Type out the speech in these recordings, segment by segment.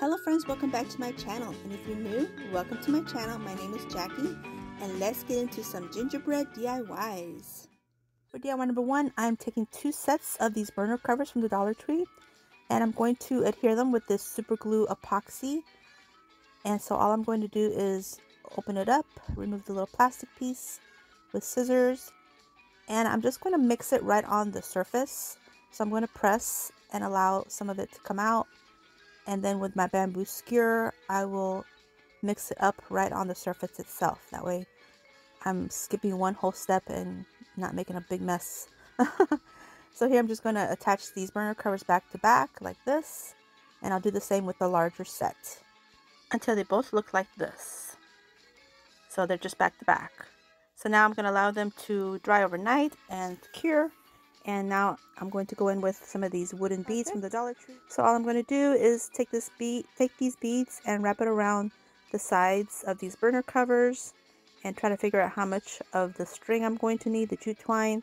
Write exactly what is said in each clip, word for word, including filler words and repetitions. Hello friends, welcome back to my channel, and if you're new, welcome to my channel. My name is Jackie, and let's get into some gingerbread D I Ys. For D I Y number one, I'm taking two sets of these burner covers from the Dollar Tree, and I'm going to adhere them with this super glue epoxy. And so all I'm going to do is open it up, remove the little plastic piece with scissors, and I'm just going to mix it right on the surface. So I'm going to press and allow some of it to come out. And then with my bamboo skewer, I will mix it up right on the surface itself. That way I'm skipping one whole step and not making a big mess. So here I'm just going to attach these burner covers back to back like this. And I'll do the same with the larger set until they both look like this. So they're just back to back. So now I'm going to allow them to dry overnight and cure. And now I'm going to go in with some of these wooden beads from the Dollar Tree. So all I'm going to do is take this bead, take these beads and wrap it around the sides of these burner covers and try to figure out how much of the string I'm going to need, the jute twine,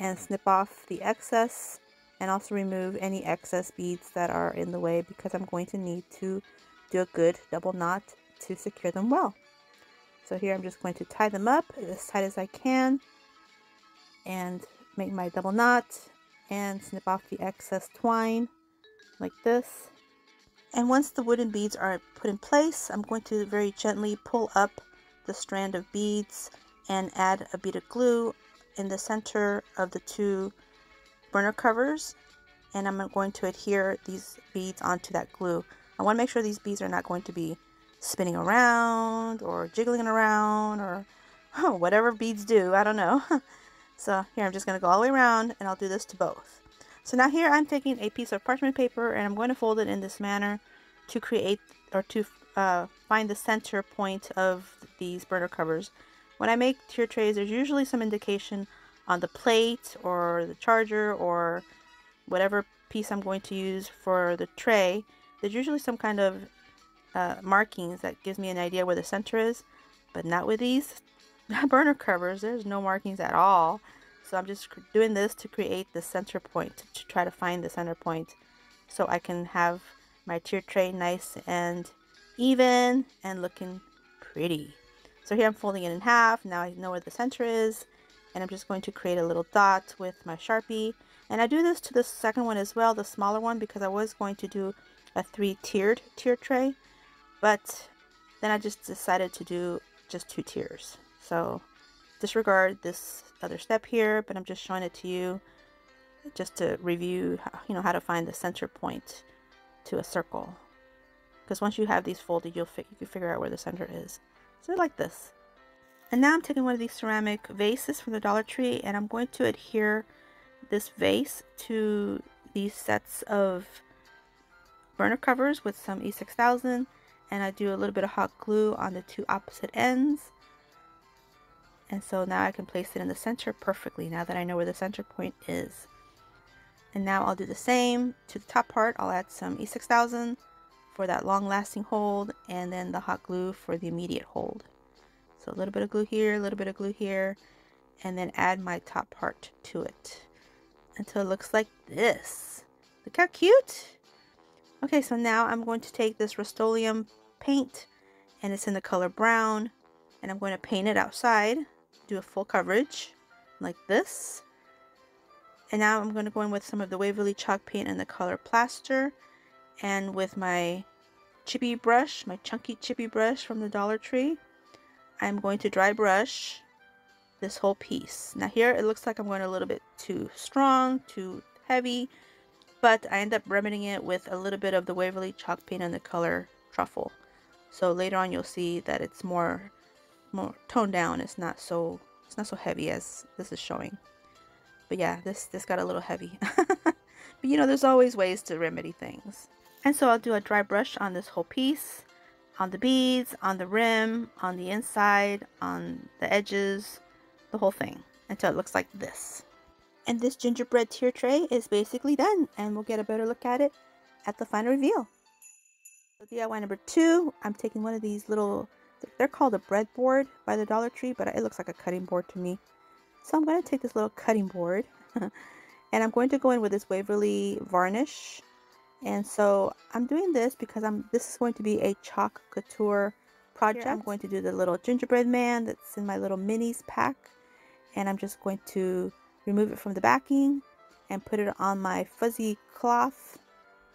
and snip off the excess and also remove any excess beads that are in the way because I'm going to need to do a good double knot to secure them well. So here I'm just going to tie them up as tight as I can and make my double knot and snip off the excess twine like this. And once the wooden beads are put in place, I'm going to very gently pull up the strand of beads and add a bead of glue in the center of the two burner covers, and I'm going to adhere these beads onto that glue. I want to make sure these beads are not going to be spinning around or jiggling around or oh, whatever beads do, I don't know. So here I'm just going to go all the way around, and I'll do this to both. So now here I'm taking a piece of parchment paper and I'm going to fold it in this manner to create or to uh, find the center point of these burner covers. When I make tier trays, there's usually some indication on the plate or the charger or whatever piece I'm going to use for the tray. There's usually some kind of uh, markings that gives me an idea where the center is, but not with these burner covers. There's no markings at all. So I'm just doing this to create the center point, to try to find the center point so I can have my tier tray nice and even and looking pretty. So here I'm folding it in half. Now I know where the center is, and I'm just going to create a little dot with my Sharpie. And I do this to the second one as well, the smaller one, because I was going to do a three-tiered tier tray, but then I just decided to do just two tiers. So disregard this other step here, but I'm just showing it to you just to review, you know, how to find the center point to a circle. Because once you have these folded, you'll fi- you can figure out where the center is. So like this. And now I'm taking one of these ceramic vases from the Dollar Tree, and I'm going to adhere this vase to these sets of burner covers with some E six thousand. And I do a little bit of hot glue on the two opposite ends. And so now I can place it in the center perfectly now that I know where the center point is. And now I'll do the same to the top part. I'll add some E six thousand for that long lasting hold, and then the hot glue for the immediate hold. So a little bit of glue here, a little bit of glue here, and then add my top part to it until it looks like this. Look how cute. Okay, so now I'm going to take this Rust-Oleum paint, and it's in the color brown, and I'm going to paint it outside. Do a full coverage like this. And now I'm going to go in with some of the Waverly chalk paint in the color plaster, and with my chippy brush, my chunky chippy brush from the Dollar Tree, I'm going to dry brush this whole piece. Now here it looks like I'm going a little bit too strong, too heavy, but I end up remedying it with a little bit of the Waverly chalk paint in the color truffle. So later on you'll see that it's more more toned down. It's not so it's not so heavy as this is showing. But yeah, this this got a little heavy. But you know, there's always ways to remedy things. And so I'll do a dry brush on this whole piece, on the beads, on the rim, on the inside, on the edges, the whole thing, until it looks like this. And this gingerbread tier tray is basically done, and we'll get a better look at it at the final reveal. So D I Y number two, I'm taking one of these little, they're called a breadboard by the Dollar Tree, but it looks like a cutting board to me. So I'm going to take this little cutting board and I'm going to go in with this Waverly varnish And so I'm doing this because I'm this is going to be a Chalk Couture project. Here I'm going to do the little gingerbread man that's in my little minis pack, and I'm just going to remove it from the backing and put it on my fuzzy cloth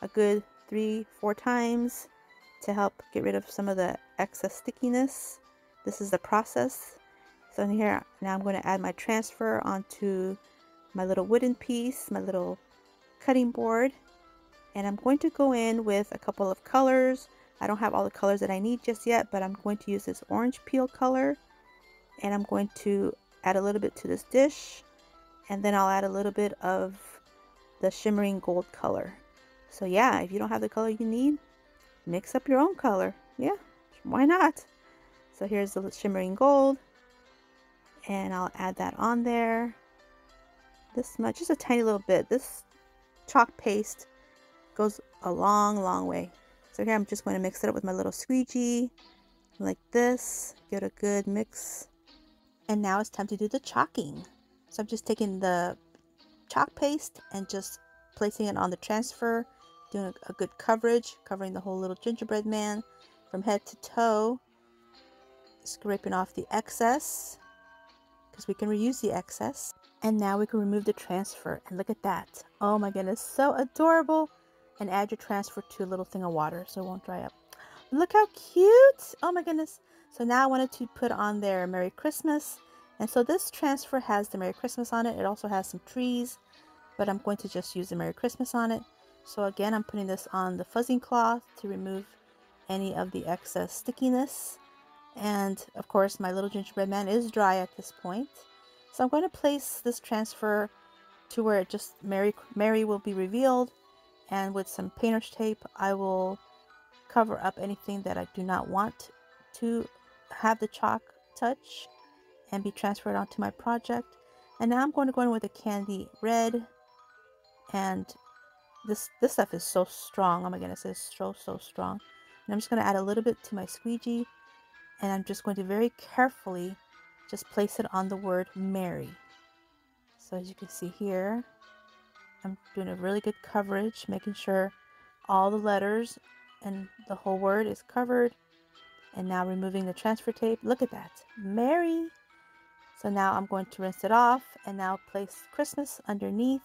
a good three four times to help get rid of some of the excess stickiness. This is the process. So in here now I'm going to add my transfer onto my little wooden piece, my little cutting board, and I'm going to go in with a couple of colors. I don't have all the colors that I need just yet, but I'm going to use this orange peel color, and I'm going to add a little bit to this dish, and then I'll add a little bit of the shimmering gold color. So yeah, if you don't have the color you need, mix up your own color. Yeah, why not? So here's the shimmering gold, and I'll add that on there. This much, just a tiny little bit. This chalk paste goes a long, long way. So here I'm just going to mix it up with my little squeegee like this. Give it a good mix. And now it's time to do the chalking. So I'm just taking the chalk paste and just placing it on the transfer, doing a, a good coverage, covering the whole little gingerbread man from head to toe, scraping off the excess because we can reuse the excess. And now we can remove the transfer, and look at that. Oh my goodness, so adorable. And add your transfer to a little thing of water so it won't dry up. Look how cute. Oh my goodness. So now I wanted to put on there Merry Christmas. And so this transfer has the Merry Christmas on it. It also has some trees, but I'm going to just use the Merry Christmas on it. So again, I'm putting this on the fuzzing cloth to remove any of the excess stickiness. And of course, my little gingerbread man is dry at this point. So I'm going to place this transfer to where it just Merry, Merry will be revealed. And with some painter's tape, I will cover up anything that I do not want to have the chalk touch and be transferred onto my project. And now I'm going to go in with a candy red. And this this stuff is so strong. Oh my goodness, it's so, so strong. And I'm just going to add a little bit to my squeegee. And I'm just going to very carefully just place it on the word Merry. So as you can see here, I'm doing a really good coverage, making sure all the letters and the whole word is covered. And now removing the transfer tape. Look at that. Merry. So now I'm going to rinse it off and now place Christmas underneath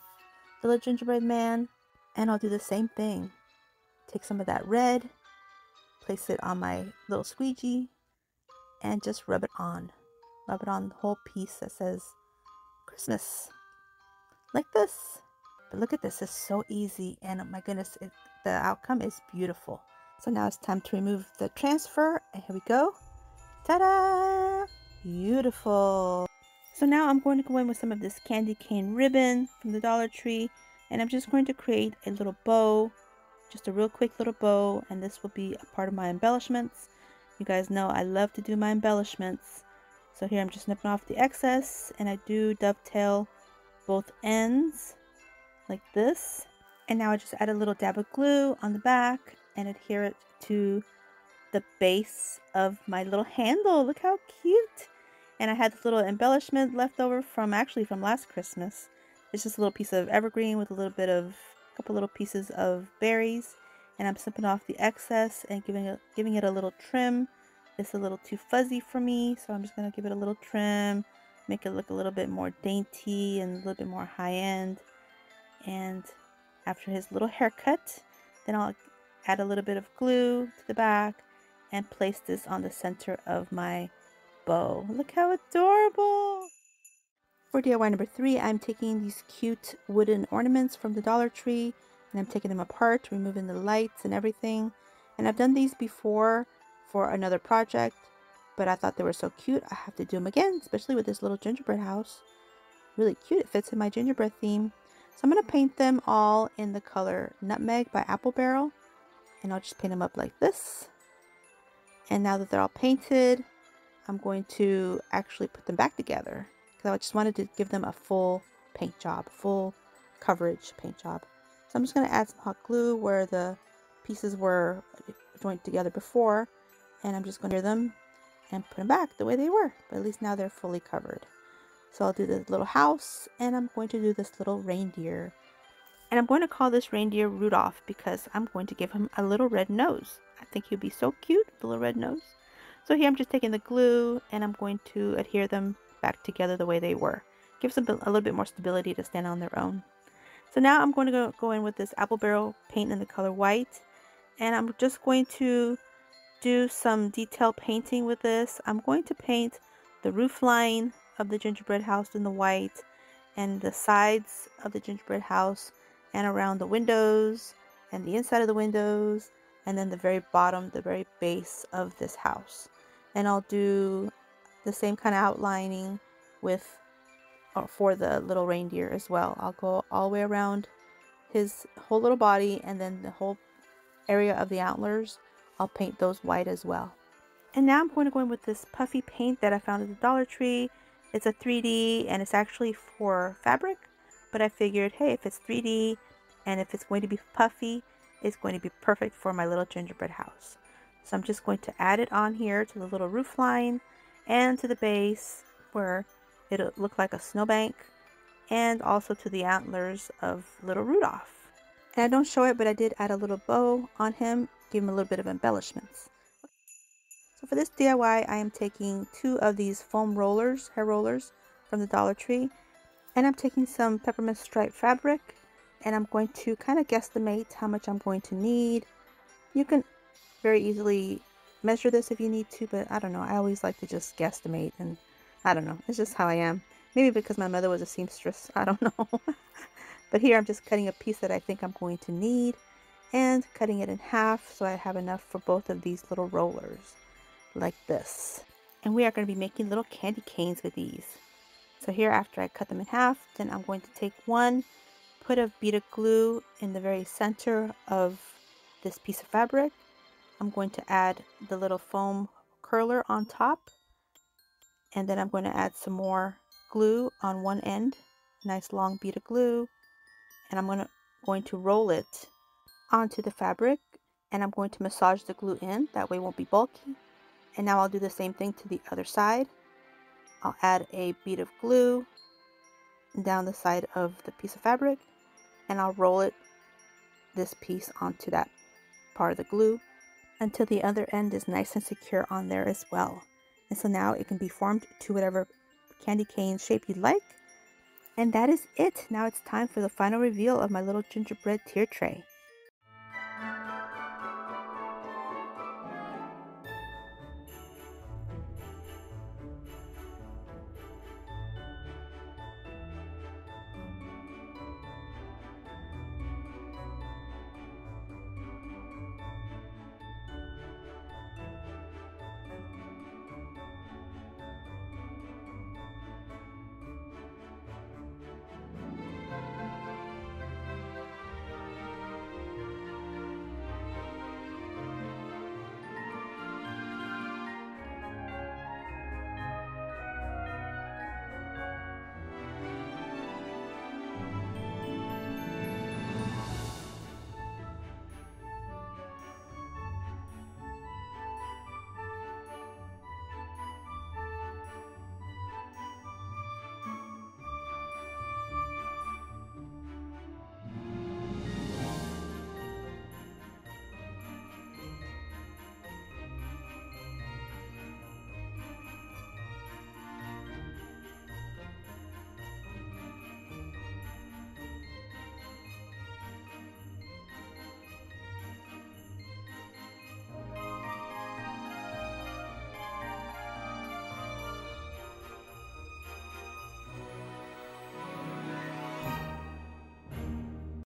the little gingerbread man. And I'll do the same thing. Take some of that red, place it on my little squeegee, and just rub it on. Rub it on the whole piece that says Christmas. Like this. But look at this, it's so easy, and oh my goodness, it, the outcome is beautiful. So now it's time to remove the transfer, and here we go. Ta-da! Beautiful. So now I'm going to go in with some of this candy cane ribbon from the Dollar Tree, and I'm just going to create a little bow, just a real quick little bow, and this will be a part of my embellishments. You guys know I love to do my embellishments. So here I'm just snipping off the excess, and I do dovetail both ends like this. And now I just add a little dab of glue on the back and adhere it to the base of my little handle. Look how cute. And I had this little embellishment left over from actually from last Christmas. It's just a little piece of evergreen with a little bit of a couple little pieces of berries, and I'm snipping off the excess and giving it giving it a little trim. It's a little too fuzzy for me, so I'm just going to give it a little trim, make it look a little bit more dainty and a little bit more high end. And after his little haircut, then I'll add a little bit of glue to the back and place this on the center of my bow. Look how adorable. For D I Y number three, I'm taking these cute wooden ornaments from the Dollar Tree, and I'm taking them apart, removing the lights and everything. And I've done these before for another project, but I thought they were so cute I have to do them again, especially with this little gingerbread house. Really cute. It fits in my gingerbread theme. So I'm going to paint them all in the color Nutmeg by Apple Barrel. And I'll just paint them up like this. And now that they're all painted, I'm going to actually put them back together, because I just wanted to give them a full paint job, full coverage paint job. So I'm just going to add some hot glue where the pieces were joined together before. And I'm just going to adhere them and put them back the way they were. But at least now they're fully covered. So I'll do this little house, and I'm going to do this little reindeer. And I'm going to call this reindeer Rudolph because I'm going to give him a little red nose. I think he'd be so cute, the little red nose. So here I'm just taking the glue and I'm going to adhere them back together the way they were. Gives them a little bit more stability to stand on their own. So now I'm going to go, go in with this Apple Barrel paint in the color white. And I'm just going to do some detail painting with this. I'm going to paint the roof line of the gingerbread house in the white and the sides of the gingerbread house, and around the windows and the inside of the windows, and then the very bottom, the very base of this house. And I'll do the same kind of outlining with or for the little reindeer as well. I'll go all the way around his whole little body, and then the whole area of the antlers, I'll paint those white as well. And now I'm going to go in with this puffy paint that I found at the Dollar Tree. It's a three D and it's actually for fabric, but I figured, hey, if it's three D and if it's going to be puffy, it's going to be perfect for my little gingerbread house. So I'm just going to add it on here to the little roof line and to the base where it'll look like a snowbank, and also to the antlers of little Rudolph. And I don't show it, but I did add a little bow on him, give him a little bit of embellishments. So for this D I Y, I am taking two of these foam rollers, hair rollers from the Dollar Tree. And I'm taking some peppermint stripe fabric, and I'm going to kind of guesstimate how much I'm going to need. You can very easily measure this if you need to, but I don't know. I always like to just guesstimate, and I don't know. It's just how I am. Maybe because my mother was a seamstress. I don't know. But here I'm just cutting a piece that I think I'm going to need and cutting it in half so I have enough for both of these little rollers like this. And we are going to be making little candy canes with these. So here, after I cut them in half, then I'm going to take one, put a bead of glue in the very center of this piece of fabric. I'm going to add the little foam curler on top. And then I'm going to add some more glue on one end, a nice long bead of glue. And I'm going to, going to roll it onto the fabric. And I'm going to massage the glue in, that way it won't be bulky. And now I'll do the same thing to the other side. I'll add a bead of glue down the side of the piece of fabric, and I'll roll it, this piece, onto that part of the glue until the other end is nice and secure on there as well. And so now it can be formed to whatever candy cane shape you'd like. And that is it. Now it's time for the final reveal of my little gingerbread tear tray.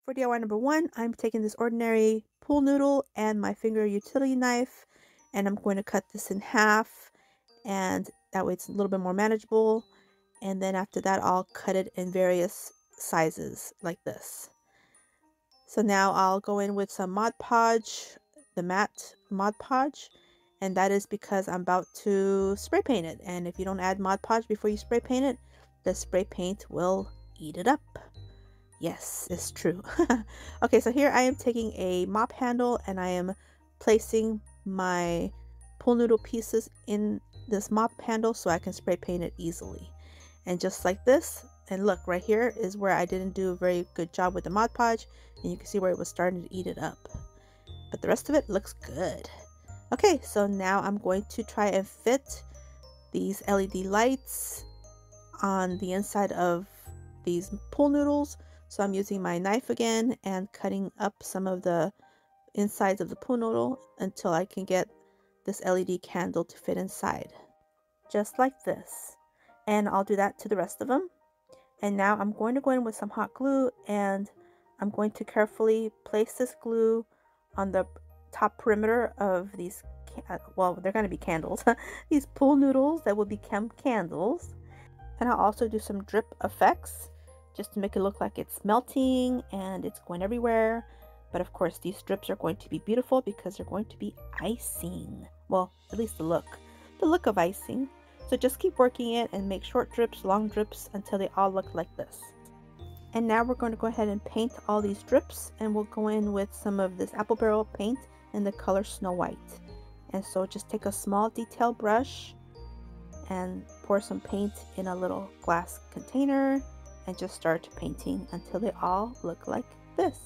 For D I Y number one, I'm taking this ordinary pool noodle and my finger utility knife, and I'm going to cut this in half, and that way it's a little bit more manageable. And then after that, I'll cut it in various sizes like this. So now I'll go in with some Mod Podge, the matte Mod Podge, and that is because I'm about to spray paint it. And if you don't add Mod Podge before you spray paint it, the spray paint will eat it up. Yes, it's true. Okay, so here I am taking a mop handle and I am placing my pool noodle pieces in this mop handle so I can spray paint it easily. And just like this, And look, right here is where I didn't do a very good job with the Mod Podge, and you can see where it was starting to eat it up. But the rest of it looks good. Okay, so now I'm going to try and fit these L E D lights on the inside of these pool noodles. So I'm using my knife again and cutting up some of the insides of the pool noodle until I can get this L E D candle to fit inside, just like this. And I'll do that to the rest of them. And now I'm going to go in with some hot glue, and I'm going to carefully place this glue on the top perimeter of these, well, they're going to be candles, these pool noodles that will become candles. And I'll also do some drip effects just to make it look like it's melting and it's going everywhere. But of course, these drips are going to be beautiful because they're going to be icing. Well, at least the look, the look of icing. So just keep working it and make short drips, long drips until they all look like this. And now we're going to go ahead and paint all these drips, and we'll go in with some of this Apple Barrel paint in the color Snow White. And so just take a small detail brush and pour some paint in a little glass container and just start painting until they all look like this.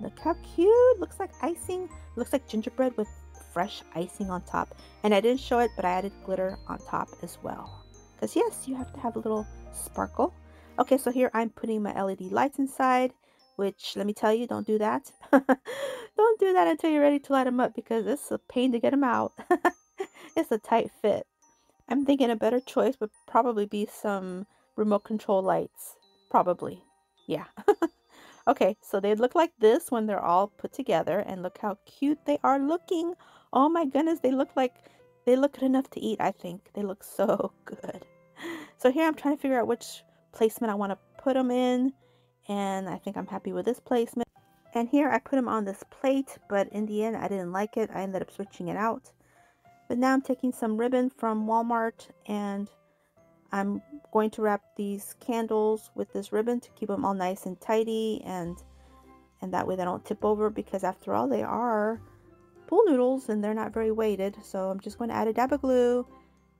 Look how cute! Looks like icing. Looks like gingerbread with fresh icing on top. And I didn't show it, but I added glitter on top as well, because yes, you have to have a little sparkle. Okay, so here I'm putting my L E D lights inside, which, let me tell you, don't do that. Don't do that until you're ready to light them up, because it's a pain to get them out. It's a tight fit. I'm thinking a better choice would probably be some remote control lights. Probably. Yeah. Okay, so they look like this when they're all put together, and look how cute they are looking. Oh my goodness, they look like, they look good enough to eat, I think. They look so good. So here I'm trying to figure out which placement I want to put them in, and I think I'm happy with this placement. And here I put them on this plate, but in the end I didn't like it. I ended up switching it out. But now I'm taking some ribbon from Walmart, and I'm going to wrap these candles with this ribbon to keep them all nice and tidy, and and that way they don't tip over, because after all they are pool noodles and they're not very weighted. So I'm just going to add a dab of glue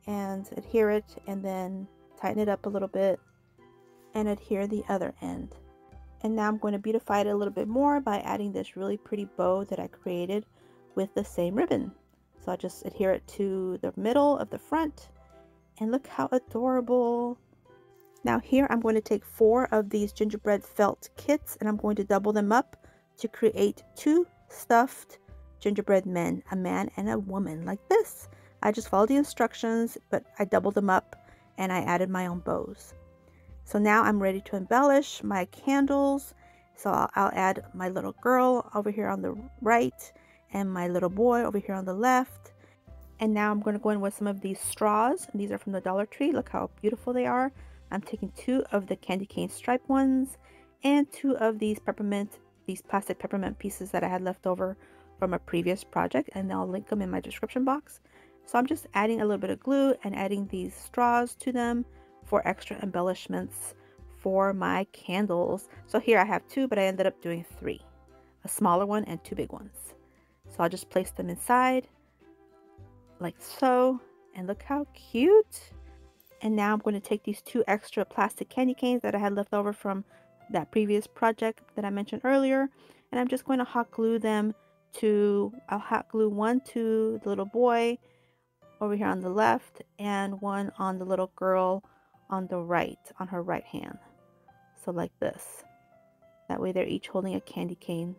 and adhere it, and then tighten it up a little bit and adhere the other end. And now I'm going to beautify it a little bit more by adding this really pretty bow that I created with the same ribbon. So I'll just adhere it to the middle of the front, and look how adorable. Now here I'm going to take four of these gingerbread felt kits, and I'm going to double them up to create two stuffed gingerbread men, a man and a woman, like this. I just followed the instructions, but I doubled them up and I added my own bows. So now I'm ready to embellish my candles. So I'll, I'll add my little girl over here on the right, and my little boy over here on the left. And now I'm going to go in with some of these straws. And these are from the Dollar Tree. Look how beautiful they are. I'm taking two of the candy cane stripe ones, and two of these peppermint, these plastic peppermint pieces that I had left over from a previous project, and I'll link them in my description box. So I'm just adding a little bit of glue and adding these straws to them for extra embellishments for my candles. So here I have two, but I ended up doing three. A smaller one and two big ones. So I'll just place them inside, like so, and look how cute. And now I'm going to take these two extra plastic candy canes that I had left over from that previous project that I mentioned earlier, and I'm just going to hot glue them to, I'll hot glue one to the little boy over here on the left, and one on the little girl on the right, on her right hand. So like this. That way they're each holding a candy cane.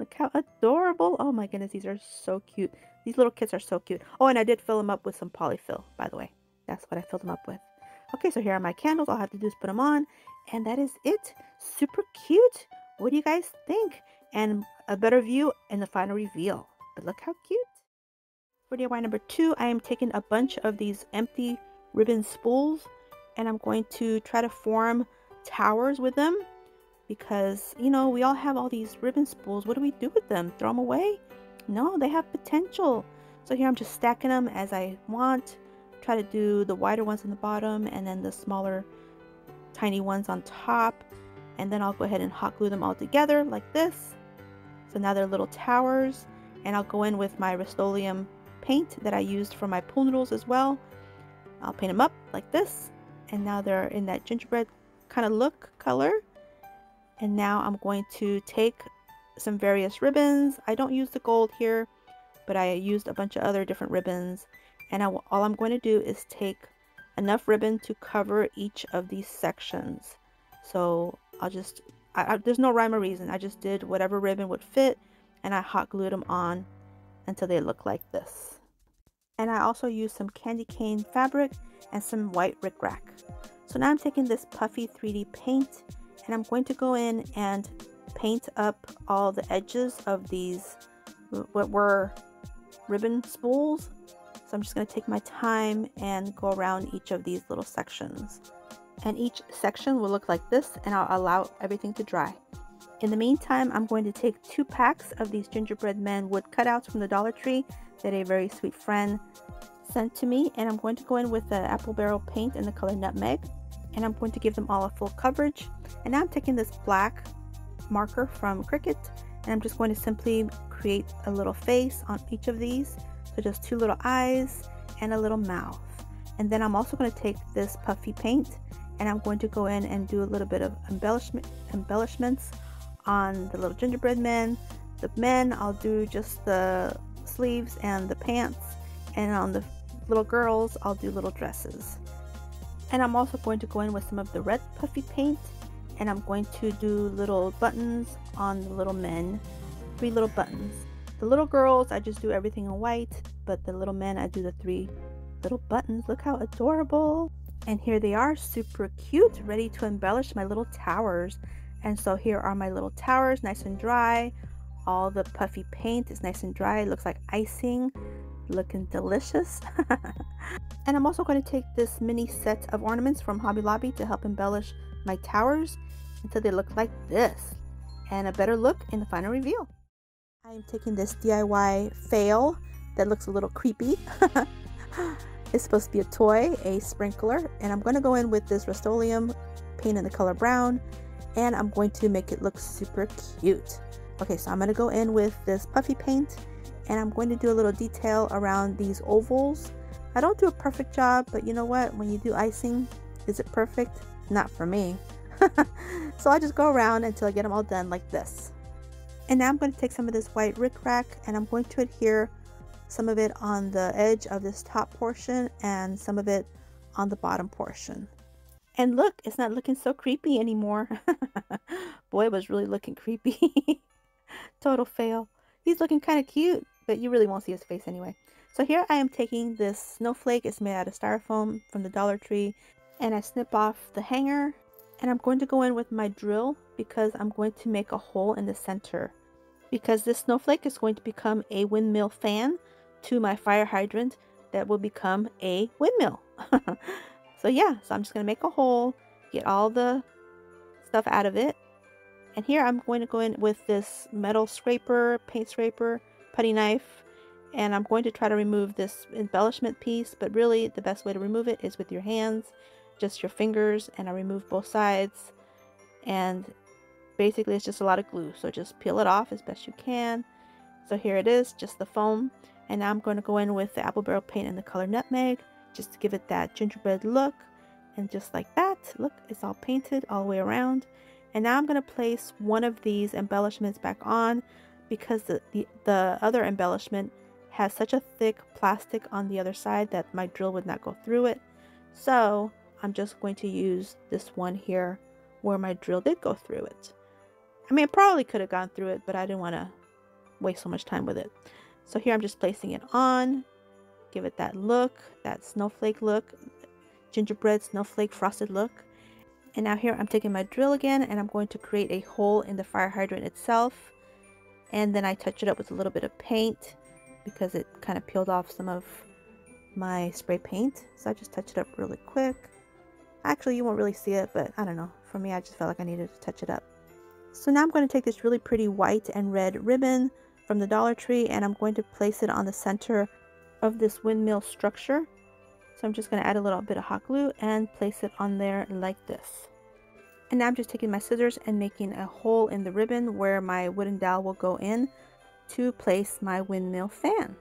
Look how adorable. Oh my goodness, these are so cute. These little kits are so cute. Oh, and I did fill them up with some polyfill, by the way. That's what I filled them up with. Okay, so here are my candles. All I have to do is put them on, and that is it. Super cute. What do you guys think? And a better view in the final reveal. But look how cute. For D I Y number two, I am taking a bunch of these empty ribbon spools, and I'm going to try to form towers with them, because, you know, we all have all these ribbon spools. What do we do with them? Throw them away? No, they have potential. So here I'm just stacking them as I want. Try to do the wider ones on the bottom, and then the smaller tiny ones on top. And then I'll go ahead and hot glue them all together like this. So now they're little towers. And I'll go in with my Rust-Oleum paint that I used for my pool noodles as well. I'll paint them up like this. and now they're in that gingerbread kind of look color. And now I'm going to take some various ribbons. I don't use the gold here, but I used a bunch of other different ribbons, and I will, all I'm going to do is take enough ribbon to cover each of these sections. So I'll just I, I, there's no rhyme or reason. I just did whatever ribbon would fit, and I hot glued them on until they look like this. And I also used some candy cane fabric and some white rickrack. So now I'm taking this puffy three D paint, and I'm going to go in and paint up all the edges of these what were ribbon spools. So I'm just going to take my time and go around each of these little sections. And each section will look like this, and I'll allow everything to dry. In the meantime, I'm going to take two packs of these gingerbread men wood cutouts from the Dollar Tree that a very sweet friend sent to me, and I'm going to go in with the Apple Barrel paint in the color nutmeg, and I'm going to give them all a full coverage. And now I'm taking this black marker from Cricut, and I'm just going to simply create a little face on each of these, so just two little eyes and a little mouth. And then I'm also going to take this puffy paint, and I'm going to go in and do a little bit of embellishment embellishments on the little gingerbread men. The men, I'll do just the sleeves and the pants, and on the little girls I'll do little dresses. And I'm also going to go in with some of the red puffy paint, and I'm going to do little buttons on the little men, three little buttons. The little girls I just do everything in white, but the little men I do the three little buttons. Look how adorable. And here they are, super cute, ready to embellish my little towers. And so here are my little towers, nice and dry. All the puffy paint is nice and dry. It looks like icing, looking delicious. And I'm also going to take this mini set of ornaments from Hobby Lobby to help embellish my towers until they look like this, and a better look in the final reveal. I'm taking this D I Y fail that looks a little creepy. It's supposed to be a toy, a sprinkler, and I'm going to go in with this Rust-Oleum paint in the color brown, and I'm going to make it look super cute. Okay, so I'm going to go in with this puffy paint, and I'm going to do a little detail around these ovals. I don't do a perfect job, but you know what, when you do icing, is it perfect? Not for me. So I just go around until I get them all done like this. And now I'm going to take some of this white rickrack, and I'm going to adhere some of it on the edge of this top portion and some of it on the bottom portion. And look, it's not looking so creepy anymore. Boy, it was really looking creepy. Total fail. He's looking kind of cute, but you really won't see his face anyway. So here I am taking this snowflake. It's made out of styrofoam from the Dollar Tree. And I snip off the hanger, and I'm going to go in with my drill because I'm going to make a hole in the center, because this snowflake is going to become a windmill fan to my fire hydrant that will become a windmill. So yeah, so I'm just going to make a hole, get all the stuff out of it. And here I'm going to go in with this metal scraper, paint scraper, putty knife, and I'm going to try to remove this embellishment piece, but really the best way to remove it is with your hands. Just your fingers, and I remove both sides, and basically it's just a lot of glue, so just peel it off as best you can. So here it is, just the foam. And now I'm going to go in with the Apple Barrel paint in the color nutmeg just to give it that gingerbread look. And just like that, look, it's all painted all the way around. And now I'm going to place one of these embellishments back on because the, the, the other embellishment has such a thick plastic on the other side that my drill would not go through it. So I'm just going to use this one here where my drill did go through it. I mean, I probably could have gone through it, but I didn't want to waste so much time with it. So here I'm just placing it on, give it that look, that snowflake look, gingerbread snowflake frosted look. And now here I'm taking my drill again, and I'm going to create a hole in the fire hydrant itself. And then I touch it up with a little bit of paint because it kind of peeled off some of my spray paint. So I just touch it up really quick. Actually, you won't really see it, but I don't know. For me, I just felt like I needed to touch it up. So now I'm going to take this really pretty white and red ribbon from the Dollar Tree, and I'm going to place it on the center of this windmill structure. So I'm just going to add a little bit of hot glue and place it on there like this. And now I'm just taking my scissors and making a hole in the ribbon where my wooden dowel will go in to place my windmill fan.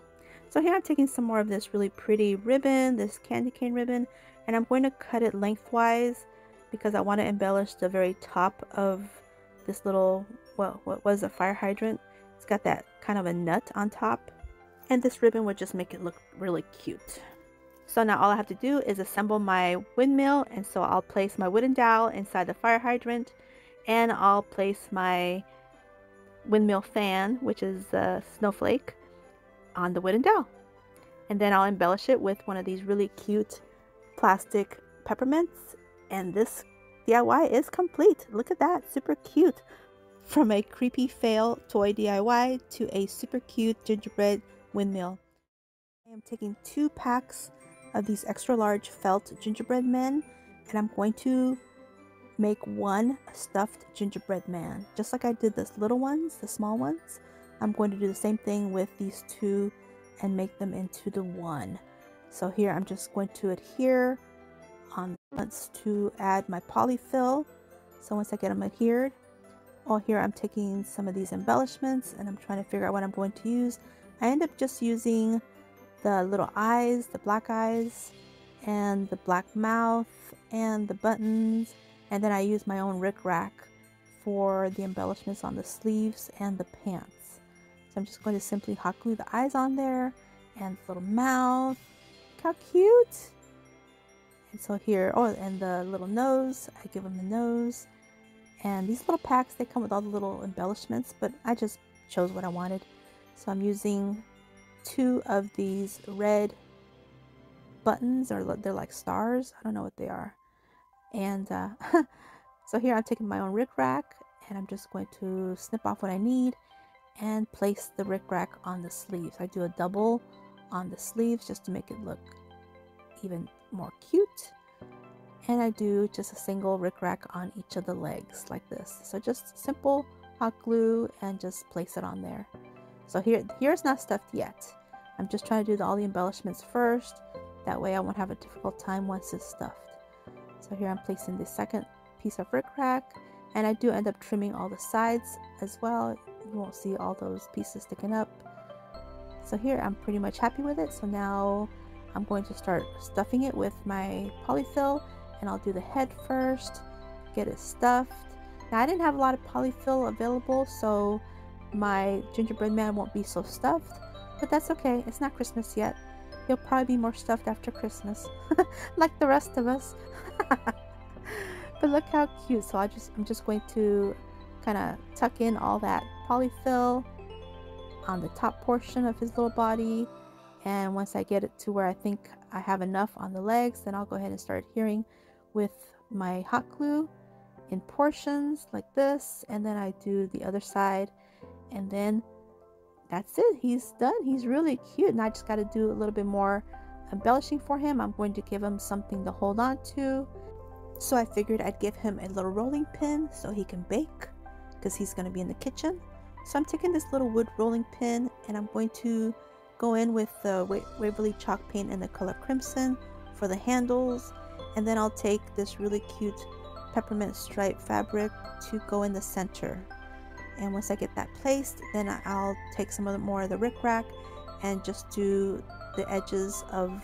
So here I'm taking some more of this really pretty ribbon, this candy cane ribbon, and I'm going to cut it lengthwise because I want to embellish the very top of this little, well, what was a fire hydrant. It's got that kind of a nut on top, and this ribbon would just make it look really cute. So now all I have to do is assemble my windmill, and so I'll place my wooden dowel inside the fire hydrant, and I'll place my windmill fan, which is a snowflake, on the wooden dowel. And then I'll embellish it with one of these really cute plastic peppermints, and this D I Y is complete. Look at that, super cute. From a creepy fail toy D I Y to a super cute gingerbread windmill. I am taking two packs of these extra large felt gingerbread men, and I'm going to make one stuffed gingerbread man, just like I did those little ones, the small ones. I'm going to do the same thing with these two and make them into the one. So here I'm just going to adhere on the fronts to add my polyfill. So once I get them adhered, oh, here I'm taking some of these embellishments and I'm trying to figure out what I'm going to use. I end up just using the little eyes, the black eyes, and the black mouth, and the buttons, and then I use my own rickrack for the embellishments on the sleeves and the pants. So I'm just going to simply hot glue the eyes on there, and the little mouth. Look how cute! And so here, oh, and the little nose, I give them the nose. And these little packs, they come with all the little embellishments, but I just chose what I wanted. So I'm using two of these red buttons, or they're like stars, I don't know what they are. And uh, so here I'm taking my own rickrack, and I'm just going to snip off what I need and place the rickrack on the sleeves. I do a double on the sleeves just to make it look even more cute. And I do just a single rickrack on each of the legs like this. So just simple hot glue and just place it on there. So here, here's not stuffed yet. I'm just trying to do all the embellishments first. That way I won't have a difficult time once it's stuffed. So here I'm placing the second piece of rickrack, and I do end up trimming all the sides as well. You won't see all those pieces sticking up. So here I'm pretty much happy with it. So now I'm going to start stuffing it with my polyfill, and I'll do the head first, get it stuffed. Now I didn't have a lot of polyfill available, so my gingerbread man won't be so stuffed, but that's okay, it's not Christmas yet. He'll probably be more stuffed after Christmas, like the rest of us. But look how cute. So I just, I'm just going to kind of tuck in all that polyfill on the top portion of his little body, and once I get it to where I think I have enough on the legs, then I'll go ahead and start adhering with my hot glue in portions like this, and then I do the other side, and then that's it. He's done. He's really cute, and I just got to do a little bit more embellishing for him. I'm going to give him something to hold on to. So I figured I'd give him a little rolling pin so he can bake, because he's going to be in the kitchen. So I'm taking this little wood rolling pin, and I'm going to go in with the Waverly chalk paint in the color crimson for the handles, and then I'll take this really cute peppermint stripe fabric to go in the center. And once I get that placed, then I'll take some more of the rickrack and just do the edges of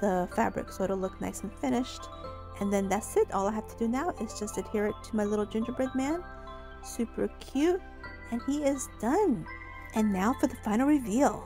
the fabric so it'll look nice and finished. And then that's it. All I have to do now is just adhere it to my little gingerbread man. Super cute. And he is done. And now for the final reveal.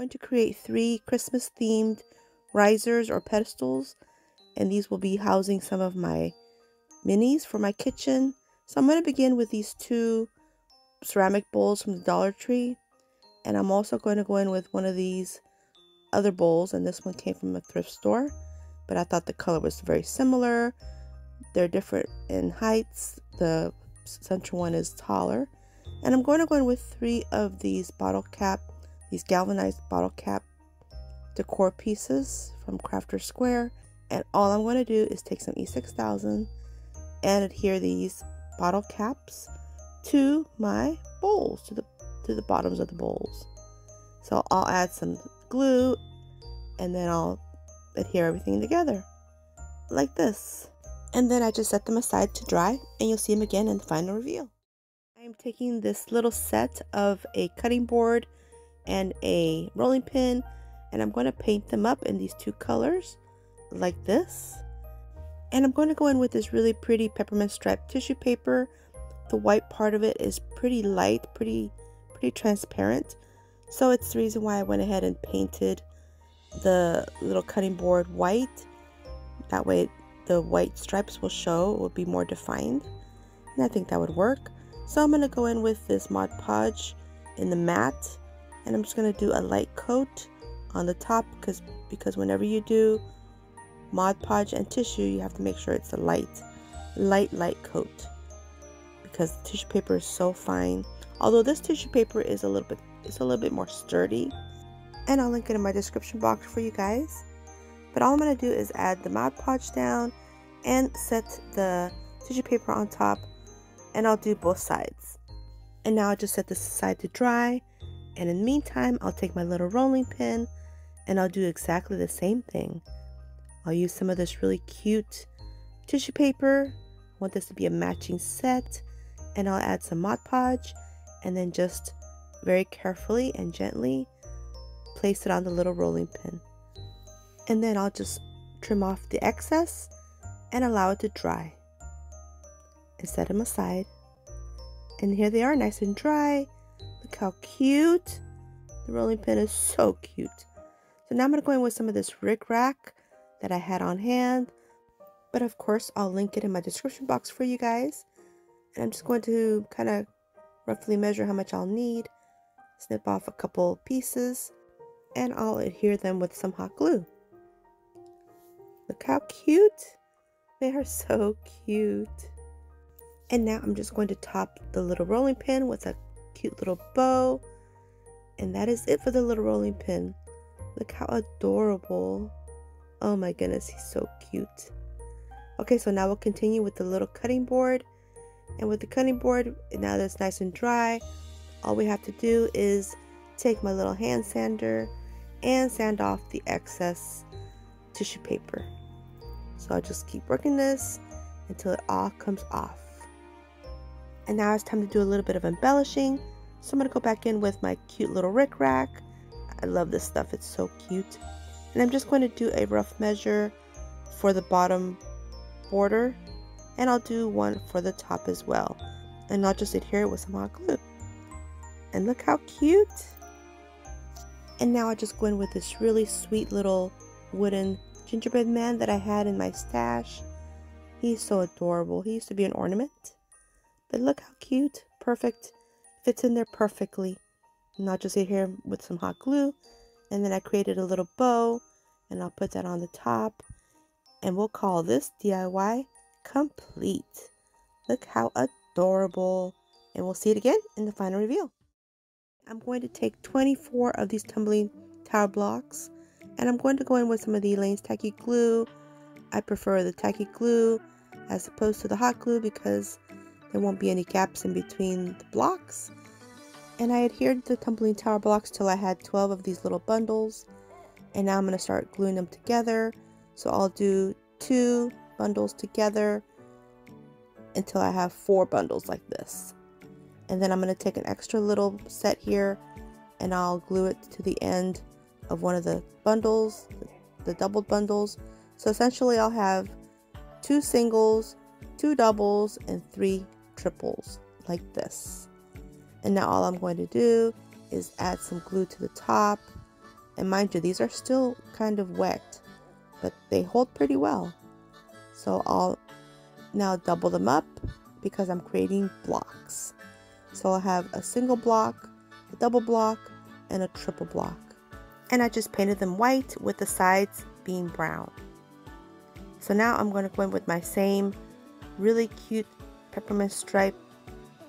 going to create three Christmas themed risers or pedestals, and these will be housing some of my minis for my kitchen. So I'm going to begin with these two ceramic bowls from the Dollar Tree, and I'm also going to go in with one of these other bowls, and this one came from a thrift store, but I thought the color was very similar. They're different in heights. The central one is taller, and I'm going to go in with three of these bottle cap, these galvanized bottle cap decor pieces from Crafter Square. And all I'm going to do is take some E six thousand and adhere these bottle caps to my bowls, to the to the bottoms of the bowls. So I'll add some glue and then I'll adhere everything together like this. And then I just set them aside to dry, and you'll see them again in the final reveal. I'm taking this little set of a cutting board and a rolling pin, and I'm going to paint them up in these two colors like this. And I'm going to go in with this really pretty peppermint striped tissue paper. The white part of it is pretty light, pretty pretty transparent, so it's the reason why I went ahead and painted the little cutting board white. That way the white stripes will show, it will be more defined, and I think that would work. So I'm going to go in with this Mod Podge in the matte, and I'm just going to do a light coat on the top, because because whenever you do Mod Podge and tissue, you have to make sure it's a light light light coat, because the tissue paper is so fine, although this tissue paper is a little bit it's a little bit more sturdy, and I'll link it in my description box for you guys. But all I'm going to do is add the Mod Podge down and set the tissue paper on top, and I'll do both sides. And now I'll just set this aside to dry, and in the meantime I'll take my little rolling pin and I'll do exactly the same thing. I'll use some of this really cute tissue paper. I want this to be a matching set, and I'll add some Mod Podge and then just very carefully and gently place it on the little rolling pin. And then I'll just trim off the excess and allow it to dry and set them aside. And here they are, nice and dry. Look how cute. The rolling pin is so cute. So now I'm going to go in with some of this rickrack that I had on hand, but of course I'll link it in my description box for you guys. And I'm just going to kind of roughly measure how much I'll need, snip off a couple pieces, and I'll adhere them with some hot glue. Look how cute. They are so cute. And now I'm just going to top the little rolling pin with a cute little bow, and that is it for the little rolling pin. Look how adorable. Oh my goodness, he's so cute. Okay, so now we'll continue with the little cutting board. And with the cutting board, now that it's nice and dry, all we have to do is take my little hand sander and sand off the excess tissue paper. So I'll just keep working this until it all comes off. And now it's time to do a little bit of embellishing. So I'm going to go back in with my cute little rickrack. I love this stuff, it's so cute. And I'm just going to do a rough measure for the bottom border, and I'll do one for the top as well, and I'll just adhere it with some hot glue. And look how cute. And now I just go in with this really sweet little wooden gingerbread man that I had in my stash. He's so adorable. He used to be an ornament, but look how cute. Perfect, fits in there perfectly. And I'll just adhere him with some hot glue. And then I created a little bow, and I'll put that on the top, and we'll call this D I Y complete. Look how adorable. And we'll see it again in the final reveal. I'm going to take twenty-four of these tumbling tower blocks, and I'm going to go in with some of the Aleene's tacky glue. I prefer the tacky glue as opposed to the hot glue because there won't be any gaps in between the blocks. And I adhered the tumbling tower blocks till I had twelve of these little bundles, and now I'm going to start gluing them together. So I'll do two bundles together until I have four bundles like this, and then I'm going to take an extra little set here and I'll glue it to the end of one of the bundles, the doubled bundles. So essentially I'll have two singles, two doubles, and three triples like this. And now all I'm going to do is add some glue to the top And mind you, these are still kind of wet, but they hold pretty well. So I'll now double them up because I'm creating blocks. So I'll have a single block, a double block, and a triple block. And I just painted them white with the sides being brown. So now I'm going to go in with my same really cute peppermint stripe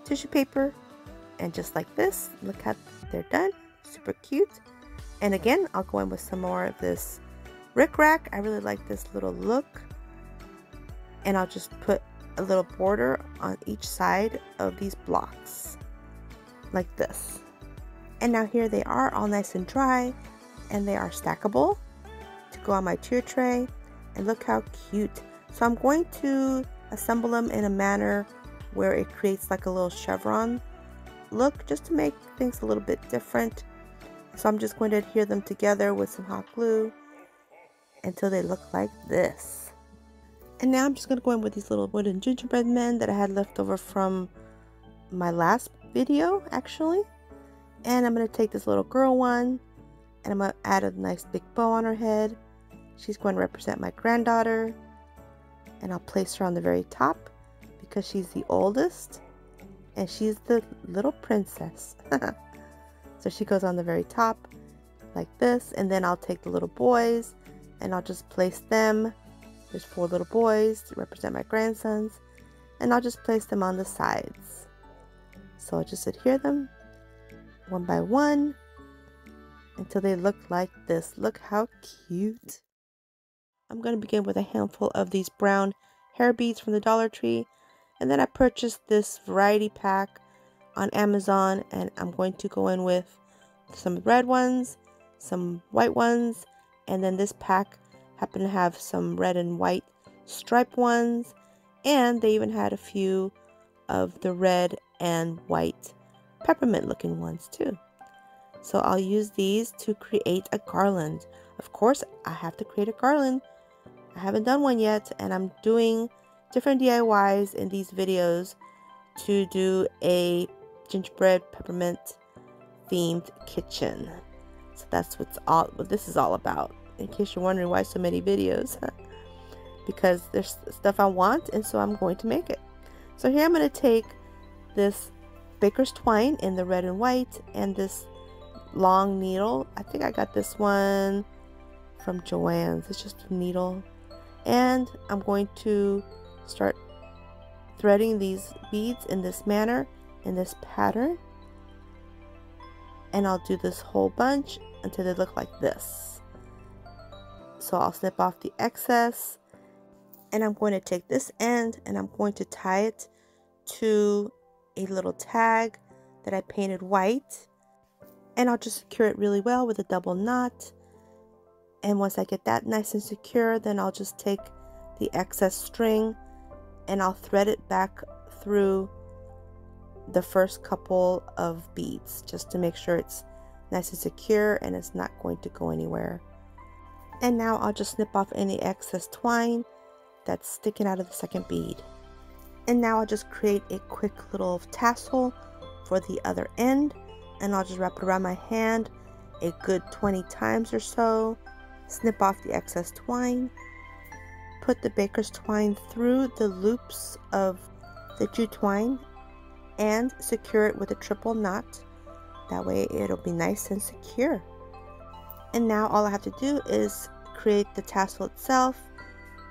tissue paper, and just like this, look how they're done, super cute. And again, I'll go in with some more of this rickrack. I really like this little look, and I'll just put a little border on each side of these blocks like this. And now here they are, all nice and dry, and they are stackable to go on my tier tray. And look how cute. So I'm going to assemble them in a manner where it creates like a little chevron look, just to make things a little bit different. So I'm just going to adhere them together with some hot glue until they look like this. And now I'm just going to go in with these little wooden gingerbread men that I had left over from my last video, actually. And I'm going to take this little girl one, and I'm going to add a nice big bow on her head. She's going to represent my granddaughter, and I'll place her on the very top because she's the oldest and she's the little princess. So she goes on the very top like this, and then I'll take the little boys and I'll just place them. There's four little boys to represent my grandsons, and I'll just place them on the sides. So I'll just adhere them one by one until they look like this. Look how cute. I'm going to begin with a handful of these brown hair beads from the Dollar Tree. And then I purchased this variety pack on Amazon, and I'm going to go in with some red ones, some white ones, and then this pack happened to have some red and white stripe ones, and they even had a few of the red and white peppermint looking ones too. So I'll use these to create a garland. Of course, I have to create a garland. I haven't done one yet, and I'm doing different D I Ys in these videos to do a gingerbread peppermint themed kitchen. So that's what's all what this is all about, in case you're wondering why so many videos. Because there's stuff I want, and so I'm going to make it. So here I'm going to take this baker's twine in the red and white, and this long needle. I think I got this one from Joann's. It's just a needle, and I'm going to start threading these beads in this manner, in this pattern, and I'll do this whole bunch until they look like this. So I'll snip off the excess, and I'm going to take this end and I'm going to tie it to a little tag that I painted white, and I'll just secure it really well with a double knot. And once I get that nice and secure, then I'll just take the excess string and I'll thread it back through the first couple of beads, just to make sure it's nice and secure and it's not going to go anywhere. And now I'll just snip off any excess twine that's sticking out of the second bead. And now I'll just create a quick little tassel for the other end, and I'll just wrap it around my hand a good twenty times or so, snip off the excess twine, put the baker's twine through the loops of the jute twine, and secure it with a triple knot. That way it'll be nice and secure. And now all I have to do is create the tassel itself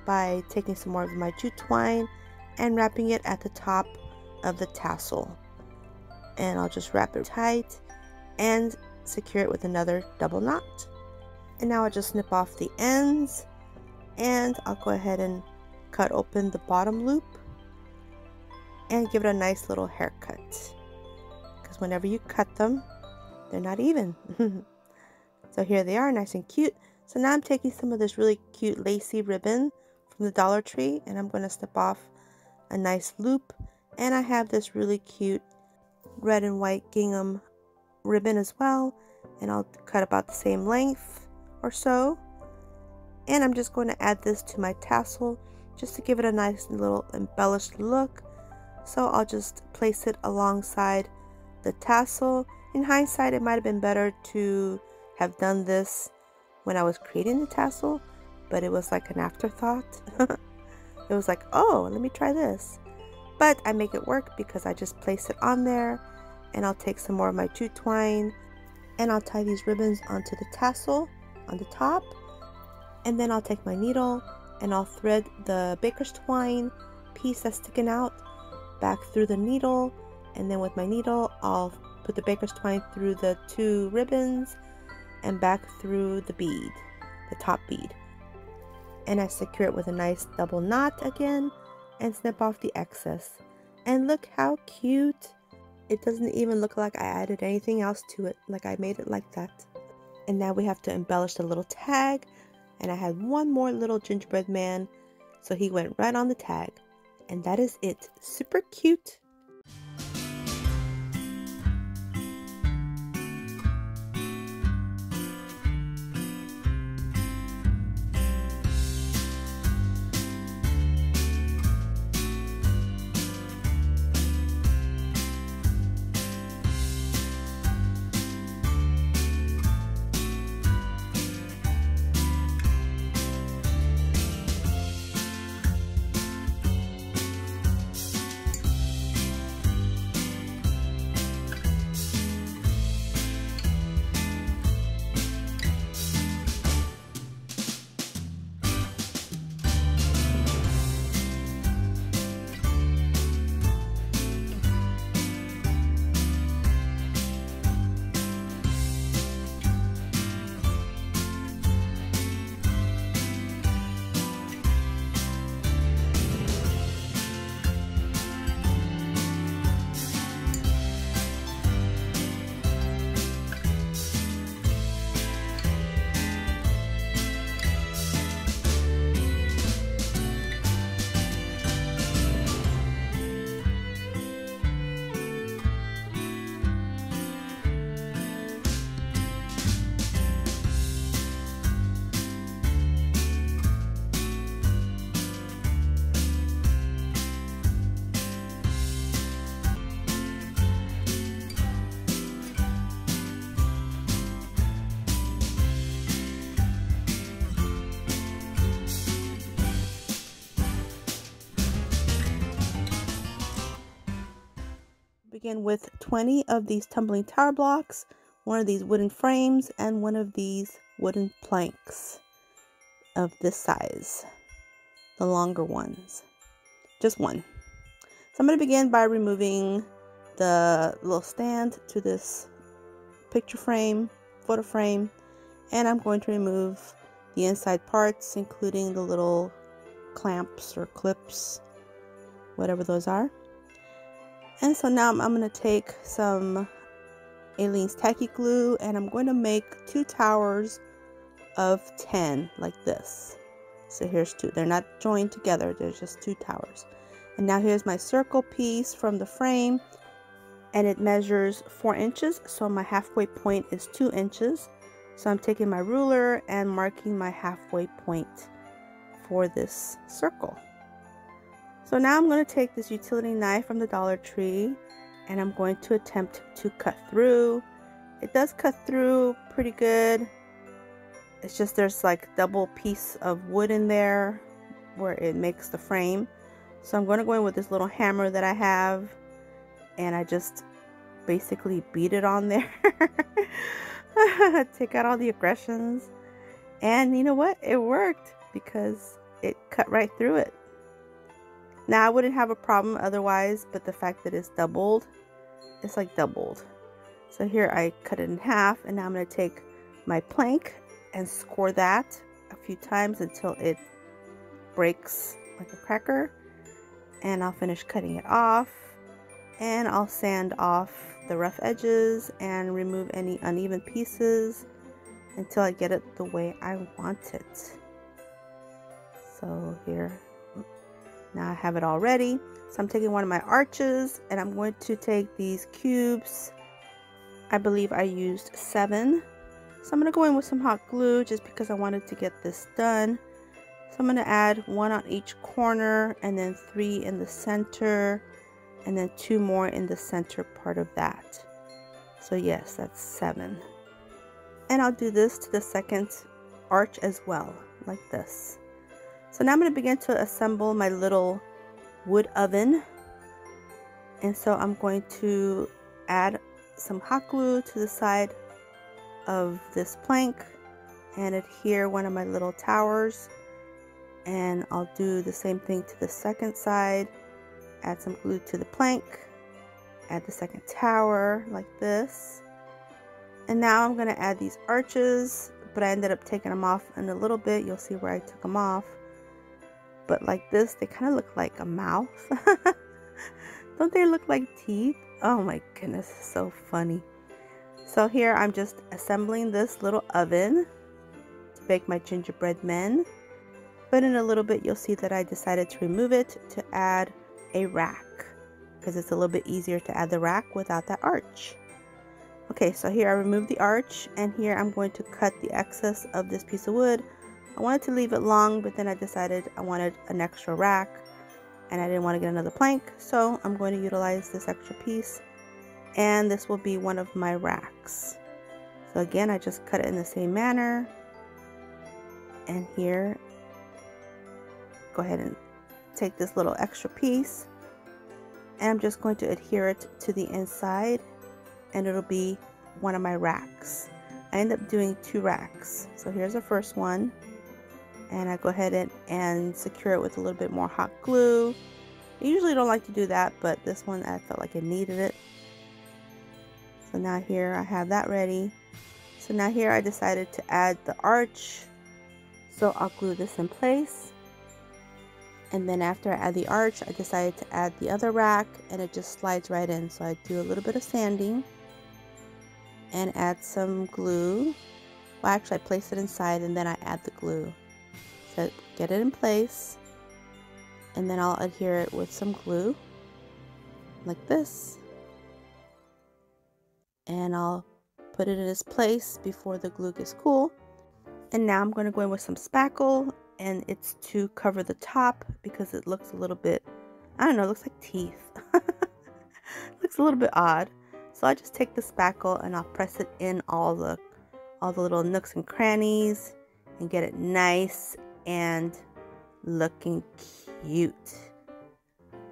by taking some more of my jute twine and wrapping it at the top of the tassel. And I'll just wrap it tight and secure it with another double knot. And now I'll just snip off the ends, and I'll go ahead and cut open the bottom loop and give it a nice little haircut, because whenever you cut them, they're not even. So here they are, nice and cute. So now I'm taking some of this really cute lacy ribbon from the Dollar Tree, and I'm going to snip off a nice loop, and I have this really cute red and white gingham ribbon as well, and I'll cut about the same length or so, and I'm just going to add this to my tassel just to give it a nice little embellished look. So I'll just place it alongside the tassel. In hindsight, it might have been better to have done this when I was creating the tassel, but it was like an afterthought. It was like, oh, let me try this. But I make it work because I just place it on there, and I'll take some more of my jute twine and I'll tie these ribbons onto the tassel on the top, and then I'll take my needle and I'll thread the baker's twine piece that's sticking out back through the needle, and then with my needle I'll put the baker's twine through the two ribbons and back through the bead, the top bead, and I secure it with a nice double knot again and snip off the excess. And look how cute. It doesn't even look like I added anything else to it, like I made it like that. And now we have to embellish the little tag, and I had one more little gingerbread man, so he went right on the tag. And that is it. Super cute. Begin with twenty of these tumbling tower blocks, one of these wooden frames, and one of these wooden planks of this size, the longer ones, just one. So I'm going to begin by removing the little stand to this picture frame, photo frame, and I'm going to remove the inside parts, including the little clamps or clips, whatever those are. And so now I'm, I'm going to take some Aleene's tacky glue, and I'm going to make two towers of ten like this. So here's two. They're not joined together. There's just two towers. And now here's my circle piece from the frame, and it measures four inches. So my halfway point is two inches. So I'm taking my ruler and marking my halfway point for this circle. So now I'm going to take this utility knife from the Dollar Tree, and I'm going to attempt to cut through. It does cut through pretty good. It's just there's like double piece of wood in there where it makes the frame. So I'm going to go in with this little hammer that I have, and I just basically beat it on there. Take out all the aggressions. And you know what? It worked because it cut right through it. Now, I wouldn't have a problem otherwise, but the fact that it's doubled, it's like doubled. So here I cut it in half, and now I'm going to take my plank and score that a few times until it breaks like a cracker. And I'll finish cutting it off, and I'll sand off the rough edges and remove any uneven pieces until I get it the way I want it. So here. Now I have it all ready. So I'm taking one of my arches, and I'm going to take these cubes. I believe I used seven. So I'm going to go in with some hot glue just because I wanted to get this done. So I'm going to add one on each corner, and then three in the center, and then two more in the center part of that. So yes, that's seven. and I'll do this to the second arch as well, like this. So now I'm going to begin to assemble my little wood oven, and so I'm going to add some hot glue to the side of this plank and adhere one of my little towers, and I'll do the same thing to the second side. Add some glue to the plank, add the second tower like this, and now I'm going to add these arches, but I ended up taking them off in a little bit. You'll see where I took them off, but like this they kind of look like a mouth. Don't they look like teeth? Oh my goodness, so funny. So here I'm just assembling this little oven to bake my gingerbread men, but in a little bit you'll see that I decided to remove it to add a rack, because it's a little bit easier to add the rack without that arch. Okay, so here I removed the arch, and here I'm going to cut the excess of this piece of wood. I wanted to leave it long, but then I decided I wanted an extra rack and I didn't want to get another plank, so I'm going to utilize this extra piece, and this will be one of my racks. So again, I just cut it in the same manner, and here go ahead and take this little extra piece, and I'm just going to adhere it to the inside, and it'll be one of my racks. I end up doing two racks. So here's the first one, and I go ahead and, and secure it with a little bit more hot glue. I usually don't like to do that, but this one I felt like it needed it. So now here I have that ready. So now here I decided to add the arch, so I'll glue this in place, and then after I add the arch I decided to add the other rack, and it just slides right in. So I do a little bit of sanding and add some glue. Well, actually I place it inside and then I add the glue. So get it in place, and then I'll adhere it with some glue like this, and I'll put it in its place before the glue gets cool. And now I'm going to go in with some spackle, and it's to cover the top because it looks a little bit, I don't know, it looks like teeth. Looks a little bit odd. So I just take the spackle and I'll press it in all the all the little nooks and crannies and get it nice and looking cute,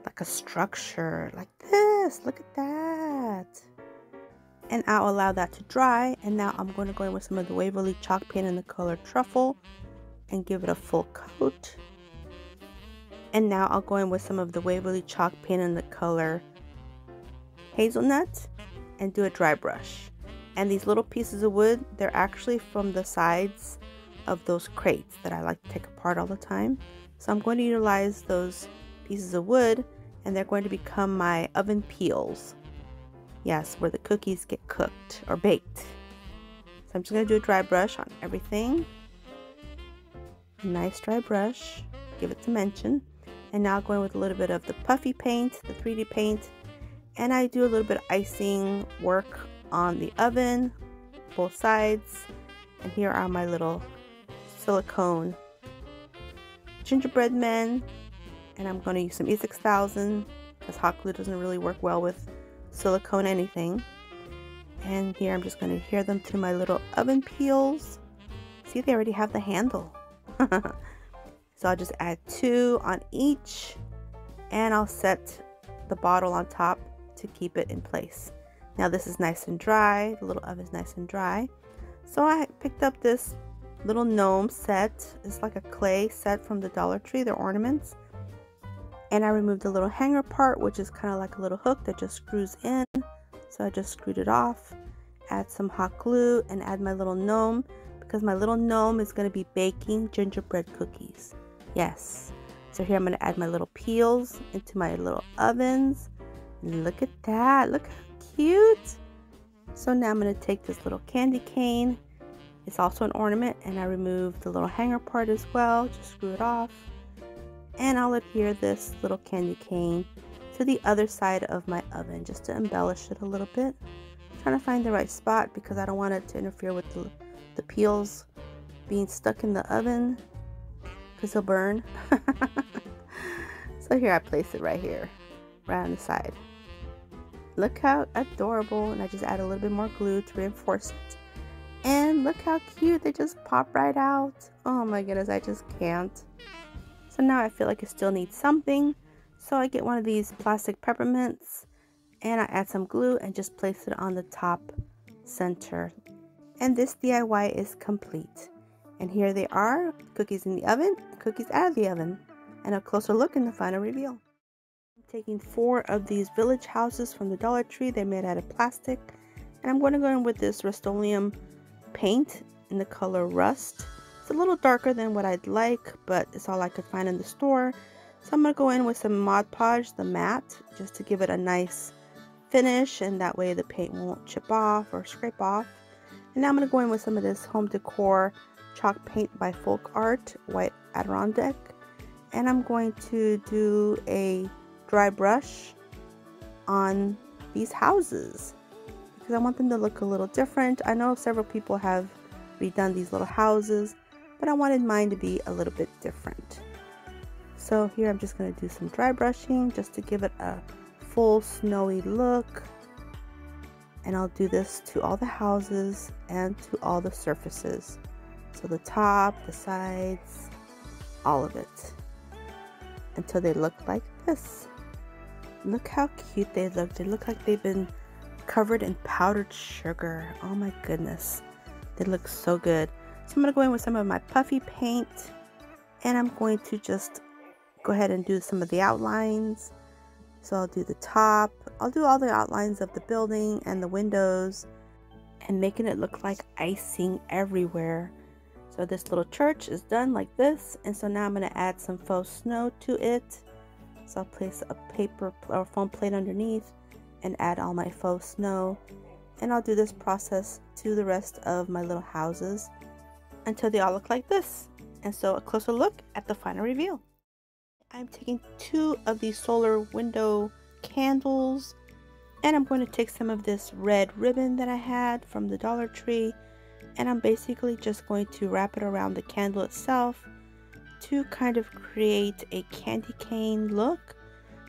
like a structure like this. Look at that. And I'll allow that to dry, and now I'm going to go in with some of the Waverly chalk paint in the color Truffle and give it a full coat. And now I'll go in with some of the Waverly chalk paint in the color Hazelnut and do a dry brush. And these little pieces of wood, they're actually from the sides of those crates that I like to take apart all the time. So I'm going to utilize those pieces of wood, and they're going to become my oven peels. Yes, where the cookies get cooked or baked. So I'm just going to do a dry brush on everything. Nice dry brush, give it dimension. And now going with a little bit of the puffy paint, the three D paint, and I do a little bit of icing work on the oven, both sides. And here are my little silicone gingerbread men, and I'm going to use some E six thousand because hot glue doesn't really work well with silicone anything. And here I'm just going to adhere them to my little oven peels. See, they already have the handle. So I'll just add two on each, and I'll set the bottle on top to keep it in place. Now this is nice and dry, the little oven is nice and dry. So I picked up this little gnome set. It's like a clay set from the Dollar Tree, their ornaments. And I removed the little hanger part, which is kind of like a little hook that just screws in. So I just screwed it off, add some hot glue, and add my little gnome, because my little gnome is going to be baking gingerbread cookies. Yes. So here I'm going to add my little peels into my little ovens. And look at that. Look how cute. So now I'm going to take this little candy cane. It's also an ornament, and I remove the little hanger part as well. Just screw it off. And I'll adhere this little candy cane to the other side of my oven just to embellish it a little bit. I'm trying to find the right spot because I don't want it to interfere with the the peels being stuck in the oven, because they'll burn. So here I place it right here, right on the side. Look how adorable. And I just add a little bit more glue to reinforce it, And look how cute, they just pop right out. Oh my goodness, I just can't. So now I feel like I still need something. So I get one of these plastic peppermints and I add some glue and just place it on the top center. And this D I Y is complete. And here they are, cookies in the oven, cookies out of the oven. And a closer look in the final reveal. I'm taking four of these village houses from the Dollar Tree. They're made out of plastic. And I'm going to go in with this Rust-Oleum paint in the color Rust. It's a little darker than what I'd like, but it's all I could find in the store. So I'm going to go in with some Mod Podge, the matte, just to give it a nice finish. And that way the paint won't chip off or scrape off. And now I'm going to go in with some of this Home Decor Chalk Paint by Folk Art, White Adirondack. And I'm going to do a dry brush on these houses because I want them to look a little different. I know several people have redone these little houses, but I wanted mine to be a little bit different. So here I'm just going to do some dry brushing just to give it a full snowy look. And I'll do this to all the houses and to all the surfaces. So the top, the sides, all of it. Until they look like this. Look how cute they look. They look like they've been covered in powdered sugar. Oh my goodness, they look so good. So I'm gonna go in with some of my puffy paint and I'm going to just go ahead and do some of the outlines. So I'll do the top, I'll do all the outlines of the building and the windows and making it look like icing everywhere. So this little church is done like this, and so now I'm going to add some faux snow to it. So I'll place a paper or foam plate underneath and add all my faux snow, and I'll do this process to the rest of my little houses until they all look like this. And so a closer look at the final reveal. I'm taking two of these solar window candles and I'm going to take some of this red ribbon that I had from the Dollar Tree. And I'm basically just going to wrap it around the candle itself to kind of create a candy cane look.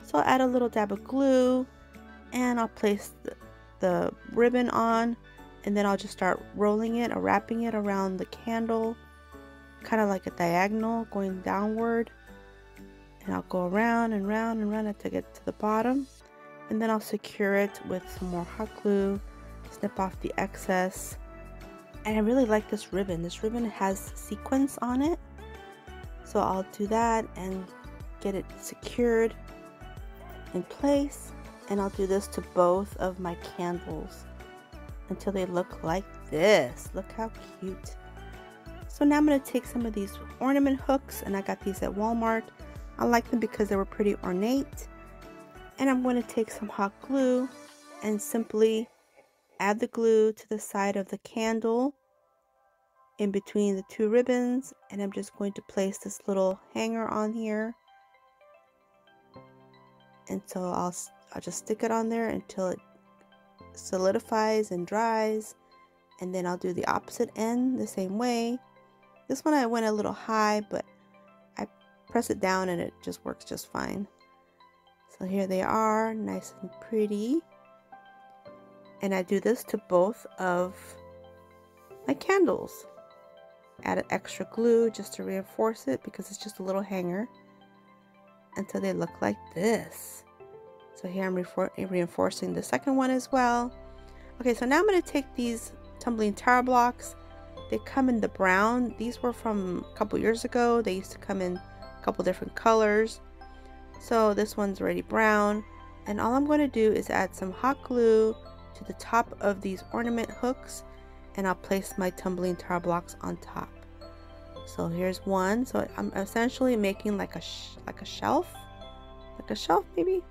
So I'll add a little dab of glue and I'll place the, the ribbon on, and then I'll just start rolling it or wrapping it around the candle, kind of like a diagonal going downward. And I'll go around and round and round until I get to the bottom, and then I'll secure it with some more hot glue, snip off the excess. And I really like this ribbon. This ribbon has sequins on it. So I'll do that and get it secured in place. And I'll do this to both of my candles until they look like this. Look how cute. So now I'm going to take some of these ornament hooks. And I got these at Walmart. I like them because they were pretty ornate. And I'm going to take some hot glue and simply add the glue to the side of the candle in between the two ribbons, and I'm just going to place this little hanger on here, and so I'll, I'll just stick it on there until it solidifies and dries, and then I'll do the opposite end the same way. This one I went a little high, but I press it down and it just works just fine. So here they are, nice and pretty. And I do this to both of my candles. Add an extra glue just to reinforce it because it's just a little hanger until they look like this. So here I'm reinforcing the second one as well. Okay, so now I'm going to take these tumbling tower blocks. They come in the brown. These were from a couple years ago. They used to come in a couple different colors. So this one's already brown. And all I'm going to do is add some hot glue to the top of these ornament hooks, and I'll place my tumbling tower blocks on top. So here's one. So I'm essentially making like a sh like a shelf, like a shelf maybe.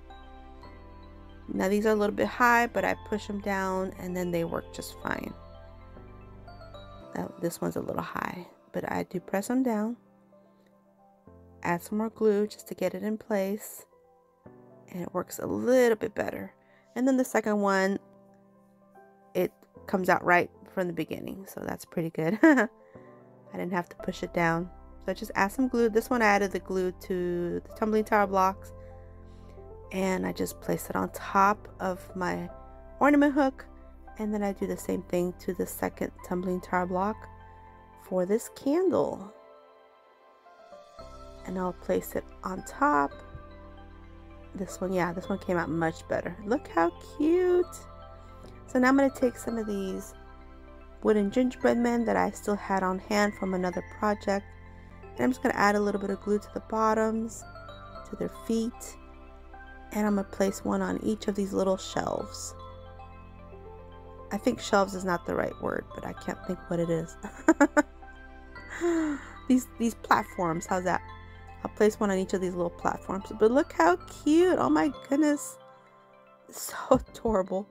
Now these are a little bit high, but I push them down and then they work just fine. Now, this one's a little high, but I do press them down. Add some more glue just to get it in place, and it works a little bit better. And then the second one, it comes out right from the beginning, so that's pretty good. I didn't have to push it down, so just add some glue. This one I added the glue to the tumbling tower blocks, and I just place it on top of my ornament hook, And then I do the same thing to the second tumbling tar block for this candle. And I'll place it on top. This one, yeah, this one came out much better. Look how cute. So now I'm going to take some of these wooden gingerbread men that I still had on hand from another project. And I'm just going to add a little bit of glue to the bottoms, to their feet. And I'm going to place one on each of these little shelves. I think shelves is not the right word, but I can't think what it is. These these platforms, how's that? I'll place one on each of these little platforms. But look how cute. Oh my goodness. So adorable.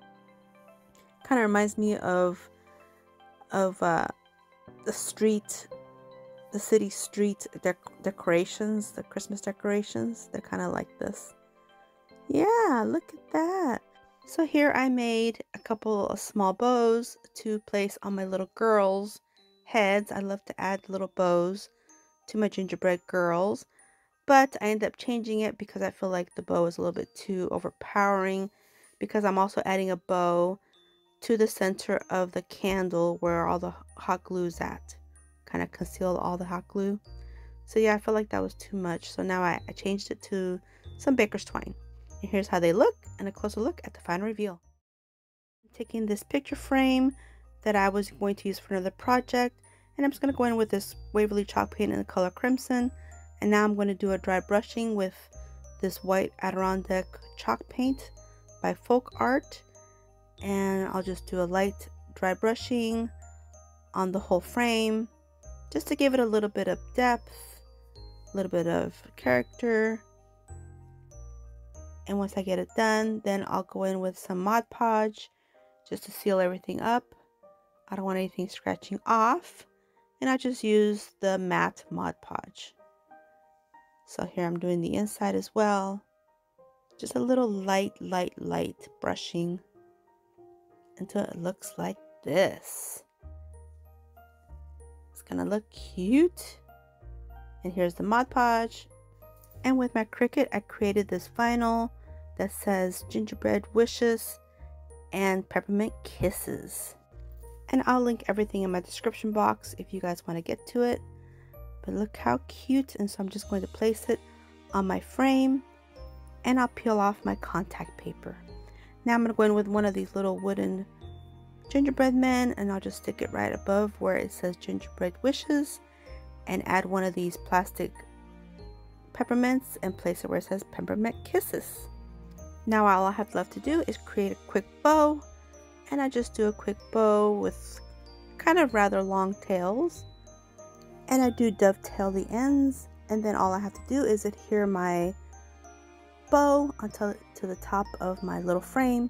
Kind of reminds me of of uh, the street, the city street dec decorations, the Christmas decorations. They're kind of like this. Yeah, look at that. So here I made a couple of small bows to place on my little girls' heads. I love to add little bows to my gingerbread girls, but I ended up changing it because I feel like the bow is a little bit too overpowering, because I'm also adding a bow to the center of the candle where all the hot glue is at. Kind of conceal all the hot glue. So yeah, I feel like that was too much. So now I, I changed it to some baker's twine. And here's how they look, and a closer look at the final reveal. I'm taking this picture frame that I was going to use for another project, and I'm just going to go in with this Waverly chalk paint in the color crimson. And now I'm going to do a dry brushing with this white Adirondack chalk paint by Folk Art. And I'll just do a light dry brushing on the whole frame, just to give it a little bit of depth, a little bit of character. And once I get it done, then I'll go in with some Mod Podge just to seal everything up. I don't want anything scratching off. And I just use the matte Mod Podge. So here I'm doing the inside as well. Just a little light, light, light brushing until it looks like this. It's gonna look cute. And here's the Mod Podge. And with my Cricut, I created this vinyl that says gingerbread wishes and peppermint kisses, and I'll link everything in my description box if you guys want to get to it. But look how cute. And so I'm just going to place it on my frame, and I'll peel off my contact paper. Now I'm going to go in with one of these little wooden gingerbread men, and I'll just stick it right above where it says gingerbread wishes, and add one of these plastic peppermints and place it where it says peppermint kisses. Now all I have left to do is create a quick bow, and I just do a quick bow with kind of rather long tails, and I do dovetail the ends. And then all I have to do is adhere my bow until to the top of my little frame.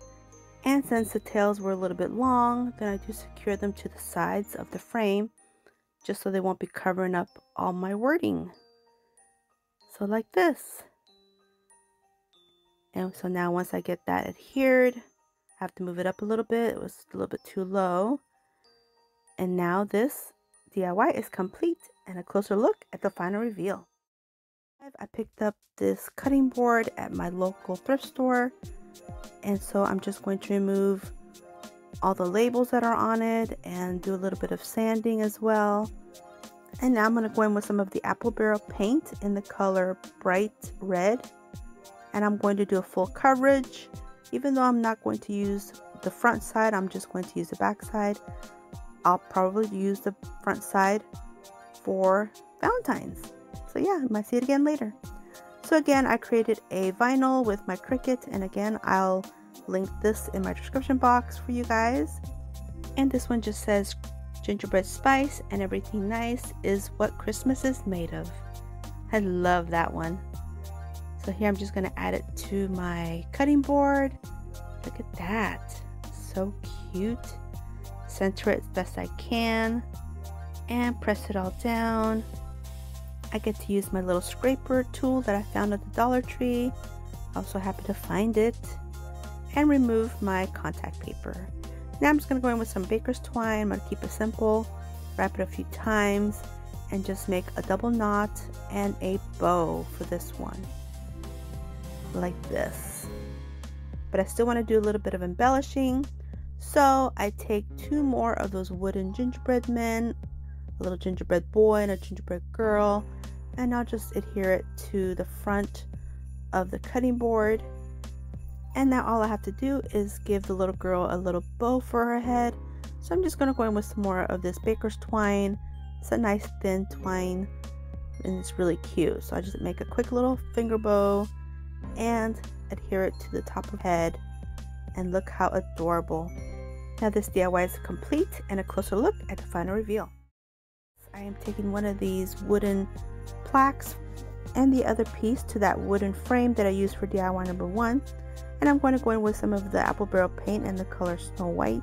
And since the tails were a little bit long, then I do secure them to the sides of the frame, just so they won't be covering up all my wording. So like this. And so now once I get that adhered, I have to move it up a little bit. It was a little bit too low. And now this D I Y is complete, and a closer look at the final reveal. I picked up this cutting board at my local thrift store, and so I'm just going to remove all the labels that are on it and do a little bit of sanding as well. And now I'm going to go in with some of the Apple Barrel paint in the color bright red. And I'm going to do a full coverage. Even though I'm not going to use the front side, I'm just going to use the back side. I'll probably use the front side for Valentine's. So yeah, you might see it again later. So again, I created a vinyl with my Cricut. And again, I'll link this in my description box for you guys. And this one just says gingerbread spice and everything nice is what Christmas is made of. I love that one. So here I'm just going to add it to my cutting board. Look at that. So cute. Center it as best I can and press it all down. I get to use my little scraper tool that I found at the Dollar Tree. I also happen to find it, and remove my contact paper. Now I'm just going to go in with some baker's twine. I'm going to keep it simple, wrap it a few times, and just make a double knot and a bow for this one, like this. But I still want to do a little bit of embellishing, So I take two more of those wooden gingerbread men, a little gingerbread boy and a gingerbread girl, and I'll just adhere it to the front of the cutting board. And now all I have to do is give the little girl a little bow for her head. So I'm just going to go in with some more of this baker's twine. It's a nice thin twine and it's really cute. So I just make a quick little finger bow and adhere it to the top of head, and look how adorable. Now this D I Y is complete, and a closer look at the final reveal. I am taking one of these wooden plaques and the other piece to that wooden frame that I used for D I Y number one, and I'm going to go in with some of the Apple Barrel paint and the color Snow White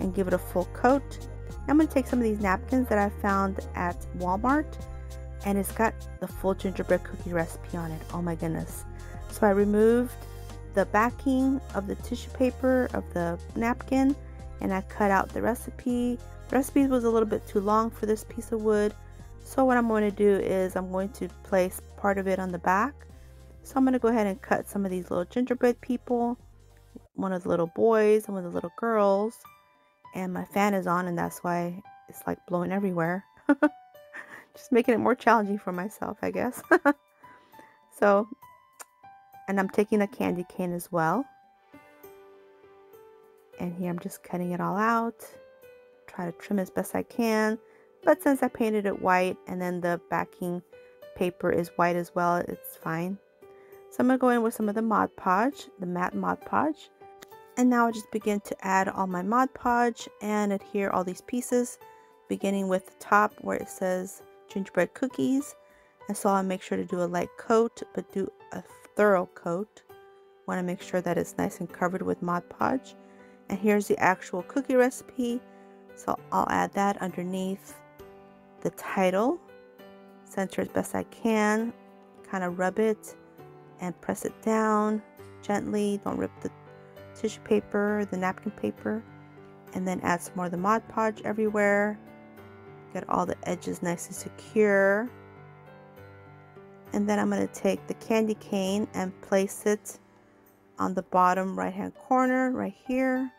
and give it a full coat. I'm going to take some of these napkins that I found at Walmart, and it's got the full gingerbread cookie recipe on it. Oh my goodness. So I removed the backing of the tissue paper of the napkin and I cut out the recipe. The recipe was a little bit too long for this piece of wood. So what I'm going to do is I'm going to place part of it on the back. So I'm going to go ahead and cut some of these little gingerbread people, one of the little boys and one of the little girls. And my fan is on and that's why it's like blowing everywhere. Just making it more challenging for myself, I guess. So, and I'm taking a candy cane as well. And here I'm just cutting it all out. Try to trim as best I can. But since I painted it white and then the backing paper is white as well, it's fine. So I'm going to go in with some of the Mod Podge, the matte Mod Podge. And now I'll just begin to add all my Mod Podge and adhere all these pieces, beginning with the top where it says gingerbread cookies. And so I'll make sure to do a light coat, but do a thorough coat. Want to make sure that it's nice and covered with Mod Podge. And here's the actual cookie recipe. So I'll add that underneath the title. Center as best I can. Kind of rub it and press it down gently. Don't rip the tissue paper, the napkin paper. And then add some more of the Mod Podge everywhere. Get all the edges nice and secure. And then I'm going to take the candy cane and place it on the bottom right hand corner right here.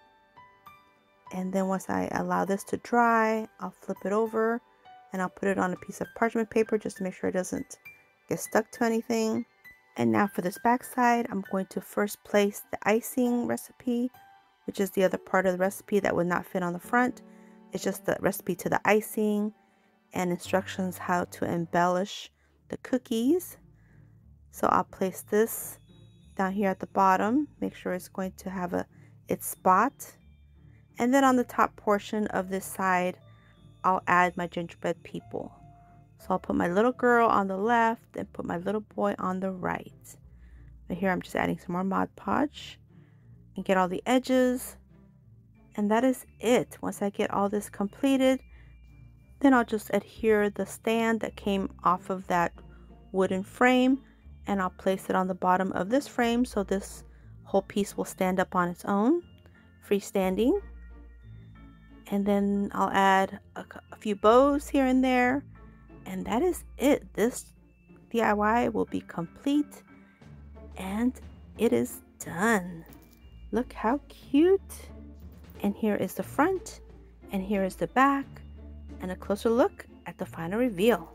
And then once I allow this to dry, I'll flip it over and I'll put it on a piece of parchment paper just to make sure it doesn't get stuck to anything. And now for this back side, I'm going to first place the icing recipe, which is the other part of the recipe that would not fit on the front. It's just the recipe to the icing and instructions how to embellish the cookies. So I'll place this down here at the bottom, make sure it's going to have a its spot. And then on the top portion of this side, I'll add my gingerbread people. So I'll put my little girl on the left and put my little boy on the right. But here I'm just adding some more Mod Podge and get all the edges. And that is it. Once I get all this completed, then I'll just adhere the stand that came off of that wooden frame, and I'll place it on the bottom of this frame so this whole piece will stand up on its own, freestanding. And then I'll add a, a few bows here and there, and that is it. This D I Y will be complete, and it is done. Look how cute. And here is the front, and here is the back, and a closer look at the final reveal.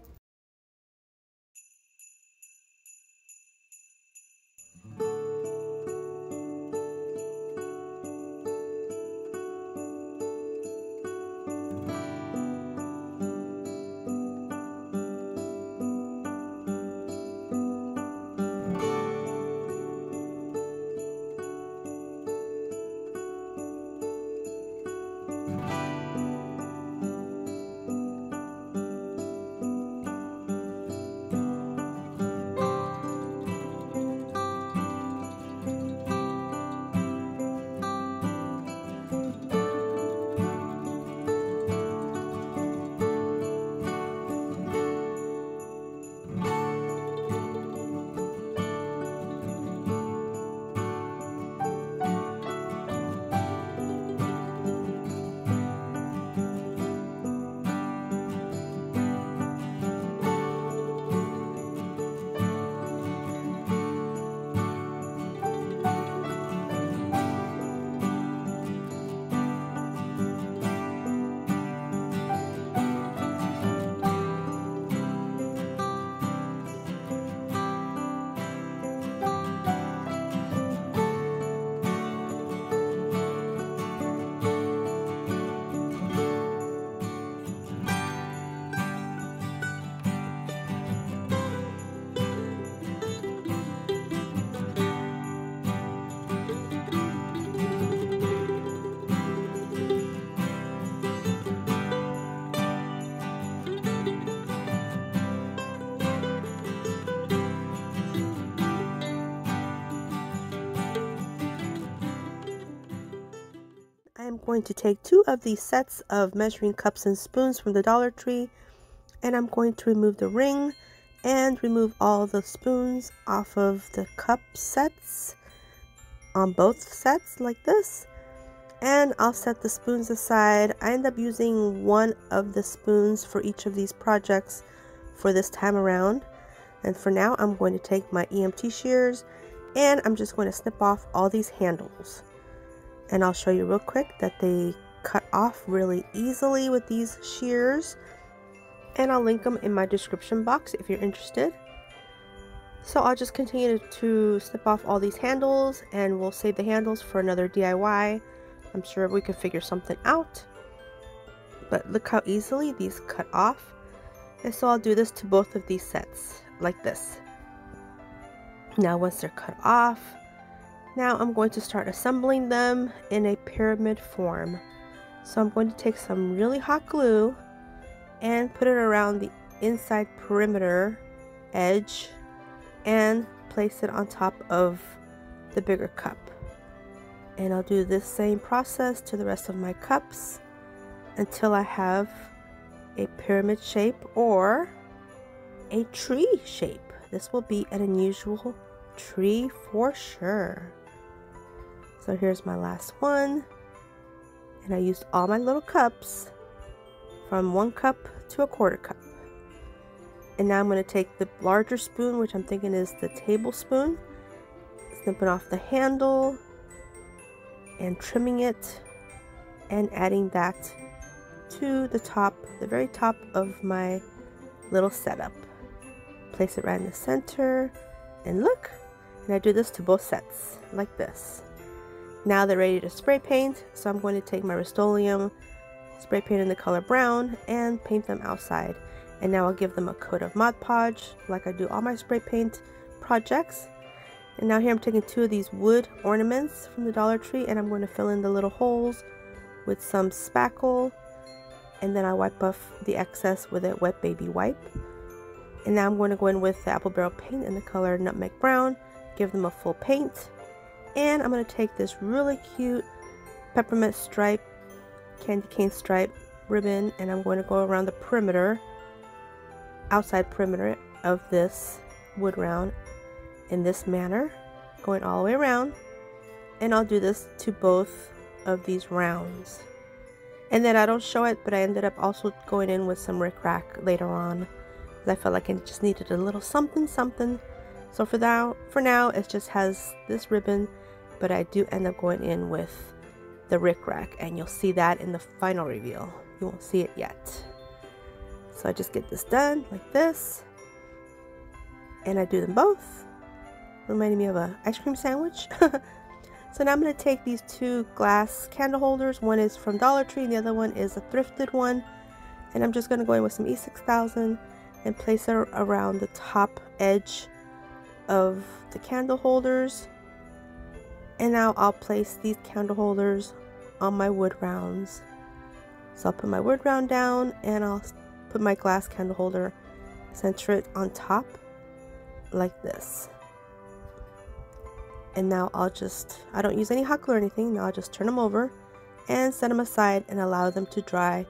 going to take two of these sets of measuring cups and spoons from the Dollar Tree, and I'm going to remove the ring and remove all the spoons off of the cup sets on both sets like this. And I'll set the spoons aside. I end up using one of the spoons for each of these projects for this time around. And for now, I'm going to take my E M T shears and I'm just going to snip off all these handles. And I'll show you real quick that they cut off really easily with these shears. And I'll link them in my description box if you're interested. So I'll just continue to snip off all these handles, and we'll save the handles for another D I Y. I'm sure we can figure something out. But look how easily these cut off. And so I'll do this to both of these sets like this. Now once they're cut off, now I'm going to start assembling them in a pyramid form. So I'm going to take some really hot glue and put it around the inside perimeter edge and place it on top of the bigger cup. And I'll do this same process to the rest of my cups until I have a pyramid shape or a tree shape. This will be an unusual tree for sure. So here's my last one, and I used all my little cups from one cup to a quarter cup. And now I'm going to take the larger spoon, which I'm thinking is the tablespoon, snipping off the handle and trimming it and adding that to the top, the very top of my little setup. Place it right in the center and look, and I do this to both sets like this. Now they're ready to spray paint, so I'm going to take my Rust-Oleum, spray paint in the color brown, and paint them outside. And now I'll give them a coat of Mod Podge like I do all my spray paint projects. And now here I'm taking two of these wood ornaments from the Dollar Tree, and I'm going to fill in the little holes with some spackle, and then I wipe off the excess with a wet baby wipe. And now I'm going to go in with the Apple Barrel paint in the color nutmeg brown, give them a full paint, and I'm going to take this really cute peppermint stripe, candy cane stripe ribbon, and I'm going to go around the perimeter, outside perimeter of this wood round in this manner, going all the way around. And I'll do this to both of these rounds. And then I don't show it, but I ended up also going in with some rickrack later on, because I felt like I just needed a little something something. So for now, for now it just has this ribbon, but I do end up going in with the rickrack, and you'll see that in the final reveal. You won't see it yet. So I just get this done like this, and I do them both. Reminding me of an ice cream sandwich. So now I'm going to take these two glass candle holders. One is from Dollar Tree and the other one is a thrifted one. And I'm just going to go in with some E six thousand and place it around the top edge of the candle holders. And now I'll place these candle holders on my wood rounds. So I'll put my wood round down and I'll put my glass candle holder, center it on top like this. And now I'll just, I don't use any hot glue or anything. Now I'll just turn them over and set them aside and allow them to dry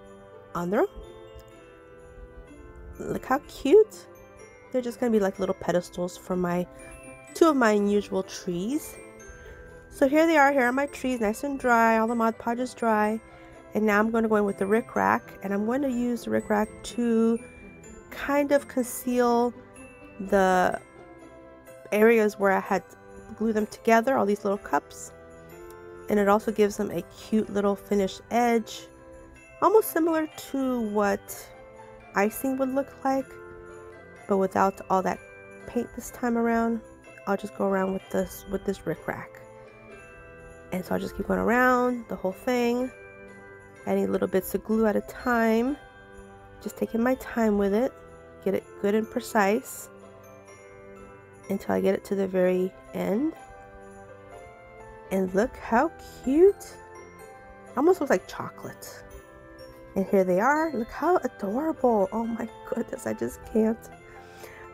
on their own. Look how cute. They're just going to be like little pedestals for my, two of my unusual trees. So here they are. Here are my trees, nice and dry. All the Mod Podge is dry. And now I'm going to go in with the rickrack. And I'm going to use the rickrack to kind of conceal the areas where I had glue them together, all these little cups, and it also gives them a cute little finished edge, almost similar to what icing would look like, but without all that paint this time around. I'll just go around with this with this rickrack, and so I'll just keep going around the whole thing, adding little bits of glue at a time, just taking my time with it, get it good and precise until I get it to the very end. And look how cute. Almost looks like chocolate. And here they are. Look how adorable. Oh my goodness, I just can't.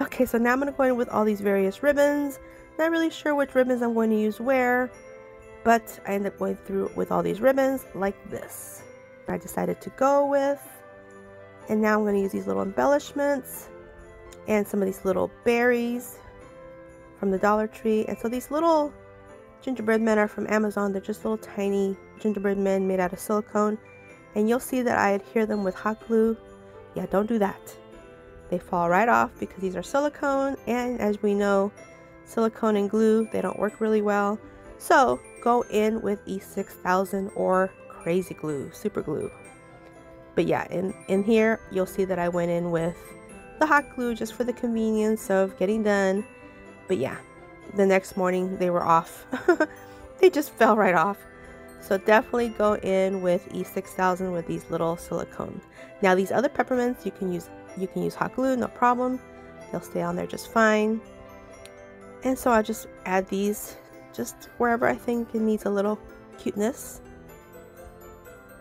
Okay, so now I'm going to go in with all these various ribbons. Not really sure which ribbons I'm going to use where. But I ended up going through with all these ribbons like this. I decided to go with. And now I'm going to use these little embellishments and some of these little berries from the Dollar Tree. And so these little gingerbread men are from Amazon. They're just little tiny gingerbread men made out of silicone. And you'll see that I adhere them with hot glue. Yeah, don't do that. They fall right off because these are silicone. And as we know, silicone and glue, they don't work really well. So go in with E six thousand or crazy glue, super glue. But yeah, in, in here, you'll see that I went in with the hot glue just for the convenience of getting done. But yeah, the next morning they were off. They just fell right off. So definitely go in with E six thousand with these little silicone. Now these other peppermints, you can use you can use hot glue, no problem. They'll stay on there just fine. And so I just add these just wherever I think it needs a little cuteness.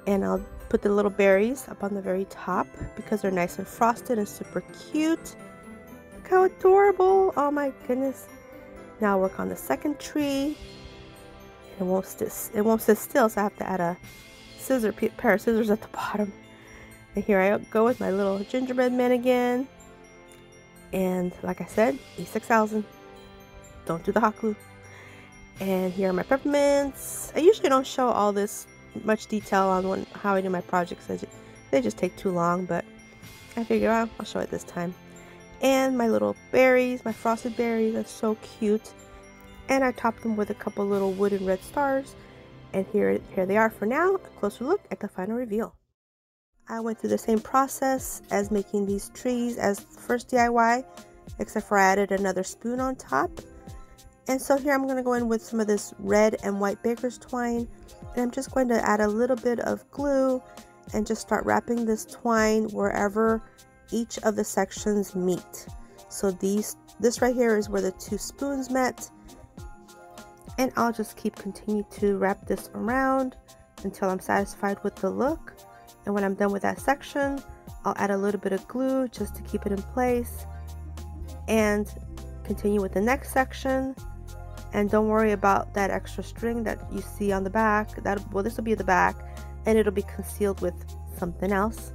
And I'll put the little berries up on the very top because they're nice and frosted and super cute. Look how adorable. Oh my goodness. Now I'll work on the second tree. It won't, it won't sit still, so I have to add a scissor, pair of scissors at the bottom. And here I go with my little gingerbread man again. And like I said, E six thousand. Don't do the hot glue. And here are my peppermints. I usually don't show all this much detail on when, how I do my projects. They just take too long, but I figure out I'll show it this time. And my little berries, my frosted berries, are so cute. And I topped them with a couple little wooden red stars. And here, here they are for now. A closer look at the final reveal. I went through the same process as making these trees as the first D I Y, except for I added another spoon on top. And so here I'm going to go in with some of this red and white baker's twine, and I'm just going to add a little bit of glue and just start wrapping this twine wherever each of the sections meet. So these, this right here is where the two spoons met, and I'll just keep continue to wrap this around until I'm satisfied with the look. And when I'm done with that section, I'll add a little bit of glue just to keep it in place and continue with the next section. And don't worry about that extra string that you see on the back. That, well, this will be the back, and it'll be concealed with something else.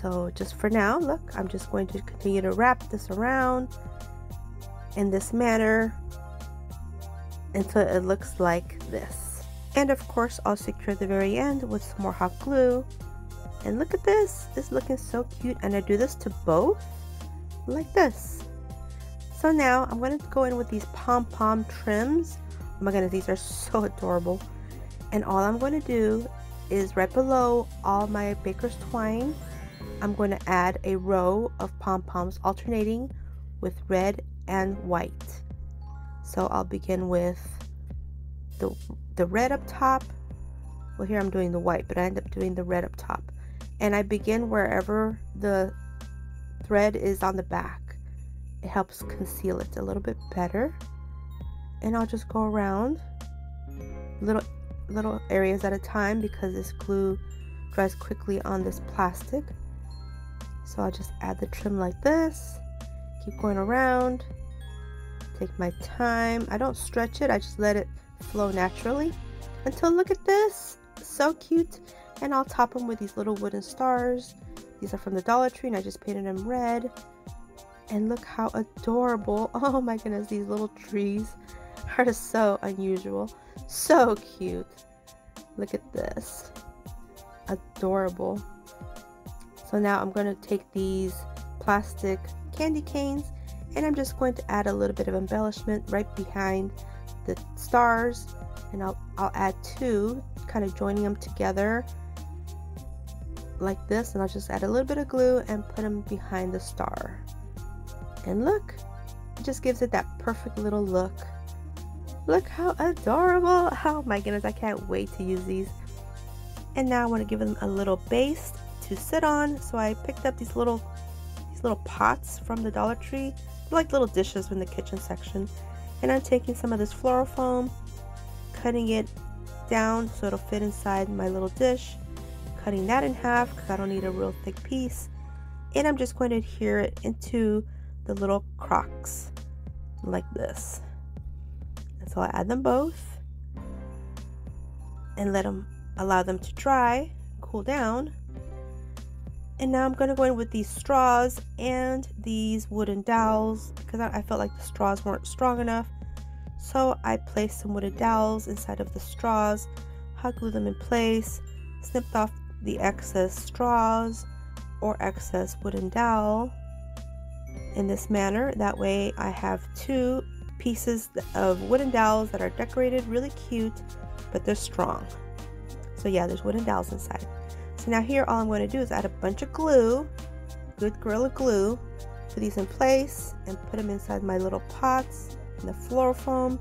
So just for now, look, I'm just going to continue to wrap this around in this manner until it looks like this. And of course, I'll secure the very end with some more hot glue. And look at this, it's looking so cute. And I do this to both, like this. So now I'm going to go in with these pom-pom trims. Oh my goodness, these are so adorable. And all I'm going to do is right below all my baker's twine, I'm going to add a row of pom-poms alternating with red and white. So I'll begin with the, the red up top. Well, here I'm doing the white, but I end up doing the red up top. And I begin wherever the thread is on the back. It helps conceal it a little bit better. And I'll just go around little little areas at a time because this glue dries quickly on this plastic. So I'll just add the trim like this, keep going around, take my time. I don't stretch it, I just let it flow naturally until, look at this, so cute. And I'll top them with these little wooden stars. These are from the Dollar Tree, and I just painted them red. And look how adorable. Oh my goodness, these little trees are so unusual, so cute. Look at this, adorable. So now I'm going to take these plastic candy canes, and I'm just going to add a little bit of embellishment right behind the stars. And I'll, I'll add two, kind of joining them together like this. And I'll just add a little bit of glue and put them behind the star. And look, it just gives it that perfect little look. Look how adorable. Oh my goodness, I can't wait to use these. And now I want to give them a little base to sit on. So I picked up these little these little pots from the Dollar Tree. They're like little dishes from the kitchen section. And I'm taking some of this floral foam, cutting it down so it'll fit inside my little dish, cutting that in half because I don't need a real thick piece. And I'm just going to adhere it into the little crocks like this. And so I add them both, and let them allow them to dry, cool down. And now I'm going to go in with these straws and these wooden dowels because I, I felt like the straws weren't strong enough. So I placed some wooden dowels inside of the straws, hot glued them in place, snipped off the excess straws or excess wooden dowel in this manner. That way I have two pieces of wooden dowels that are decorated really cute, but they're strong. So yeah, there's wooden dowels inside. So now here all I'm going to do is add a bunch of glue, good Gorilla glue, put these in place and put them inside my little pots in the floral foam,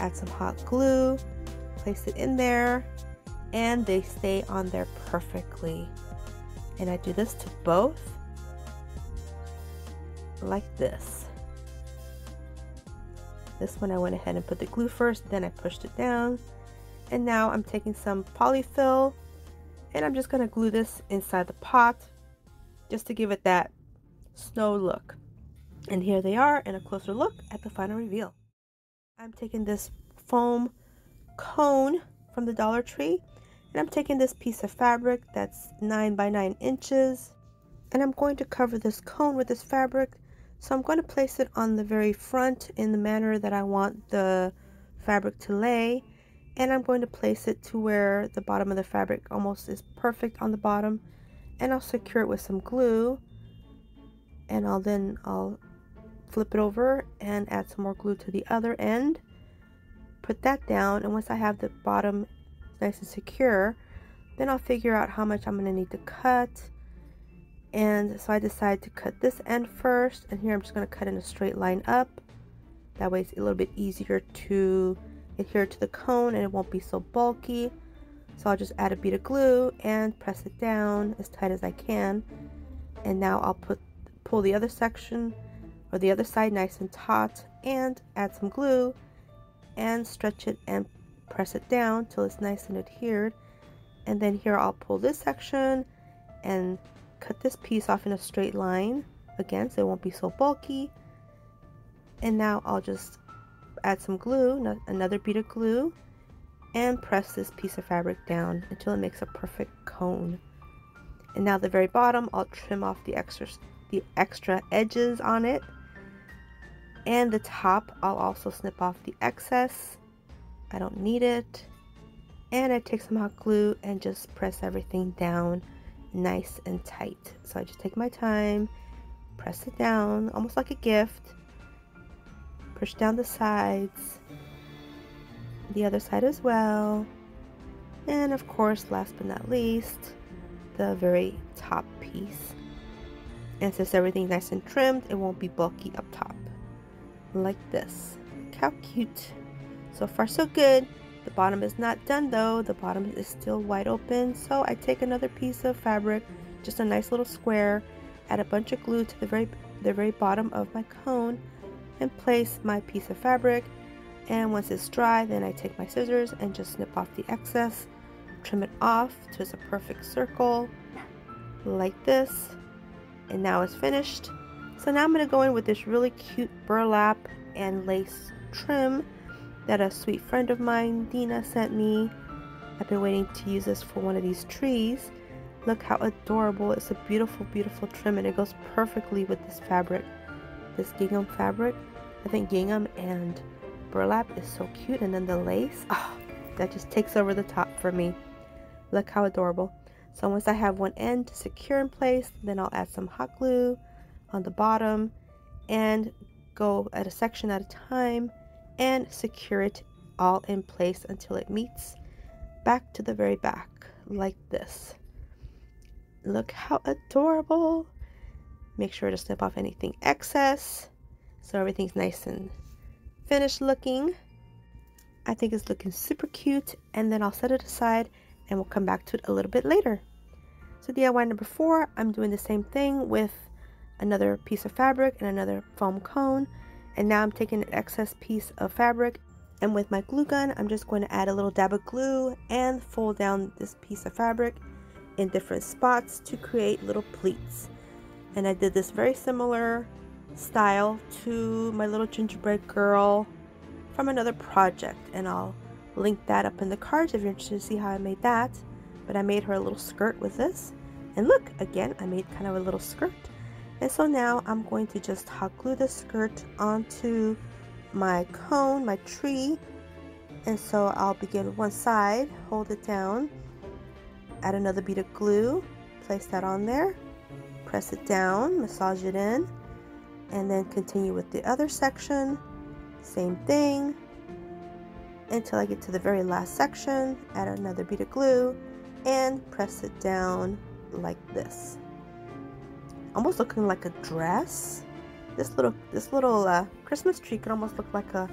add some hot glue, place it in there, and they stay on there perfectly. And I do this to both, like this. This one I went ahead and put the glue first, then I pushed it down. And now I'm taking some polyfill and I'm just going to glue this inside the pot just to give it that snow look. And here they are in a closer look at the final reveal. I'm taking this foam cone from the Dollar Tree and I'm taking this piece of fabric that's nine by nine inches, and I'm going to cover this cone with this fabric. So I'm going to place it on the very front in the manner that I want the fabric to lay, and I'm going to place it to where the bottom of the fabric almost is perfect on the bottom, and I'll secure it with some glue, and I'll then I'll flip it over and add some more glue to the other end, put that down, and once I have the bottom nice and secure, then I'll figure out how much I'm going to need to cut. And so I decided to cut this end first, and here I'm just going to cut in a straight line up. That way it's a little bit easier to adhere to the cone and it won't be so bulky. So I'll just add a bead of glue and press it down as tight as I can, and now I'll put pull the other section or the other side nice and taut and add some glue and stretch it and press it down till it's nice and adhered. And then here I'll pull this section and cut this piece off in a straight line again so it won't be so bulky, and now I'll just add some glue, another bead of glue, and press this piece of fabric down until it makes a perfect cone. And now the very bottom, I'll trim off the extra the extra edges on it, and the top I'll also snip off the excess. I don't need it. And I take some hot glue and just press everything down nice and tight. So I just take my time, press it down almost like a gift, push down the sides, the other side as well, and of course last but not least the very top piece. And since everything's nice and trimmed, it won't be bulky up top, like this. Look how cute. So far so good. The bottom is not done though, the bottom is still wide open, so I take another piece of fabric, just a nice little square, add a bunch of glue to the very the very bottom of my cone and place my piece of fabric, and once it's dry then I take my scissors and just snip off the excess, trim it off to a perfect circle like this, and now it's finished. So now I'm going to go in with this really cute burlap and lace trim that a sweet friend of mine, Dina, sent me. I've been waiting to use this for one of these trees. Look how adorable. It's a beautiful beautiful trim and it goes perfectly with this fabric, this gingham fabric. I think gingham and burlap is so cute, and then the lace, oh, that just takes over the top for me. Look how adorable. So once I have one end secure in place, then I'll add some hot glue on the bottom and go at a section at a time and secure it all in place until it meets back to the very back, like this. Look how adorable. Make sure to snip off anything excess so everything's nice and finished looking. I think it's looking super cute, and then I'll set it aside and we'll come back to it a little bit later. So D I Y number four, I'm doing the same thing with another piece of fabric and another foam cone. And now I'm taking an excess piece of fabric, and with my glue gun I'm just going to add a little dab of glue and fold down this piece of fabric in different spots to create little pleats. And I did this very similar style to my little gingerbread girl from another project, and I'll link that up in the cards if you're interested to see how I made that. But I made her a little skirt with this, and look, again, I made kind of a little skirt. And so now I'm going to just hot glue the skirt onto my cone, my tree. And so I'll begin one side, hold it down, add another bead of glue, place that on there, press it down, massage it in, and then continue with the other section, same thing, until I get to the very last section, add another bead of glue, and press it down like this. Almost looking like a dress. This little this little uh, Christmas tree could almost look like a,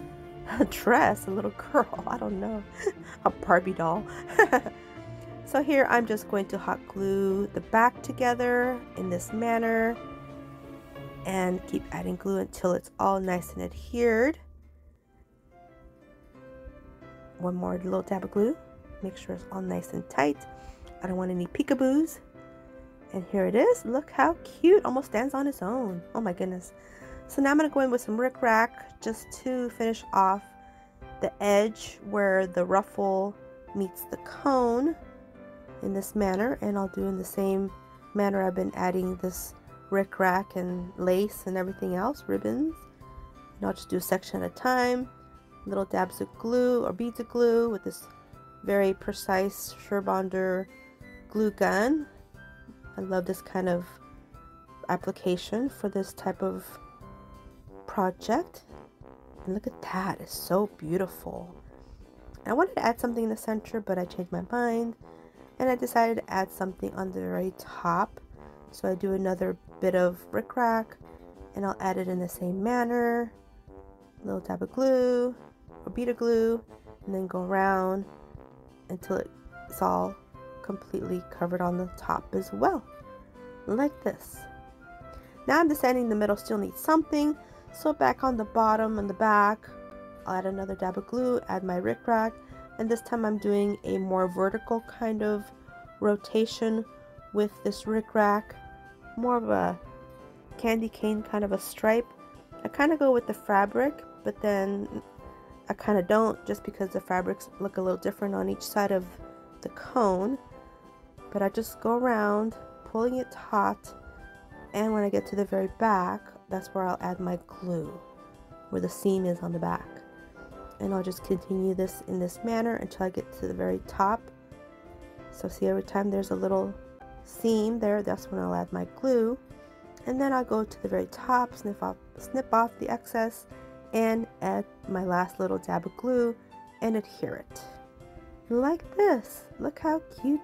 a dress, a little girl, I don't know, a Barbie doll. So here I'm just going to hot glue the back together in this manner and keep adding glue until it's all nice and adhered. One more little dab of glue, make sure it's all nice and tight. I don't want any peekaboos. And here it is, look how cute, almost stands on its own. Oh my goodness. So now I'm gonna go in with some rickrack just to finish off the edge where the ruffle meets the cone in this manner. And I'll do in the same manner I've been adding this rickrack and lace and everything else, ribbons. And I'll just do a section at a time, little dabs of glue or beads of glue with this very precise SureBonder glue gun. I love this kind of application for this type of project. And look at that, it's so beautiful. I wanted to add something in the center, but I changed my mind and I decided to add something on the very top. So I do another bit of rickrack and I'll add it in the same manner. A little dab of glue or bead of glue, and then go around until it's all completely covered on the top as well, like this. Now I'm deciding the middle still needs something, so back on the bottom and the back, I'll add another dab of glue, add my rickrack, and this time I'm doing a more vertical kind of rotation with this rickrack, more of a candy cane kind of a stripe. I kind of go with the fabric, but then I kind of don't, just because the fabrics look a little different on each side of the cone. But I just go around pulling it taut, and when I get to the very back, that's where I'll add my glue where the seam is on the back, and I'll just continue this in this manner until I get to the very top. So see, every time there's a little seam there, that's when I'll add my glue, and then I'll go to the very top, snip off, snip off the excess, and add my last little dab of glue and adhere it like this. Look how cute.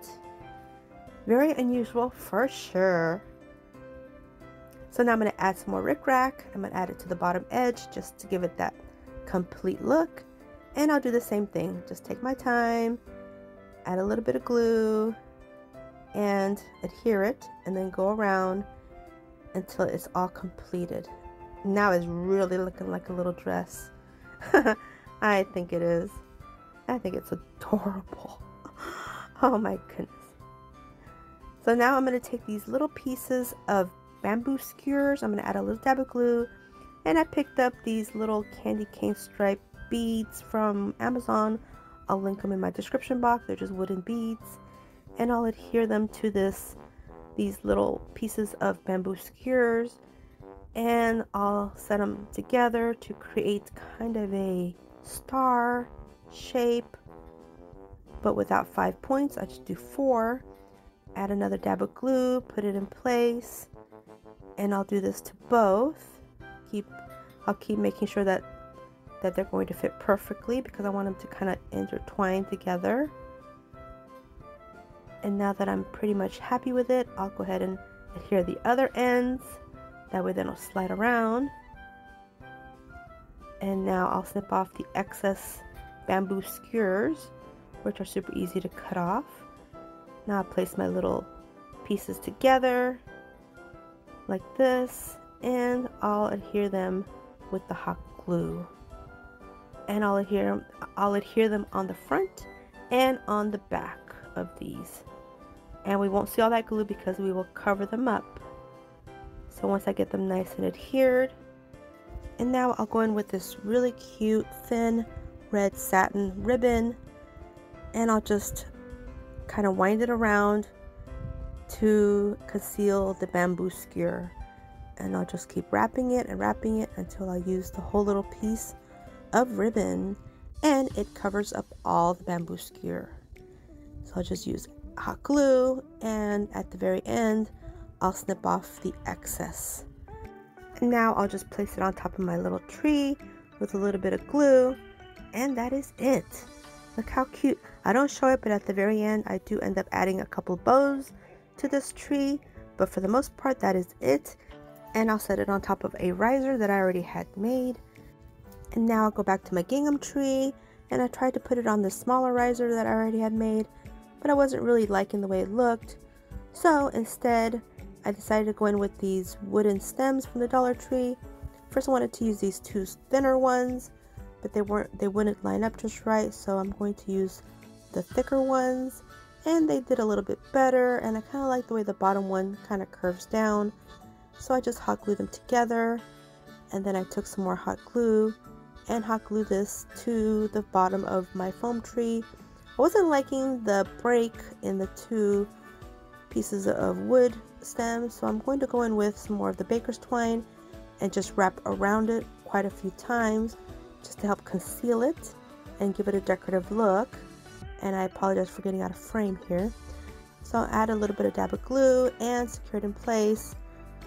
Very unusual for sure. So now I'm going to add some more rickrack. I'm going to add it to the bottom edge just to give it that complete look, and I'll do the same thing, just take my time, add a little bit of glue and adhere it, and then go around until it's all completed. Now it's really looking like a little dress. I think it is. I think it's adorable. Oh my goodness. So now I'm going to take these little pieces of bamboo skewers. I'm going to add a little dab of glue. And I picked up these little candy cane stripe beads from Amazon. I'll link them in my description box. They're just wooden beads. And I'll adhere them to this, these little pieces of bamboo skewers. And I'll set them together to create kind of a star shape, but without five points. I just do four, add another dab of glue, put it in place, and I'll do this to both. Keep, I'll keep making sure that that they're going to fit perfectly, because I want them to kind of intertwine together. And now that I'm pretty much happy with it, I'll go ahead and adhere the other ends, that way they don't slide around. And now I'll snip off the excess bamboo skewers, which are super easy to cut off. Now I place my little pieces together like this, and I'll adhere them with the hot glue, and I'll adhere I'll adhere them on the front and on the back of these, and we won't see all that glue because we will cover them up. So once I get them nice and adhered, and now I'll go in with this really cute thin red satin ribbon and I'll just kind of wind it around to conceal the bamboo skewer, and I'll just keep wrapping it and wrapping it until I use the whole little piece of ribbon and it covers up all the bamboo skewer. So I'll just use hot glue, and at the very end I'll snip off the excess. And now I'll just place it on top of my little tree with a little bit of glue, and that is it. Look how cute. I don't show it, but at the very end I do end up adding a couple bows to this tree, but for the most part that is it. And I'll set it on top of a riser that I already had made. And now I'll go back to my gingham tree, and I tried to put it on the smaller riser that I already had made, but I wasn't really liking the way it looked. So instead I decided to go in with these wooden stems from the Dollar Tree. First I wanted to use these two thinner ones, but they weren't they wouldn't line up just right, so I'm going to use the thicker ones, and they did a little bit better, and I kind of like the way the bottom one kind of curves down. So I just hot glued them together, and then I took some more hot glue and hot glued this to the bottom of my foam tree. I wasn't liking the break in the two pieces of wood stems, so I'm going to go in with some more of the baker's twine and just wrap around it quite a few times just to help conceal it and give it a decorative look. And I apologize for getting out of frame here. So I'll add a little bit of dab of glue and secure it in place,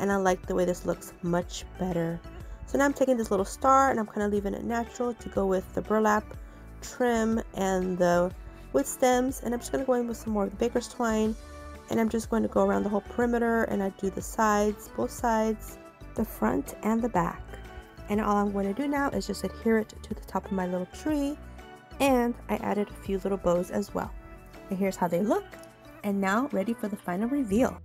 and I like the way this looks much better. So now I'm taking this little star and I'm kind of leaving it natural to go with the burlap trim and the wood stems, and I'm just going to go in with some more of the baker's twine, and I'm just going to go around the whole perimeter, and I do the sides, both sides, the front and the back. And all I'm going to do now is just adhere it to the top of my little tree, and I added a few little bows as well. And here's how they look, and now ready for the final reveal.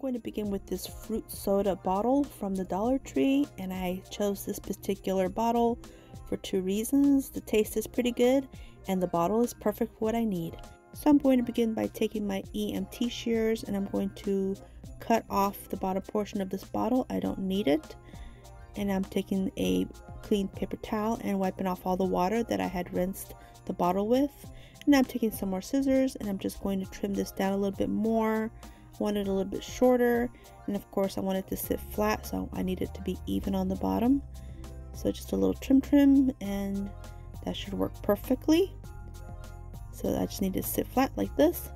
Going to begin with this fruit soda bottle from the Dollar Tree, and I chose this particular bottle for two reasons. The taste is pretty good and the bottle is perfect for what I need. So I'm going to begin by taking my E M T shears, and I'm going to cut off the bottom portion of this bottle. I don't need it. And I'm taking a clean paper towel and wiping off all the water that I had rinsed the bottle with. And I'm taking some more scissors, and I'm just going to trim this down a little bit more. Want it a little bit shorter, and of course I want it to sit flat, so I need it to be even on the bottom. So just a little trim trim, and that should work perfectly. So I just need to sit flat like this.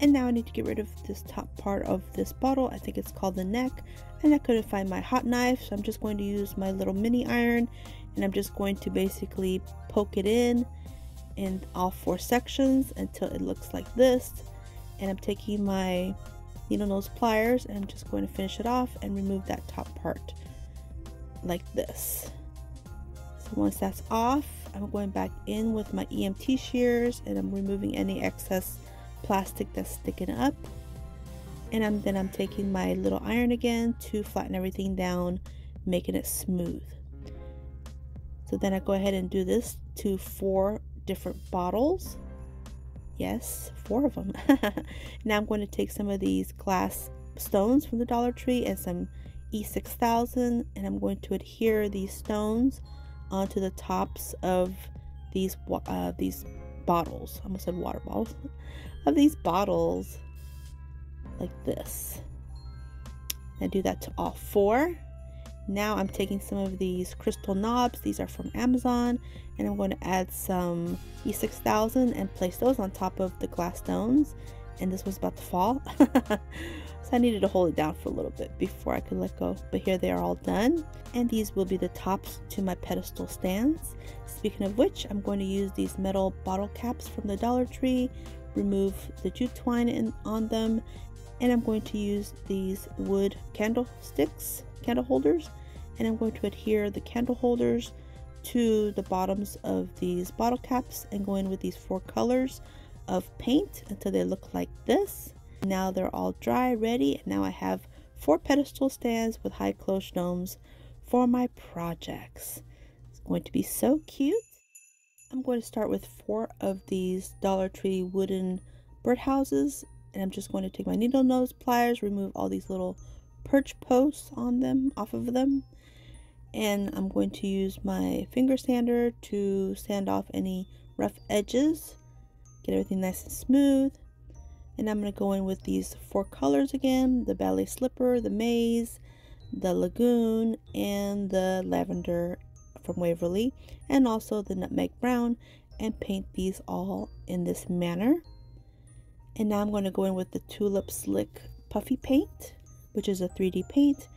And now I need to get rid of this top part of this bottle. I think it's called the neck, and I couldn't find my hot knife, so I'm just going to use my little mini iron, and I'm just going to basically poke it in in all four sections until it looks like this. And I'm taking my needle nose pliers, and I'm just going to finish it off and remove that top part like this. So once that's off, I'm going back in with my E M T shears and I'm removing any excess plastic that's sticking up. And I'm, then I'm taking my little iron again to flatten everything down, making it smooth. So then I go ahead and do this to four different bottles. Yes, four of them. Now I'm going to take some of these glass stones from the Dollar Tree and some E six thousand, and I'm going to adhere these stones onto the tops of these uh, these bottles. I almost said water bottles. Of these bottles, like this. I do that to all four. Now I'm taking some of these crystal knobs, these are from Amazon, and I'm going to add some E six thousand and place those on top of the glass stones. And this was about to fall. So I needed to hold it down for a little bit before I could let go. But here they are all done. And these will be the tops to my pedestal stands. Speaking of which, I'm going to use these metal bottle caps from the Dollar Tree, remove the jute twine in, on them, and I'm going to use these wood candlesticks, candle holders, and I'm going to adhere the candle holders to the bottoms of these bottle caps and go in with these four colors of paint until they look like this. Now they're all dry, ready, and now I have four pedestal stands with high cloche domes for my projects. It's going to be so cute. I'm going to start with four of these Dollar Tree wooden birdhouses, and I'm just going to take my needle nose pliers, remove all these little perch posts on them, off of them, and I'm going to use my finger sander to sand off any rough edges, get everything nice and smooth. And I'm going to go in with these four colors again, the ballet slipper, the maize, the lagoon, and the lavender from Waverly, and also the nutmeg brown, and paint these all in this manner. And now I'm going to go in with the Tulip Slick Puffy Paint, which is a three D paint,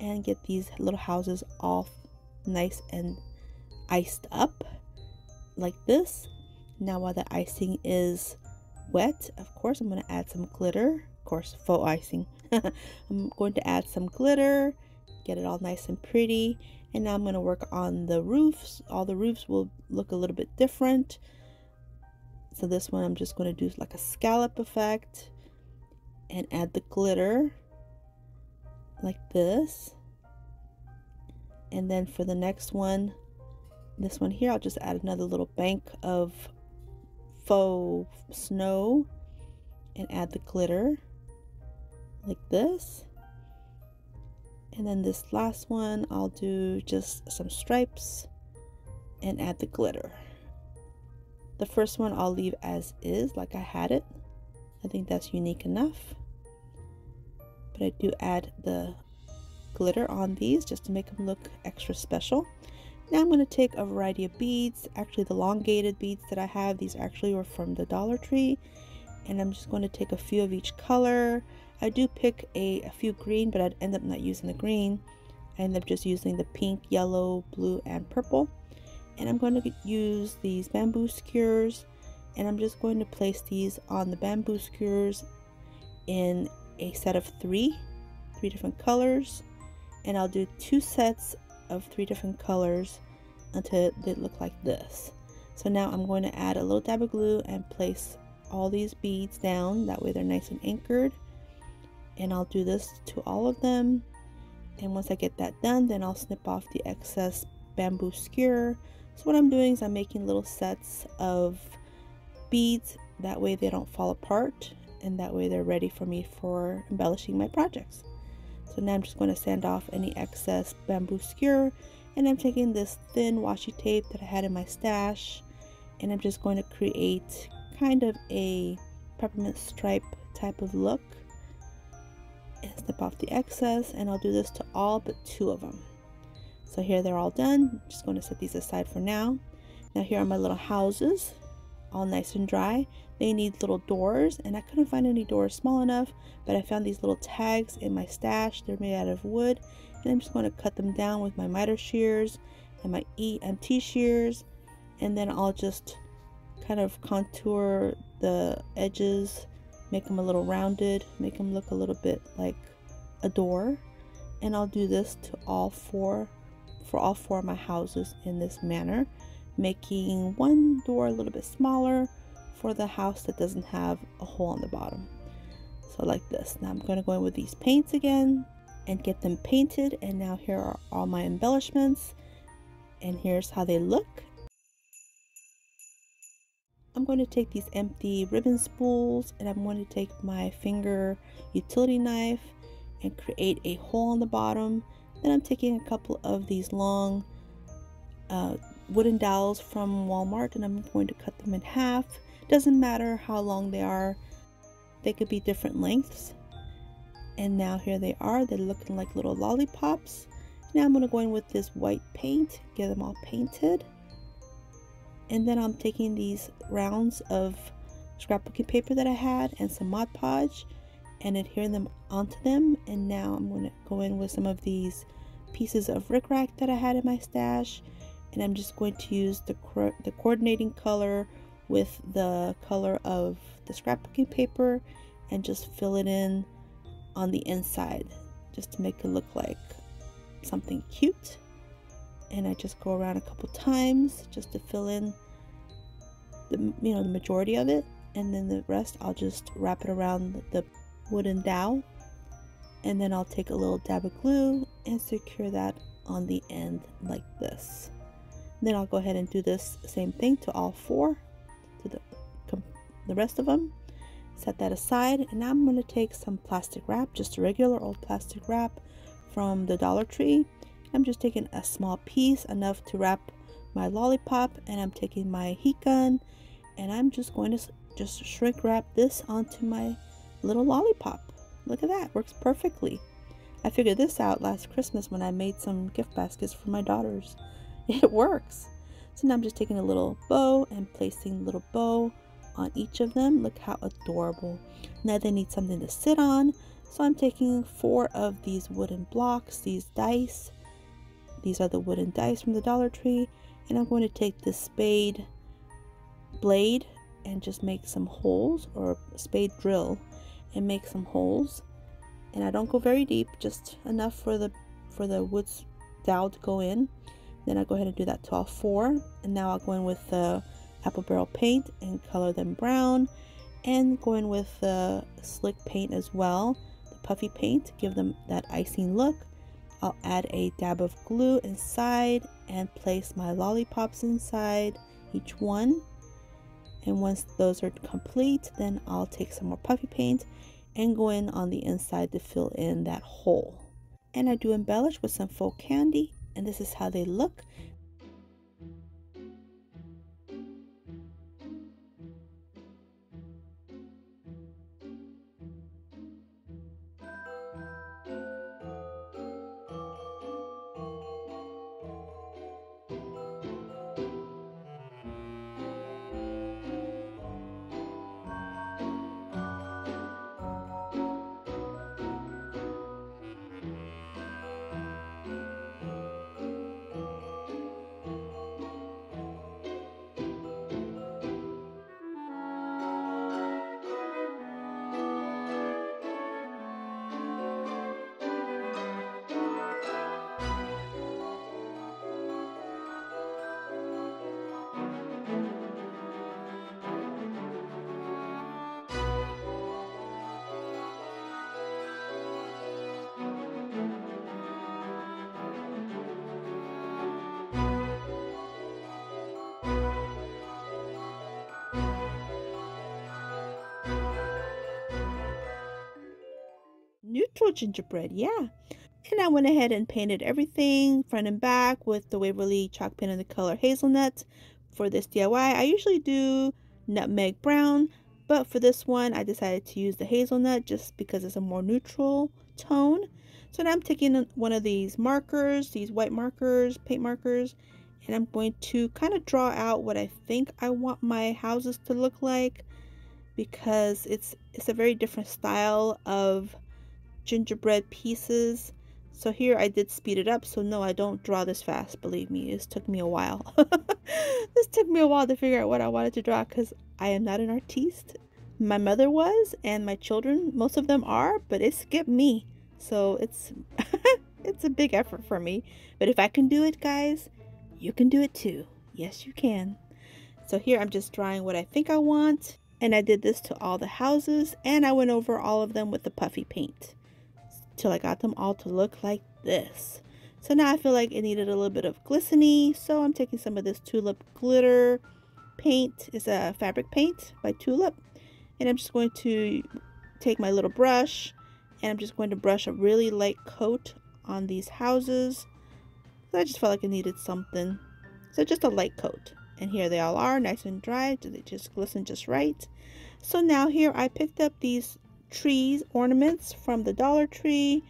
and get these little houses all nice and iced up like this. Now while the icing is wet, of course, I'm going to add some glitter. Of course, faux icing. I'm going to add some glitter, get it all nice and pretty. And now I'm going to work on the roofs. All the roofs will look a little bit different. So this one I'm just going to do like a scallop effect and add the glitter like this. And then for the next one, this one here, I'll just add another little bank of faux snow and add the glitter like this. And then this last one, I'll do just some stripes and add the glitter. The first one I'll leave as is, like I had it. I think that's unique enough. But I do add the glitter on these just to make them look extra special. Now I'm going to take a variety of beads. Actually, the elongated beads that I have, these actually were from the Dollar Tree. And I'm just going to take a few of each color. I do pick a, a few green, but I'd end up not using the green. I end up just using the pink, yellow, blue, and purple. And I'm going to use these bamboo skewers, and I'm just going to place these on the bamboo skewers in a set of three, three different colors. And I'll do two sets of three different colors until they look like this. So now I'm going to add a little dab of glue and place all these beads down. That way they're nice and anchored. And I'll do this to all of them. And once I get that done, then I'll snip off the excess bamboo skewer. So what I'm doing is I'm making little sets of beads, that way they don't fall apart, and that way they're ready for me for embellishing my projects. So now I'm just going to sand off any excess bamboo skewer, and I'm taking this thin washi tape that I had in my stash, and I'm just going to create kind of a peppermint stripe type of look and snip off the excess. And I'll do this to all but two of them. So here they're all done. I'm just going to set these aside for now. Now here are my little houses, all nice and dry. They need little doors, and I couldn't find any doors small enough, but I found these little tags in my stash. They're made out of wood, and I'm just going to cut them down with my miter shears and my E M T shears, and then I'll just kind of contour the edges, make them a little rounded, make them look a little bit like a door. And I'll do this to all four, for all four of my houses in this manner, making one door a little bit smaller for the house that doesn't have a hole on the bottom. So like this. Now I'm going to go in with these paints again and get them painted. And now here are all my embellishments, and here's how they look. I'm going to take these empty ribbon spools, and I'm going to take my finger utility knife and create a hole on the bottom. Then I'm taking a couple of these long uh, wooden dowels from Walmart, and I'm going to cut them in half. Doesn't matter how long they are, they could be different lengths. And now here they are, they're looking like little lollipops. Now I'm going to go in with this white paint, get them all painted. And then I'm taking these rounds of scrapbooking paper that I had and some Mod Podge and adhering them onto them. And now I'm going to go in with some of these pieces of rickrack that I had in my stash, and I'm just going to use the, co the coordinating color with the color of the scrapbooking paper and just fill it in on the inside just to make it look like something cute. And I just go around a couple times just to fill in the, you know, the majority of it, and then the rest I'll just wrap it around the wooden dowel, and then I'll take a little dab of glue and secure that on the end like this. And then I'll go ahead and do this same thing to all four, to the the rest of them. Set that aside, and now I'm going to take some plastic wrap, just a regular old plastic wrap from the Dollar Tree. I'm just taking a small piece, enough to wrap my lollipop, and I'm taking my heat gun, and I'm just going to just shrink wrap this onto my little lollipop. Look at that, works perfectly. I figured this out last Christmas when I made some gift baskets for my daughters. It works. So now I'm just taking a little bow and placing a little bow on each of them. Look how adorable. Now they need something to sit on, so I'm taking four of these wooden blocks, these dice. These are the wooden dice from the Dollar Tree, and I'm going to take this spade blade and just make some holes, or spade drill, and make some holes. And I don't go very deep, just enough for the for the wood dowel to go in. Then I go ahead and do that to all four, and now I'll go in with the Apple Barrel paint and color them brown, and go in with the slick paint as well, the puffy paint, to give them that icing look. I'll add a dab of glue inside and place my lollipops inside each one. And once those are complete, then I'll take some more puffy paint and go in on the inside to fill in that hole. And I do embellish with some faux candy, and this is how they look. Neutral gingerbread, yeah. And I went ahead and painted everything front and back with the Waverly chalk pen in the color hazelnut for this D I Y. I usually do nutmeg brown, but for this one I decided to use the hazelnut just because it's a more neutral tone. So now I'm taking one of these markers, these white markers, paint markers, and I'm going to kind of draw out what I think I want my houses to look like, because it's it's a very different style of gingerbread pieces. So here I did speed it up, so no, I don't draw this fast, believe me. This took me a while. This took me a while to figure out what I wanted to draw, because I am not an artiste. My mother was, and my children, most of them are, but it skipped me. So it's it's a big effort for me. But if I can do it, guys, you can do it too. Yes, you can. So here I'm just drawing what I think I want. And I did this to all the houses, and I went over all of them with the puffy paint till I got them all to look like this. So now I feel like it needed a little bit of glisteny, so I'm taking some of this Tulip glitter paint. It's a fabric paint by Tulip, and I'm just going to take my little brush, and I'm just going to brush a really light coat on these houses. I just felt like I needed something, so just a light coat. And here they all are, nice and dry. They just glisten just right. So now here I picked up these trees ornaments from the Dollar Tree.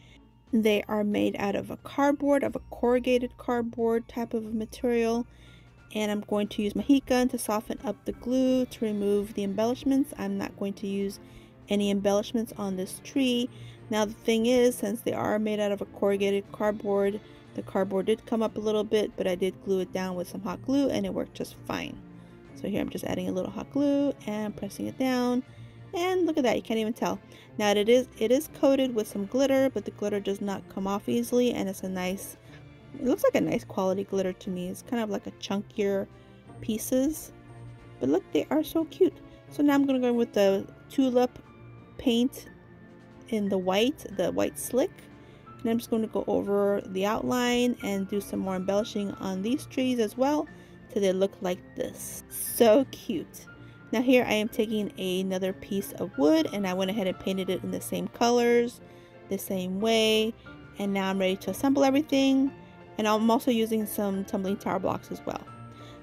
They are made out of a cardboard, of a corrugated cardboard type of material. And I'm going to use my heat gun to soften up the glue to remove the embellishments. I'm not going to use any embellishments on this tree. Now the thing is, since they are made out of a corrugated cardboard, the cardboard did come up a little bit, but I did glue it down with some hot glue and it worked just fine. So here I'm just adding a little hot glue and pressing it down. And look at that, you can't even tell. Now it is it is coated with some glitter, but the glitter does not come off easily, and it's a nice, it looks like a nice quality glitter to me. It's kind of like a chunkier pieces. But look, they are so cute. So now I'm gonna go with the Tulip paint in the white, the white slick. And I'm just going to go over the outline and do some more embellishing on these trees as well till they look like this. So cute. Now here I am taking another piece of wood, and I went ahead and painted it in the same colors, the same way, and now I'm ready to assemble everything. And I'm also using some tumbling tower blocks as well.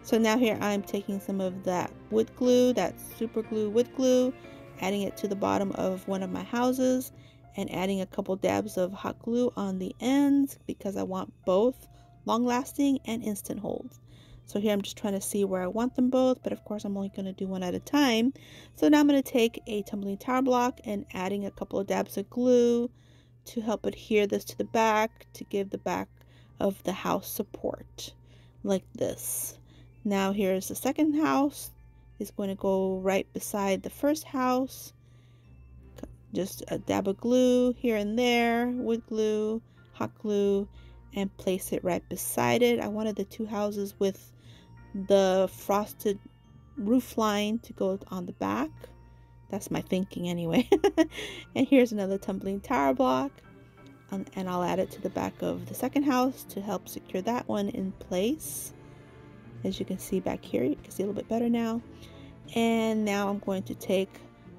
So now here I'm taking some of that wood glue, that super glue wood glue, adding it to the bottom of one of my houses, and adding a couple dabs of hot glue on the ends because I want both long-lasting and instant holds. So here I'm just trying to see where I want them both, but of course I'm only going to do one at a time. So now I'm going to take a tumbling tower block and adding a couple of dabs of glue to help adhere this to the back, to give the back of the house support, like this. Now here's the second house. It's going to go right beside the first house. Just a dab of glue here and there, wood glue, hot glue, and place it right beside it. I wanted the two houses with the frosted roof line to go on the back. That's my thinking anyway. And here's another tumbling tower block, um, and I'll add it to the back of the second house to help secure that one in place. As you can see back here, you can see a little bit better now. And now I'm going to take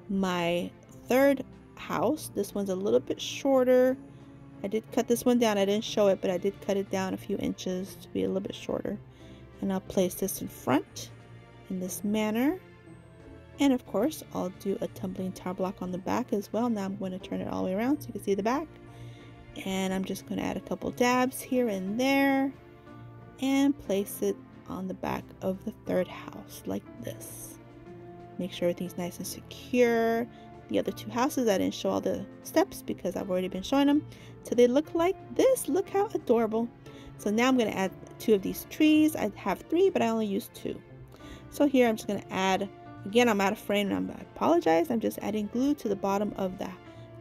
my third house. This one's a little bit shorter. I did cut this one down. I didn't show it, but I did cut it down a few inches to be a little bit shorter. And I'll place this in front in this manner. And of course, I'll do a tumbling tower block on the back as well. Now I'm going to turn it all the way around so you can see the back. And I'm just going to add a couple dabs here and there and place it on the back of the third house like this. Make sure everything's nice and secure. The other two houses, I didn't show all the steps because I've already been showing them. So they look like this. Look how adorable. So now I'm going to add two of these trees. I have three, but I only used two. So here I'm just going to add, again, I'm out of frame. And I apologize. I'm just adding glue to the bottom of the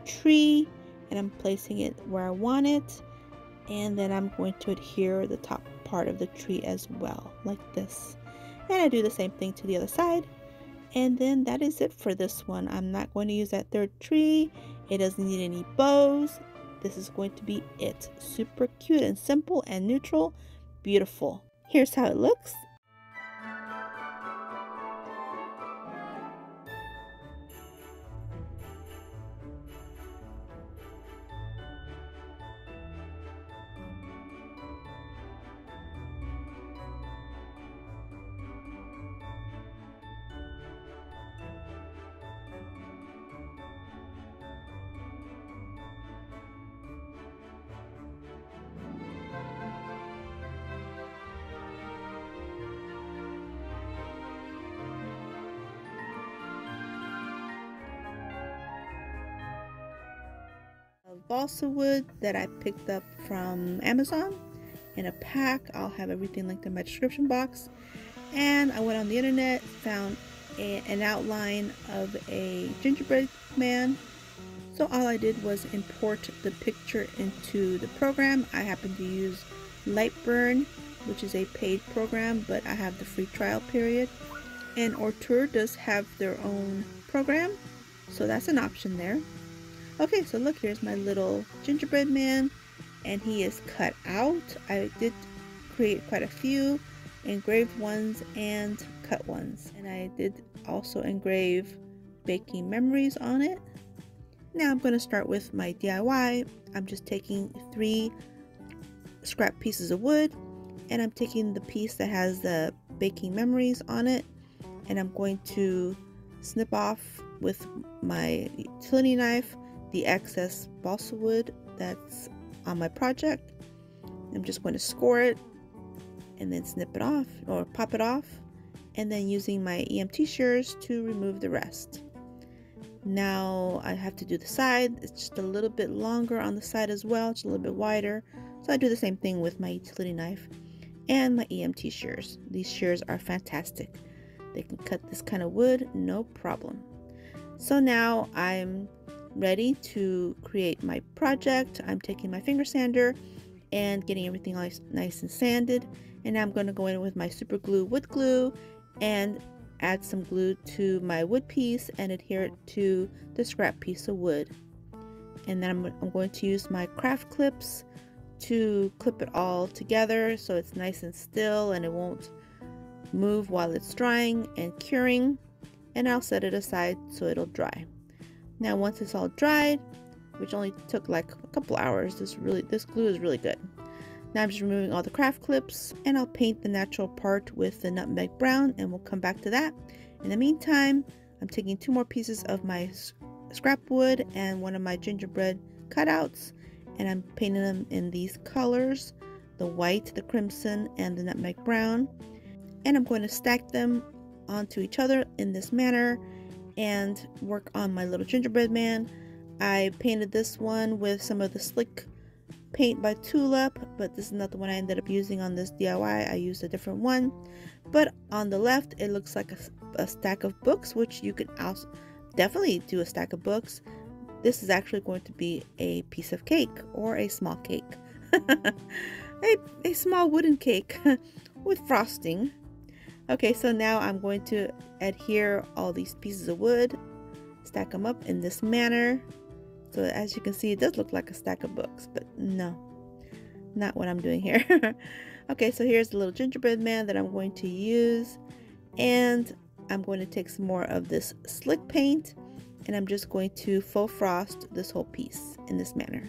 tree. And I'm placing it where I want it. And then I'm going to adhere the top part of the tree as well, like this. And I do the same thing to the other side. And then that is it for this one. I'm not going to use that third tree. It doesn't need any bows. This is going to be it. Super cute and simple and neutral. Beautiful. Here's how it looks. Balsa wood that I picked up from Amazon in a pack. I'll have everything linked in my description box. And I went on the internet, found a, an outline of a gingerbread man. So all I did was import the picture into the program. I happen to use Lightburn, which is a paid program, but I have the free trial period. And Ortur does have their own program, so that's an option there. Okay, so look, here's my little gingerbread man, and he is cut out. I did create quite a few engraved ones and cut ones, and I did also engrave baking memories on it. Now I'm going to start with my D I Y. I'm just taking three scrap pieces of wood, and I'm taking the piece that has the baking memories on it, and I'm going to snip off with my utility knife the excess balsa wood that's on my project. I'm just going to score it and then snip it off or pop it off, and then using my E M T shears to remove the rest. Now I have to do the side. It's just a little bit longer on the side as well. It's a little bit wider. So I do the same thing with my utility knife and my E M T shears. These shears are fantastic. They can cut this kind of wood, no problem. So now I'm ready to create my project. I'm taking my finger sander and getting everything nice and sanded. And I'm going to go in with my super glue wood glue and add some glue to my wood piece and adhere it to the scrap piece of wood. And then I'm, I'm going to use my craft clips to clip it all together so it's nice and still and it won't move while it's drying and curing, and I'll set it aside so it'll dry. Now once it's all dried, which only took like a couple hours, this really this glue is really good. Now I'm just removing all the craft clips, and I'll paint the natural part with the nutmeg brown, and we'll come back to that. In the meantime, I'm taking two more pieces of my scrap wood and one of my gingerbread cutouts, and I'm painting them in these colors, the white, the crimson, and the nutmeg brown. And I'm going to stack them onto each other in this manner and work on my little gingerbread man. I painted this one with some of the slick paint by Tulip, but this is not the one I ended up using on this D I Y. I used a different one. But on the left, it looks like a, a stack of books, which you can also definitely do a stack of books. This is actually going to be a piece of cake, or a small cake, a, a small wooden cake with frosting. Okay, so now I'm going to adhere all these pieces of wood, stack them up in this manner. So as you can see, it does look like a stack of books, but no, not what I'm doing here. Okay, so here's the little gingerbread man that I'm going to use. And I'm going to take some more of this slick paint, and I'm just going to faux frost this whole piece in this manner.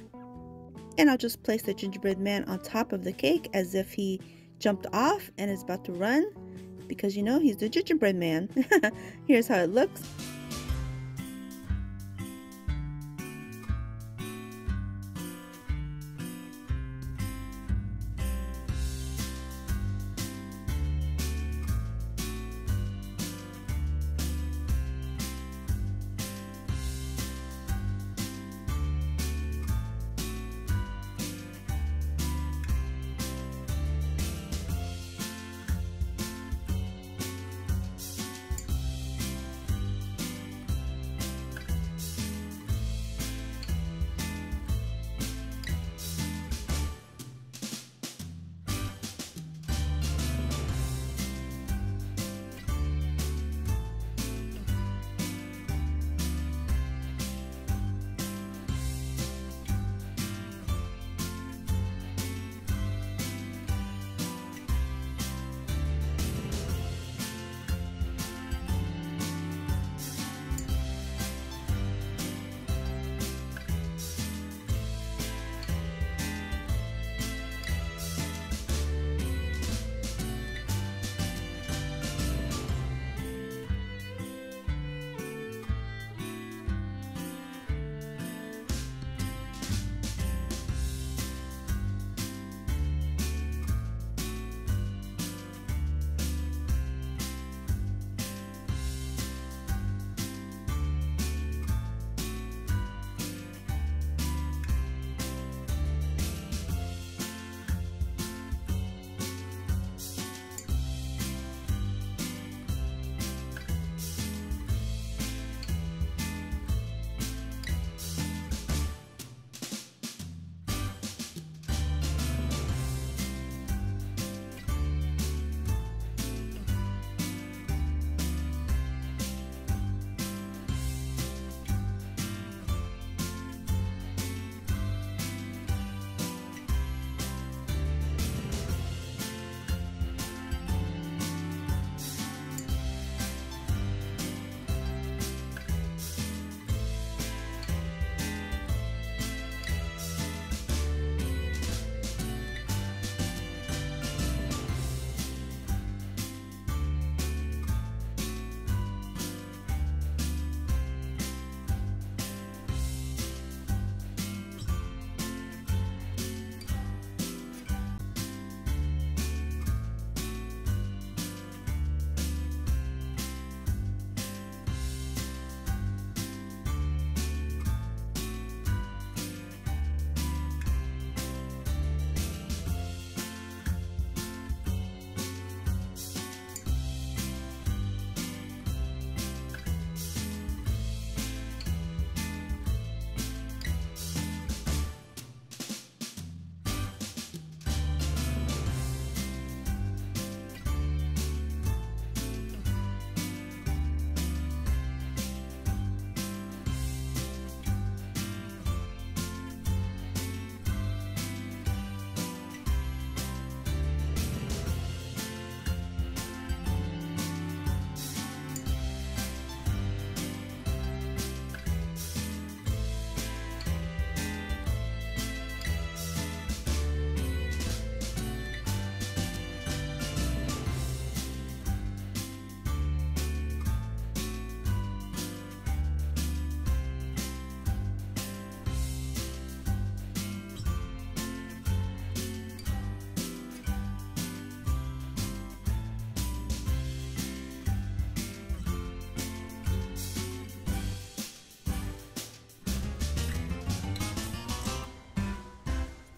And I'll just place the gingerbread man on top of the cake as if he jumped off and is about to run, because you know he's the gingerbread man. Here's how it looks.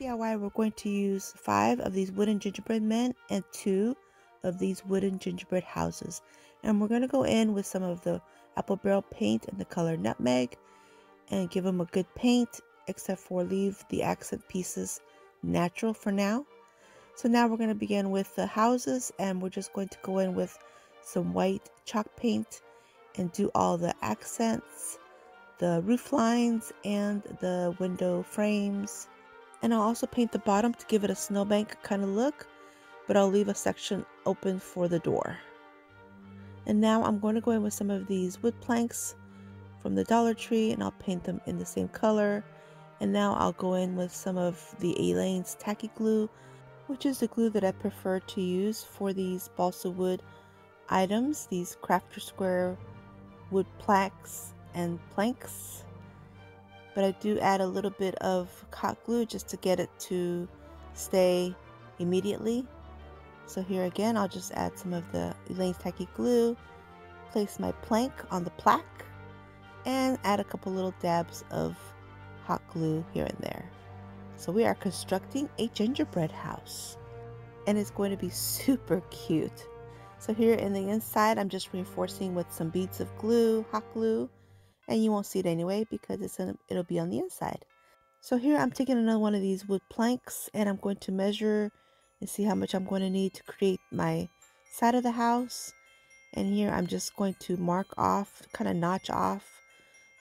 D I Y, we're going to use five of these wooden gingerbread men and two of these wooden gingerbread houses. And we're going to go in with some of the Apple Barrel paint and the color nutmeg and give them a good paint, except for leave the accent pieces natural for now. So now we're going to begin with the houses, and we're just going to go in with some white chalk paint and do all the accents, the roof lines, and the window frames. And I'll also paint the bottom to give it a snowbank kind of look, but I'll leave a section open for the door. And now I'm going to go in with some of these wood planks from the Dollar Tree, and I'll paint them in the same color. And now I'll go in with some of the Aleene's tacky glue, which is the glue that I prefer to use for these balsa wood items, these Crafter Square wood plaques and planks. But I do add a little bit of hot glue just to get it to stay immediately. So here again, I'll just add some of the Aleene's tacky glue, place my plank on the plaque, and add a couple little dabs of hot glue here and there. So we are constructing a gingerbread house, and it's going to be super cute. So here in the inside, I'm just reinforcing with some beads of glue, hot glue, and you won't see it anyway because it's an, it'll be on the inside. So here I'm taking another one of these wood planks, and I'm going to measure and see how much I'm going to need to create my side of the house. And here I'm just going to mark off, kind of notch off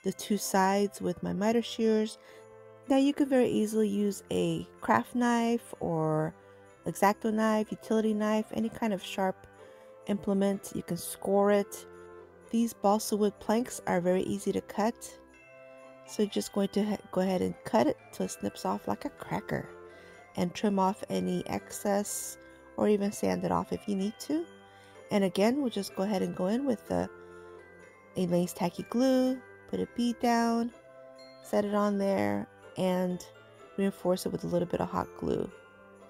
the two sides with my miter shears. Now you could very easily use a craft knife or X-Acto knife, utility knife, any kind of sharp implement. You can score it. These balsa wood planks are very easy to cut, so you're just going to go ahead and cut it till it snips off like a cracker, and trim off any excess or even sand it off if you need to. And again, we'll just go ahead and go in with the Aleene's tacky glue, put a bead down, set it on there, and reinforce it with a little bit of hot glue.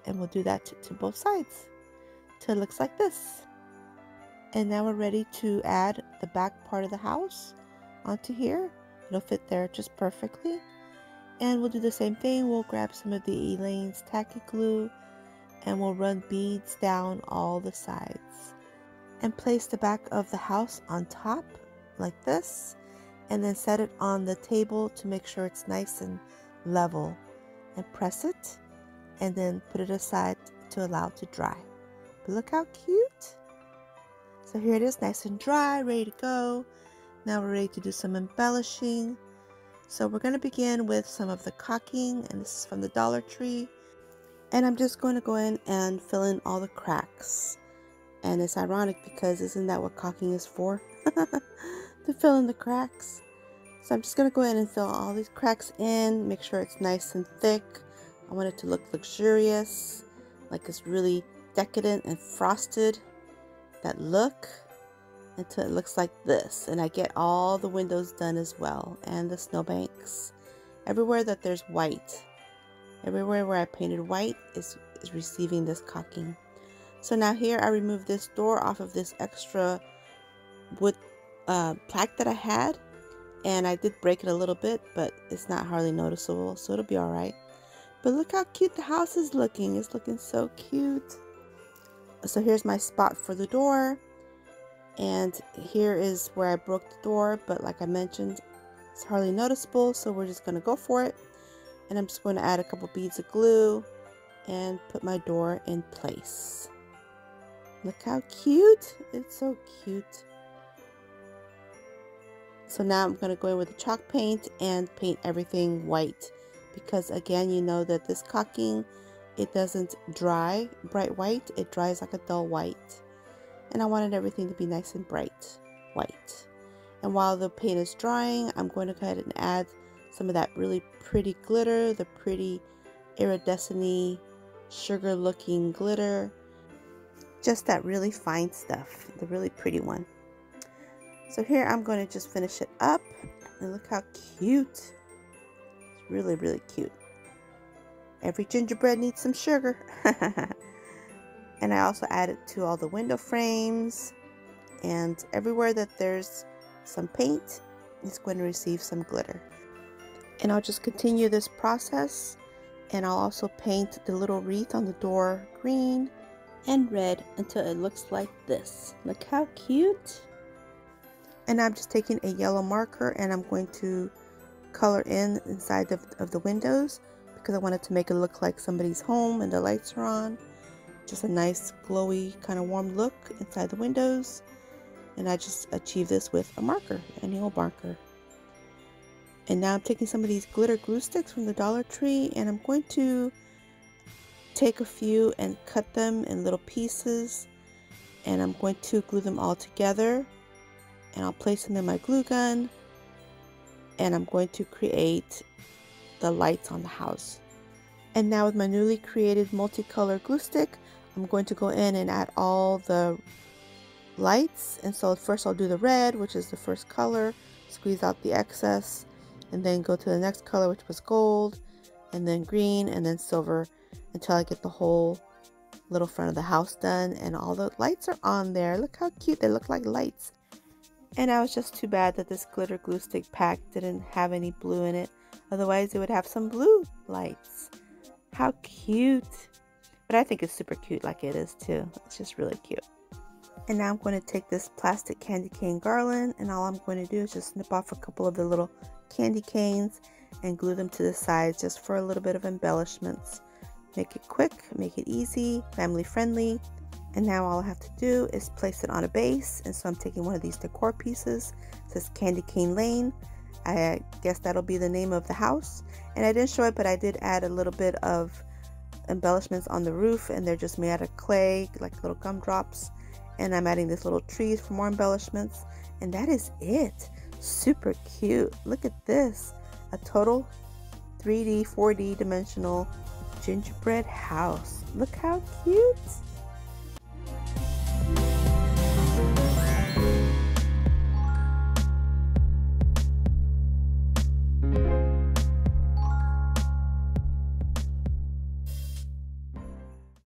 And we'll do that to, to both sides till it looks like this. And now we're ready to add the back part of the house onto here. It'll fit there just perfectly. And we'll do the same thing. We'll grab some of the Aleene's tacky glue, and we'll run beads down all the sides and place the back of the house on top like this, and then set it on the table to make sure it's nice and level, and press it, and then put it aside to allow it to dry. But look how cute. So here it is, nice and dry, ready to go. Now we're ready to do some embellishing. So we're going to begin with some of the caulking, and this is from the Dollar Tree, and I'm just going to go in and fill in all the cracks. And it's ironic because isn't that what caulking is for? To fill in the cracks. So I'm just going to go ahead and fill all these cracks in, make sure it's nice and thick. I want it to look luxurious, like it's really decadent and frosted, that look, until it looks like this. And I get all the windows done as well, and the snowbanks. Everywhere that there's white, everywhere where I painted white is, is receiving this caulking. So now here I remove this door off of this extra wood Uh, plaque that I had, and I did break it a little bit, but it's not hardly noticeable, so it'll be all right. But look how cute the house is looking. It's looking so cute. So here's my spot for the door, and here is where I broke the door, but like I mentioned, it's hardly noticeable, so we're just going to go for it. And I'm just going to add a couple beads of glue and put my door in place. Look how cute. It's so cute. So now I'm going to go in with the chalk paint and paint everything white, because again, you know that this caulking, it doesn't dry bright white, it dries like a dull white. And I wanted everything to be nice and bright white. And while the paint is drying, I'm going to go ahead and add some of that really pretty glitter, the pretty iridescent-y sugar looking glitter, just that really fine stuff, the really pretty one. So here I'm going to just finish it up, and look how cute. It's really, really cute. Every gingerbread needs some sugar. And I also add it to all the window frames, and everywhere that there's some paint, it's going to receive some glitter. And I'll just continue this process and I'll also paint the little wreath on the door green and red until it looks like this. Look how cute. And I'm just taking a yellow marker and I'm going to color in inside of, of the windows, because I wanted to make it look like somebody's home and the lights are on. Just a nice glowy kind of warm look inside the windows. And I just achieved this with a marker, an old marker. And now I'm taking some of these glitter glue sticks from the Dollar Tree, and I'm going to take a few and cut them in little pieces, and I'm going to glue them all together, and I'll place them in my glue gun, and I'm going to create the lights on the house. And now with my newly created multicolor glue stick, I'm going to go in and add all the lights. And so first I'll do the red, which is the first color, squeeze out the excess, and then go to the next color, which was gold, and then green, and then silver, until I get the whole little front of the house done. And all the lights are on there. Look how cute they look, like lights. And I was just too bad that this glitter glue stick pack didn't have any blue in it, otherwise it would have some blue lights. How cute. But I think it's super cute like it is too. It's just really cute. And now I'm going to take this plastic candy cane garland, and all I'm going to do is just snip off a couple of the little candy canes and glue them to the sides just for a little bit of embellishments. Make it quick, make it easy, family friendly. And now all I have to do is place it on a base. And so I'm taking one of these decor pieces. It says Candy Cane Lane. I guess that'll be the name of the house. And I didn't show it, but I did add a little bit of embellishments on the roof, and they're just made out of clay, like little gumdrops. And I'm adding these little trees for more embellishments. And that is it. Super cute. Look at this. A total three D, four D dimensional gingerbread house. Look how cute.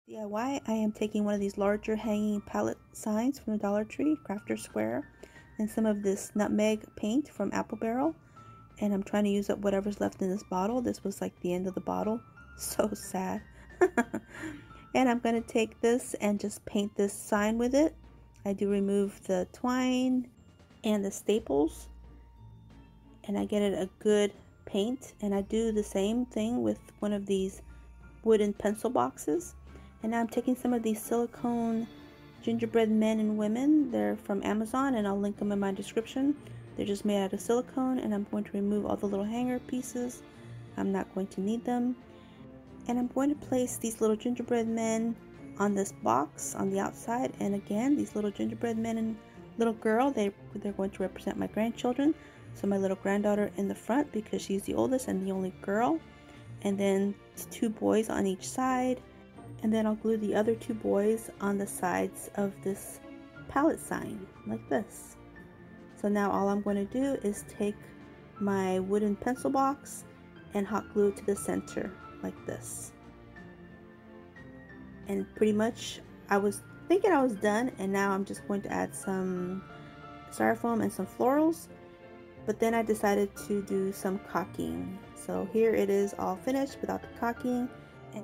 D I Y, I am taking one of these larger hanging palette signs from the Dollar Tree, Crafter Square, and some of this nutmeg paint from Apple Barrel, and I'm trying to use up whatever's left in this bottle. This was like the end of the bottle. So sad. And I'm going to take this and just paint this sign with it. I do remove the twine and the staples, and I get it a good paint. And I do the same thing with one of these wooden pencil boxes. And now I'm taking some of these silicone gingerbread men and women. They're from Amazon, and I'll link them in my description. They're just made out of silicone, and I'm going to remove all the little hanger pieces. I'm not going to need them. And I'm going to place these little gingerbread men on this box on the outside. And again, these little gingerbread men and little girl, they, they're going to represent my grandchildren. So my little granddaughter in the front, because she's the oldest and the only girl. And then two boys on each side. And then I'll glue the other two boys on the sides of this palette sign, like this. So now all I'm going to do is take my wooden pencil box and hot glue it to the center, like this. And pretty much I was thinking I was done, and now I'm just going to add some styrofoam and some florals. But then I decided to do some caulking. So here it is all finished without the caulking. And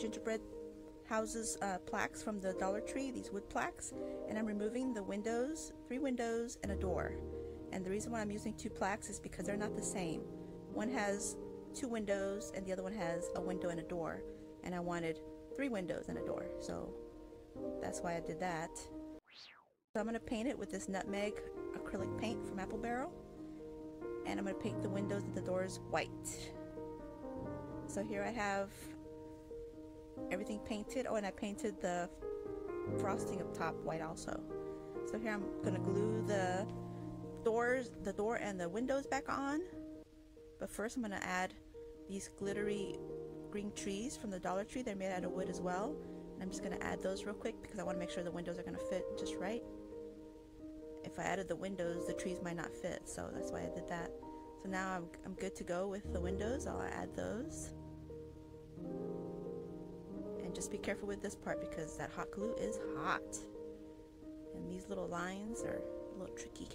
gingerbread houses uh, plaques from the Dollar Tree, these wood plaques, and I'm removing the windows, three windows and a door. And the reason why I'm using two plaques is because they're not the same. One has two windows and the other one has a window and a door, and I wanted three windows and a door, so that's why I did that. So I'm going to paint it with this nutmeg acrylic paint from Apple Barrel, and I'm going to paint the windows and the doors white. So here I have everything painted. Oh, and I painted the frosting up top white also. So here I'm gonna glue the doors, the door and the windows back on. But first I'm gonna add these glittery green trees from the Dollar Tree. They're made out of wood as well. And I'm just gonna add those real quick because I want to make sure the windows are gonna fit just right. if I added the windows, the trees might not fit, so that's why I did that. So now I'm, I'm good to go with the windows. I'll add those. And just be careful with this part because that hot glue is hot. And these little lines are a little tricky.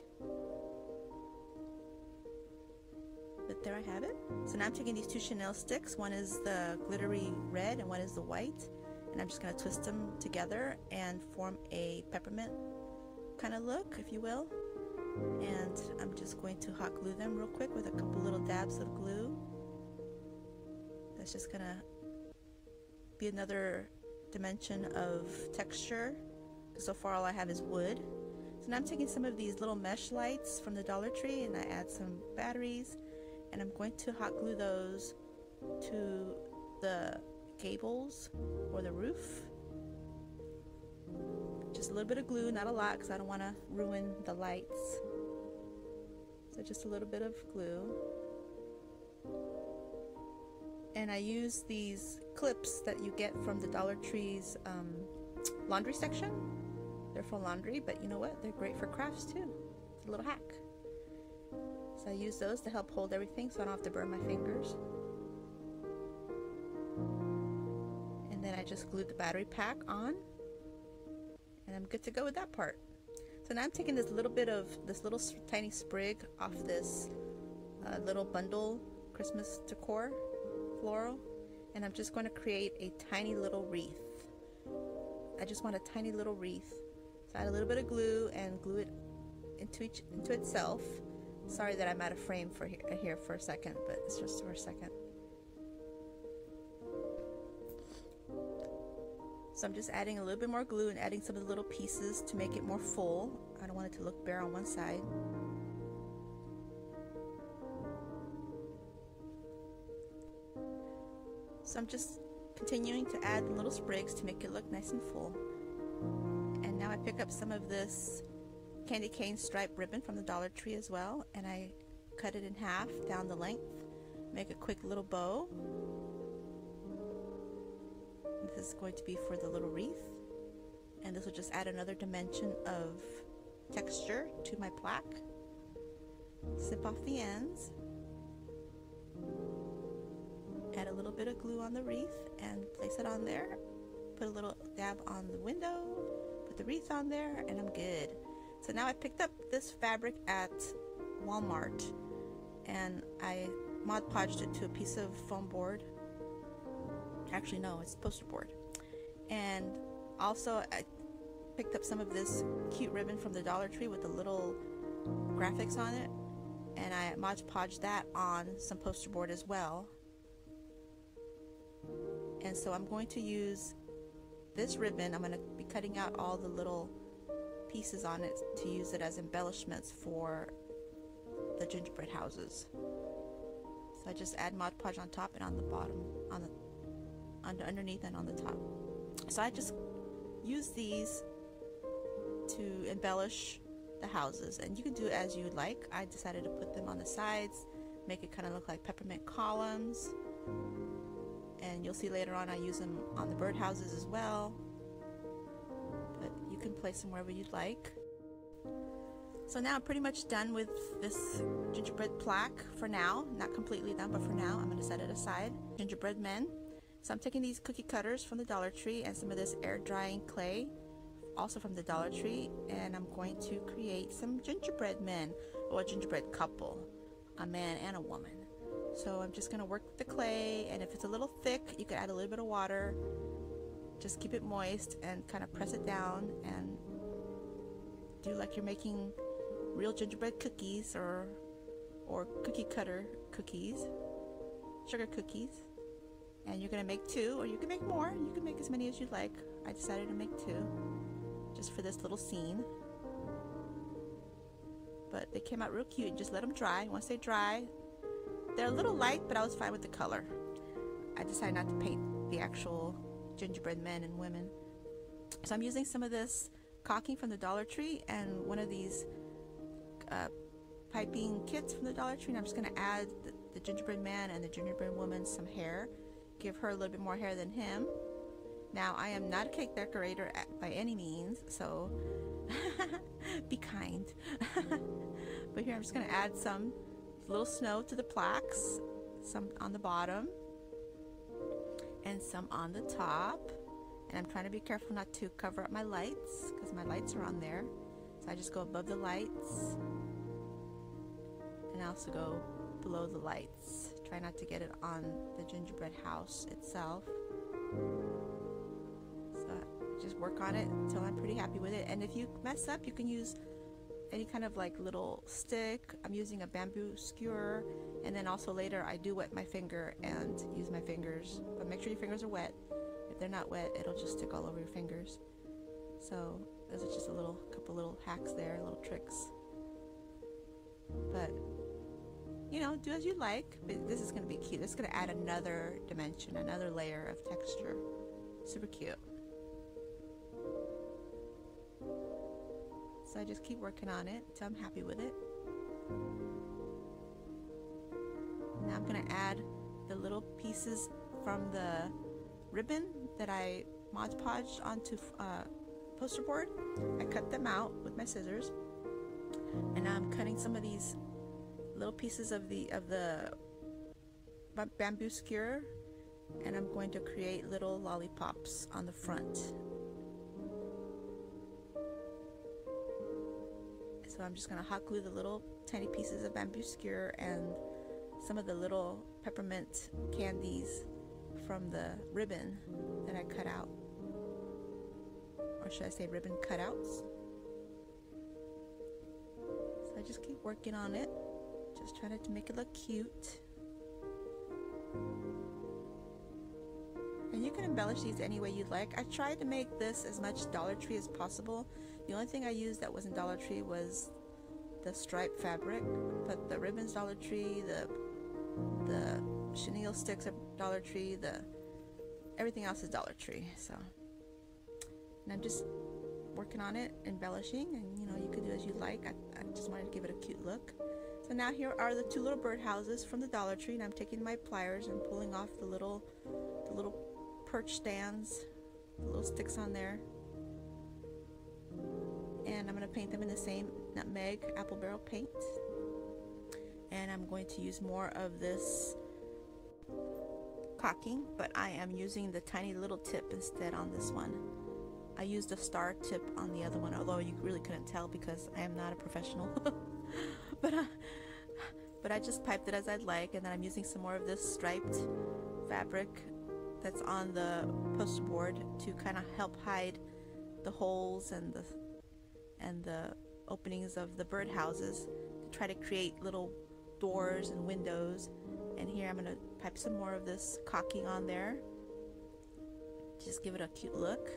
But there I have it. So now I'm taking these two Chanel sticks. One is the glittery red and one is the white. And I'm just going to twist them together and form a peppermint kind of look, if you will. And I'm just going to hot glue them real quick with a couple little dabs of glue. That's just going to be another dimension of texture. So far all I have is wood. So now I'm taking some of these little mesh lights from the Dollar Tree and I add some batteries and I'm going to hot glue those to the gables or the roof. Just a little bit of glue, not a lot because I don't want to ruin the lights. So just a little bit of glue. And I use these clips that you get from the Dollar Tree's um, laundry section. They're for laundry, but you know what? They're great for crafts too. It's a little hack. So I use those to help hold everything so I don't have to burn my fingers. And then I just glued the battery pack on. And I'm good to go with that part. So now I'm taking this little bit of this little tiny sprig off this uh, little bundle Christmas decor floral, and I'm just going to create a tiny little wreath. I just want a tiny little wreath. So add a little bit of glue and glue it into each into itself. Sorry that I'm out of frame for here, here for a second, but it's just for a second. So I'm just adding a little bit more glue and adding some of the little pieces to make it more full. I don't want it to look bare on one side. So I'm just continuing to add the little sprigs to make it look nice and full. And now I pick up some of this candy cane striped ribbon from the Dollar Tree as well, and I cut it in half down the length, make a quick little bow. This is going to be for the little wreath, and this will just add another dimension of texture to my plaque. Snip off the ends. Add a little bit of glue on the wreath and place it on there. Put a little dab on the window, put the wreath on there, and I'm good. So now I picked up this fabric at Walmart and I Mod Podged it to a piece of foam board. Actually no, it's poster board. And also I picked up some of this cute ribbon from the Dollar Tree with the little graphics on it, and I Mod Podged that on some poster board as well. And so I'm going to use this ribbon. I'm going to be cutting out all the little pieces on it to use it as embellishments for the gingerbread houses. So I just add Mod Podge on top and on the bottom, on the on the underneath and on the top. So I just use these to embellish the houses, and you can do it as you would like. I decided to put them on the sides, make it kind of look like peppermint columns. And you'll see later on I use them on the birdhouses as well, but you can place them wherever you'd like. So now I'm pretty much done with this gingerbread plaque for now. Not completely done, but for now I'm going to set it aside. Gingerbread men. So I'm taking these cookie cutters from the Dollar Tree and some of this air drying clay, also from the Dollar Tree, and I'm going to create some gingerbread men, or a gingerbread couple, a man and a woman. So I'm just going to work with the clay, and if it's a little thick, you can add a little bit of water. Just keep it moist and kind of press it down and do like you're making real gingerbread cookies or or cookie cutter cookies, sugar cookies. And you're going to make two, or you can make more. You can make as many as you'd like. I decided to make two just for this little scene. But they came out real cute. Just let them dry. Once they dry, they're a little light, but I was fine with the color. I decided not to paint the actual gingerbread men and women. So I'm using some of this caulking from the Dollar Tree and one of these uh, piping kits from the Dollar Tree, and I'm just going to add the, the gingerbread man and the gingerbread woman some hair. Give her a little bit more hair than him. Now, I am not a cake decorator by any means, so be kind. But here I'm just going to add some little snow to the plaques, some on the bottom and some on the top. And I'm trying to be careful not to cover up my lights because my lights are on there. So I just go above the lights and I also go below the lights. Try not to get it on the gingerbread house itself. So I just work on it until I'm pretty happy with it. And if you mess up, you can use any kind of like little stick. I'm using a bamboo skewer, and then also later I do wet my finger and use my fingers, but make sure your fingers are wet. If they're not wet, it'll just stick all over your fingers. So those are just a little couple little hacks there, little tricks. But you know, do as you like, but this is going to be cute. It's going to add another dimension, another layer of texture. Super cute. So I just keep working on it until I'm happy with it. Now I'm going to add the little pieces from the ribbon that I Mod Podged onto uh, poster board. I cut them out with my scissors, and now I'm cutting some of these little pieces of the of the bamboo skewer, and I'm going to create little lollipops on the front. So I'm just going to hot glue the little tiny pieces of bamboo skewer and some of the little peppermint candies from the ribbon that I cut out. Or should I say ribbon cutouts? So I just keep working on it. Just trying to make it look cute. And you can embellish these any way you'd like. I tried to make this as much Dollar Tree as possible. The only thing I used that wasn't Dollar Tree was the striped fabric, but the ribbons Dollar Tree, the the chenille sticks are Dollar Tree, the everything else is Dollar Tree. So, and I'm just working on it, embellishing, and you know, you can do as you like. I, I just wanted to give it a cute look. So now here are the two little birdhouses from the Dollar Tree, and I'm taking my pliers and pulling off the little the little perch stands, the little sticks on there. And I'm going to paint them in the same nutmeg Apple Barrel paint. And I'm going to use more of this caulking, but I am using the tiny little tip instead on this one. I used a star tip on the other one, although you really couldn't tell because I am not a professional. But, uh, but I just piped it as I'd like, and then I'm using some more of this striped fabric that's on the poster board to kind of help hide the holes and the and the openings of the birdhouses to try to create little doors and windows. And here I'm going to pipe some more of this caulking on there. Just give it a cute look.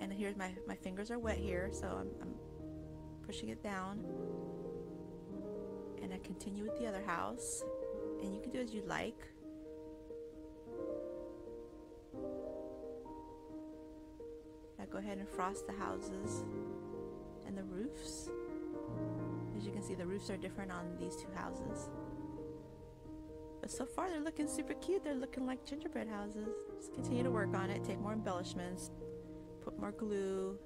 And here's my, my fingers are wet here, so I'm, I'm pushing it down. And I continue with the other house, and you can do as you like. I go ahead and frost the houses and the roofs. As you can see, the roofs are different on these two houses, but so far they're looking super cute. They're looking like gingerbread houses. Just continue to work on it, take more embellishments, put more glue.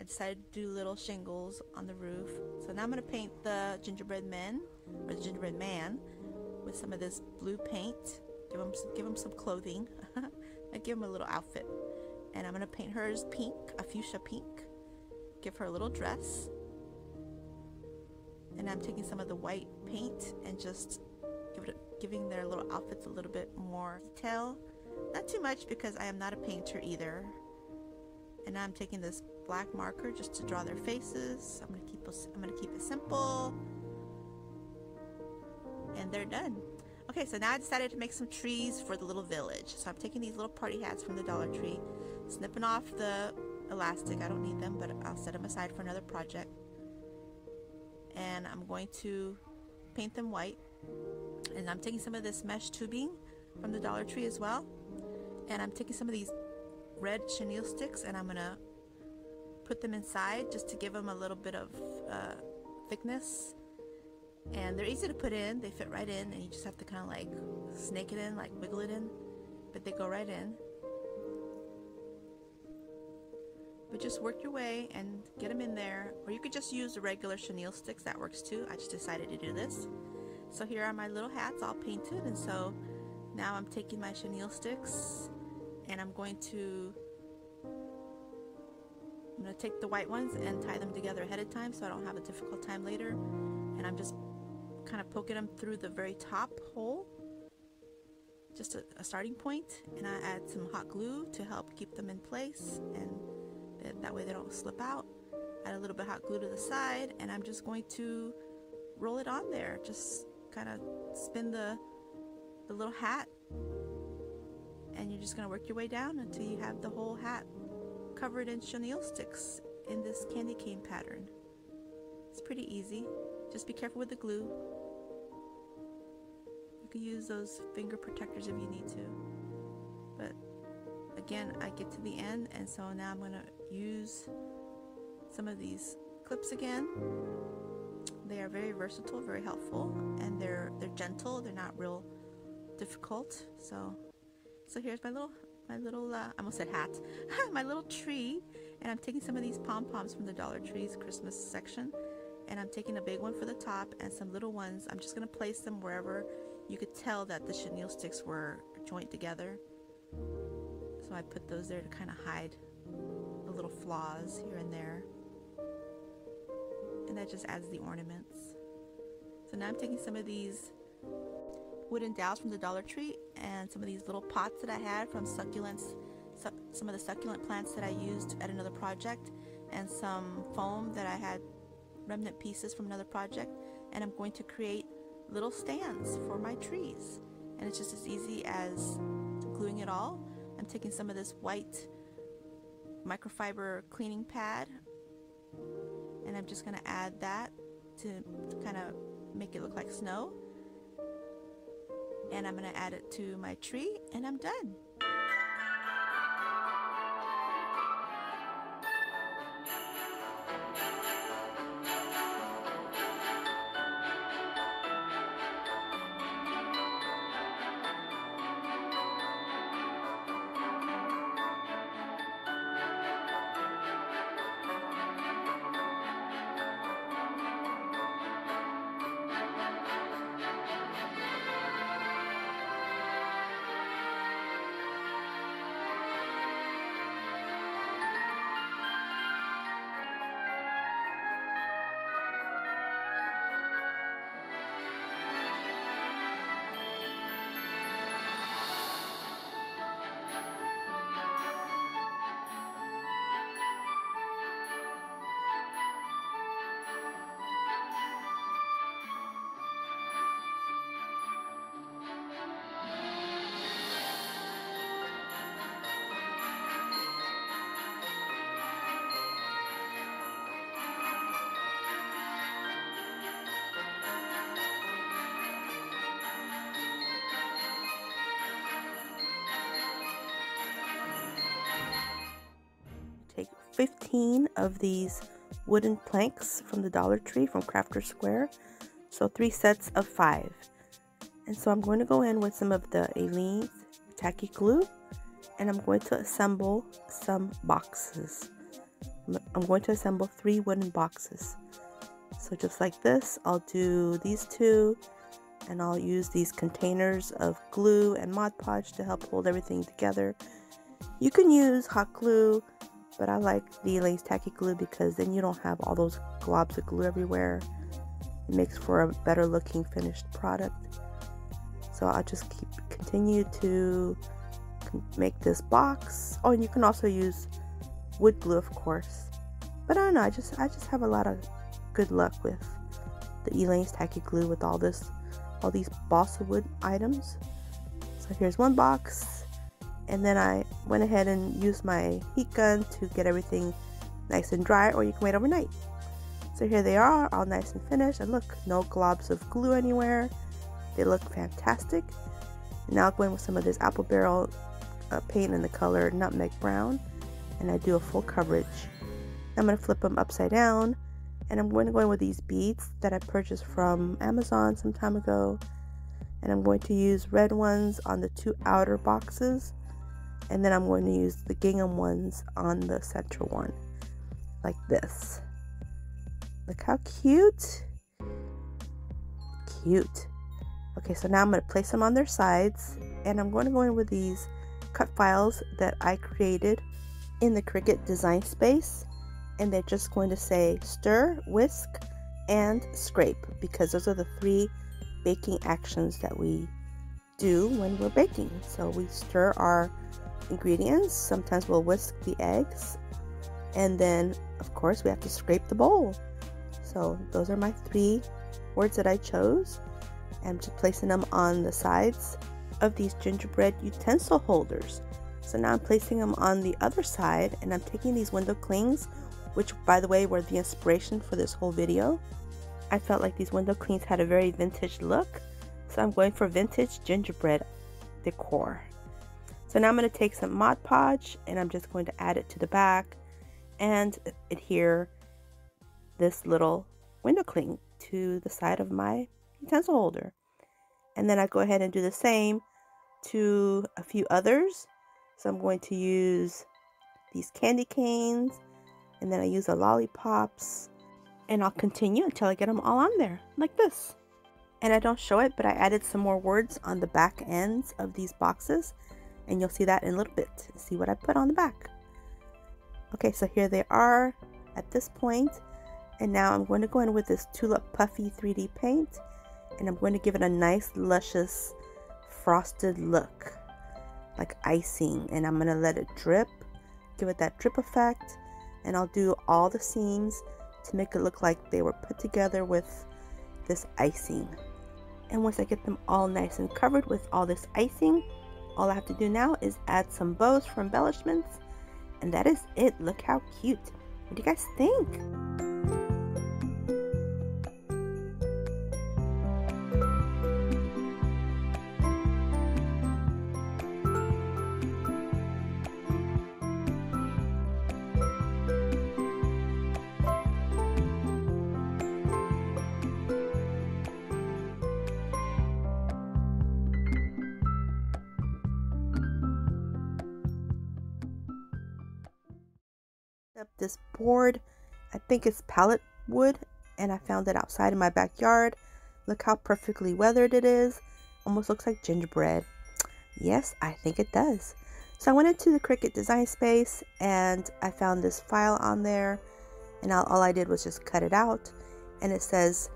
I decided to do little shingles on the roof. So now I'm going to paint the gingerbread men, or the gingerbread man, with some of this blue paint. Give him, give him some clothing. I give him a little outfit. And I'm going to paint hers pink, a fuchsia pink. Give her a little dress. And I'm taking some of the white paint and just give it, giving their little outfits a little bit more detail. Not too much because I am not a painter either. And now I'm taking this black marker just to draw their faces. I'm going to keep, I'm going to keep it simple. And they're done. Okay, so now I decided to make some trees for the little village. So I'm taking these little party hats from the Dollar Tree, snipping off the elastic. I don't need them, but I'll set them aside for another project. And I'm going to paint them white. And I'm taking some of this mesh tubing from the Dollar Tree as well. And I'm taking some of these red chenille sticks, and I'm going to put them inside just to give them a little bit of uh, thickness. And they're easy to put in, they fit right in, and you just have to kind of like snake it in, like wiggle it in. but they go right in. But just work your way and get them in there, or you could just use the regular chenille sticks, that works too. I just decided to do this. So here are my little hats all painted, and so now I'm taking my chenille sticks and I'm going to I'm going to take the white ones and tie them together ahead of time so I don't have a difficult time later, and I'm just kind of poking them through the very top hole, just a, a starting point, and I add some hot glue to help keep them in place, and that, that way they don't slip out. Add a little bit of hot glue to the side, and I'm just going to roll it on there, just kind of spin the, the little hat, and you're just going to work your way down until you have the whole hat covered in chenille sticks in this candy cane pattern. It's pretty easy, just be careful with the glue. You can use those finger protectors if you need to, but again, I get to the end, and so now I'm going to use some of these clips again. They are very versatile, very helpful, and they're they're gentle. They're not real difficult. So, so here's my little my little uh, I almost said hat, my little tree, and I'm taking some of these pom poms from the Dollar Tree's Christmas section, and I'm taking a big one for the top and some little ones. I'm just gonna place them wherever you could tell that the chenille sticks were joined together. So I put those there to kind of hide the little flaws here and there. And that just adds the ornaments. So now I'm taking some of these wooden dowels from the Dollar Tree and some of these little pots that I had from succulents, su some of the succulent plants that I used at another project, and some foam that I had remnant pieces from another project, and I'm going to create little stands for my trees, and it's just as easy as gluing it all. I'm taking some of this white microfiber cleaning pad, and I'm just going to add that to, to kind of make it look like snow, and I'm going to add it to my tree, and I'm done. fifteen of these wooden planks from the Dollar Tree from Crafter Square, so three sets of five. And so I'm going to go in with some of the Aleene's tacky glue, and I'm going to assemble some boxes. I'm going to assemble three wooden boxes. So just like this, I'll do these two, and I'll use these containers of glue and Mod Podge to help hold everything together. You can use hot glue, but I like the Aleene's tacky glue because then you don't have all those globs of glue everywhere. It makes for a better looking finished product. So I'll just keep continue to make this box. Oh, and you can also use wood glue, of course. But I don't know. I just I just have a lot of good luck with the Aleene's tacky glue with all this, all these balsa wood items. So here's one box. And then I went ahead and used my heat gun to get everything nice and dry, or you can wait overnight. So here they are, all nice and finished, and look, no globs of glue anywhere. They look fantastic. And now I'll go in with some of this Apple Barrel uh, paint in the color Nutmeg Brown, and I do a full coverage. I'm going to flip them upside down, and I'm going to go in with these beads that I purchased from Amazon some time ago, and I'm going to use red ones on the two outer boxes, and then I'm going to use the gingham ones on the central one, like this. Look how cute. Cute. Okay, so now I'm going to place them on their sides, and I'm going to go in with these cut files that I created in the Cricut design space, and they're just going to say stir, whisk, and scrape, because those are the three baking actions that we do when we're baking. So we stir our ingredients, sometimes we'll whisk the eggs, and then of course we have to scrape the bowl. So those are my three words that I chose. I'm just placing them on the sides of these gingerbread utensil holders. So now I'm placing them on the other side, and I'm taking these window clings, which by the way were the inspiration for this whole video. I felt like these window clings had a very vintage look, so I'm going for vintage gingerbread decor. So now I'm going to take some Mod Podge, and I'm just going to add it to the back and adhere this little window cling to the side of my utensil holder. And then I go ahead and do the same to a few others. So I'm going to use these candy canes, and then I use the lollipops, and I'll continue until I get them all on there like this. And I don't show it, but I added some more words on the back ends of these boxes, and you'll see that in a little bit. See what I put on the back. Okay, so here they are at this point. And now I'm going to go in with this Tulip puffy three D paint, and I'm going to give it a nice luscious frosted look, like icing, and I'm going to let it drip, give it that drip effect, and I'll do all the seams to make it look like they were put together with this icing. And once I get them all nice and covered with all this icing, all I have to do now is add some bows for embellishments, and that is it. Look how cute. What do you guys think? This board, I think it's pallet wood, and I found it outside in my backyard. Look how perfectly weathered it is. Almost looks like gingerbread. Yes, I think it does. So I went into the Cricut design space, and I found this file on there, and all I did was just cut it out, and it says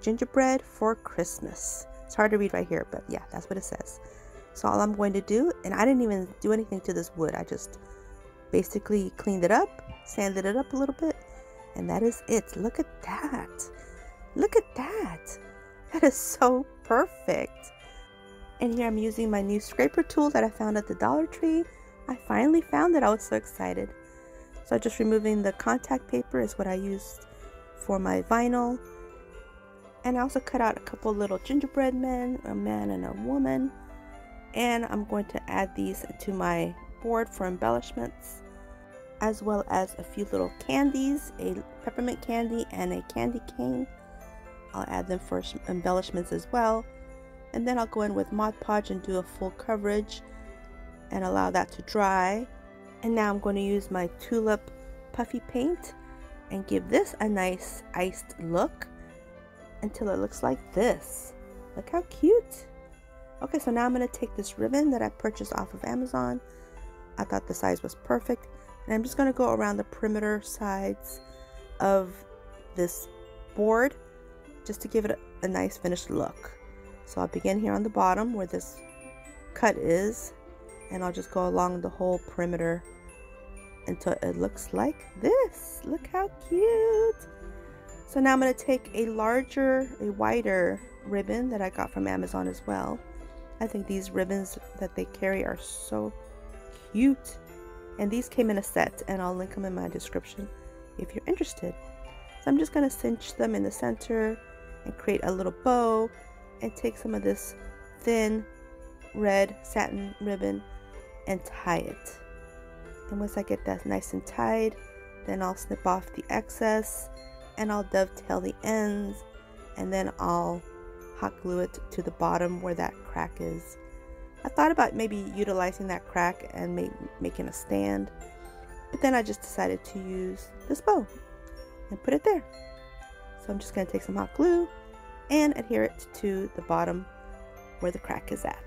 gingerbread for Christmas. It's hard to read right here, but yeah, that's what it says. So all I'm going to do, and I didn't even do anything to this wood, I just basically cleaned it up, sanded it up a little bit, and that is it. Look at that. Look at that. That is so perfect. And here I'm using my new scraper tool that I found at the Dollar Tree. I finally found it. I was so excited. So just removing the contact paper is what I used for my vinyl. And I also cut out a couple little gingerbread men, a man and a woman. And I'm going to add these to my board for embellishments, as well as a few little candies, a peppermint candy and a candy cane. I'll add them for embellishments as well, and then I'll go in with Mod Podge and do a full coverage and allow that to dry. And now I'm going to use my Tulip puffy paint and give this a nice iced look until it looks like this. Look how cute. Okay, so now I'm going to take this ribbon that I purchased off of Amazon. I thought the size was perfect, and I'm just going to go around the perimeter sides of this board just to give it a, a nice finished look. So I'll begin here on the bottom where this cut is, and I'll just go along the whole perimeter until it looks like this. Look how cute. So now I'm going to take a larger, a wider ribbon that I got from Amazon as well. I think these ribbons that they carry are so cute, and these came in a set, and I'll link them in my description if you're interested. So I'm just going to cinch them in the center and create a little bow, and take some of this thin red satin ribbon and tie it. And once I get that nice and tied, then I'll snip off the excess, and I'll dovetail the ends, and then I'll hot glue it to the bottom where that crack is. I thought about maybe utilizing that crack and make, making a stand, but then I just decided to use this bow and put it there. So I'm just going to take some hot glue and adhere it to the bottom where the crack is at.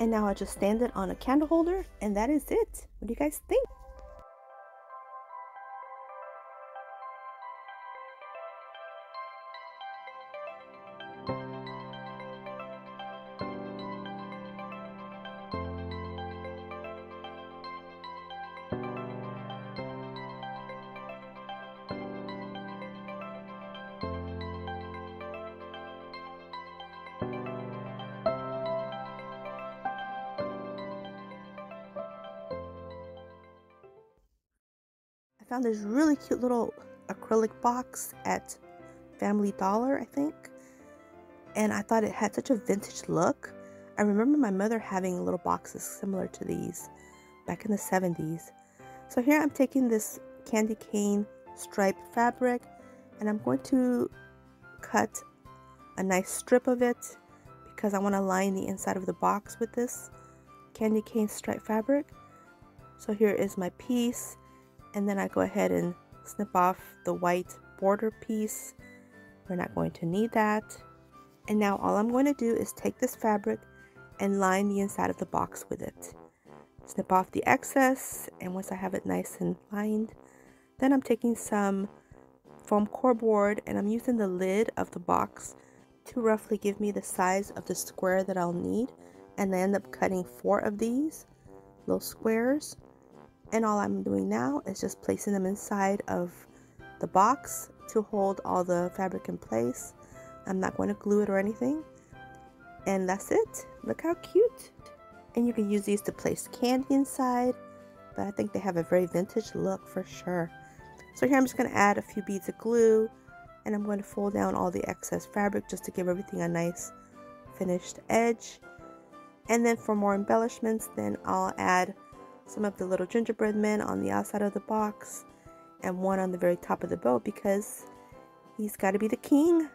And now I just stand it on a candle holder, and that is it. What do you guys think? Found this really cute little acrylic box at Family Dollar, I think, and I thought it had such a vintage look. I remember my mother having little boxes similar to these back in the seventies. So here I'm taking this candy cane stripe fabric, and I'm going to cut a nice strip of it because I want to line the inside of the box with this candy cane stripe fabric. So here is my piece. And then I go ahead and snip off the white border piece. We're not going to need that. And now all I'm going to do is take this fabric and line the inside of the box with it. Snip off the excess, and once I have it nice and lined, then I'm taking some foam core board, and I'm using the lid of the box to roughly give me the size of the square that I'll need. And I end up cutting four of these little squares. And all I'm doing now is just placing them inside of the box to hold all the fabric in place. I'm not going to glue it or anything. And that's it. Look how cute. And you can use these to place candy inside, but I think they have a very vintage look for sure. So here I'm just going to add a few beads of glue, and I'm going to fold down all the excess fabric just to give everything a nice finished edge. And then for more embellishments, then I'll add some of the little gingerbread men on the outside of the box and one on the very top of the bow because he's got to be the king.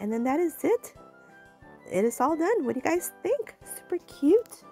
And then that is it. It is all done. What do you guys think? Super cute.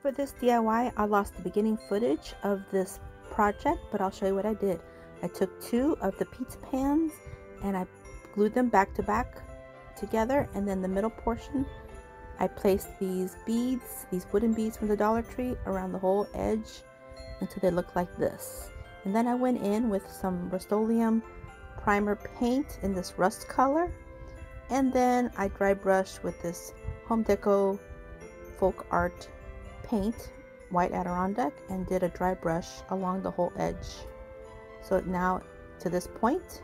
For this D I Y, I lost the beginning footage of this project, but I'll show you what I did. I took two of the pizza pans and I glued them back to back together, and then the middle portion I placed these beads, these wooden beads from the Dollar Tree, around the whole edge until they look like this. And then I went in with some Rust-Oleum primer paint in this rust color, and then I dry brushed with this Home Deco Folk Art paint, white Adirondack, and did a dry brush along the whole edge. So now to this point,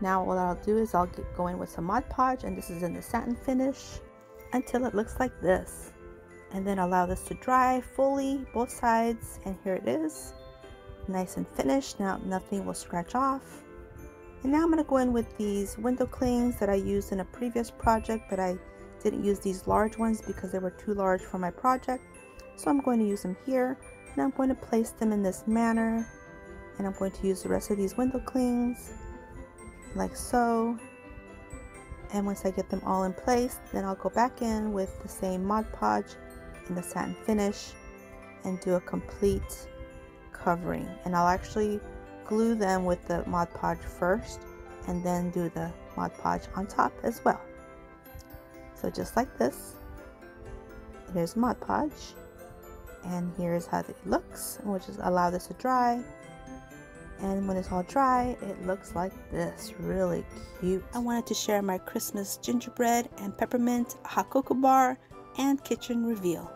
now what I'll do is I'll get going with some Mod Podge, and this is in the satin finish, until it looks like this, and then allow this to dry fully both sides. And here it is, nice and finished. Now nothing will scratch off. And now I'm going to go in with these window clings that I used in a previous project, but I didn't use these large ones because they were too large for my project, so I'm going to use them here, and I'm going to place them in this manner, and I'm going to use the rest of these window clings like so. And once I get them all in place, then I'll go back in with the same Mod Podge in the satin finish and do a complete covering, and I'll actually glue them with the Mod Podge first and then do the Mod Podge on top as well. So just like this, here's Mod Podge, and here's how it looks. We'll just allow this to dry, and when it's all dry, it looks like this. Really cute. I wanted to share my Christmas gingerbread and peppermint hot cocoa bar and kitchen reveal.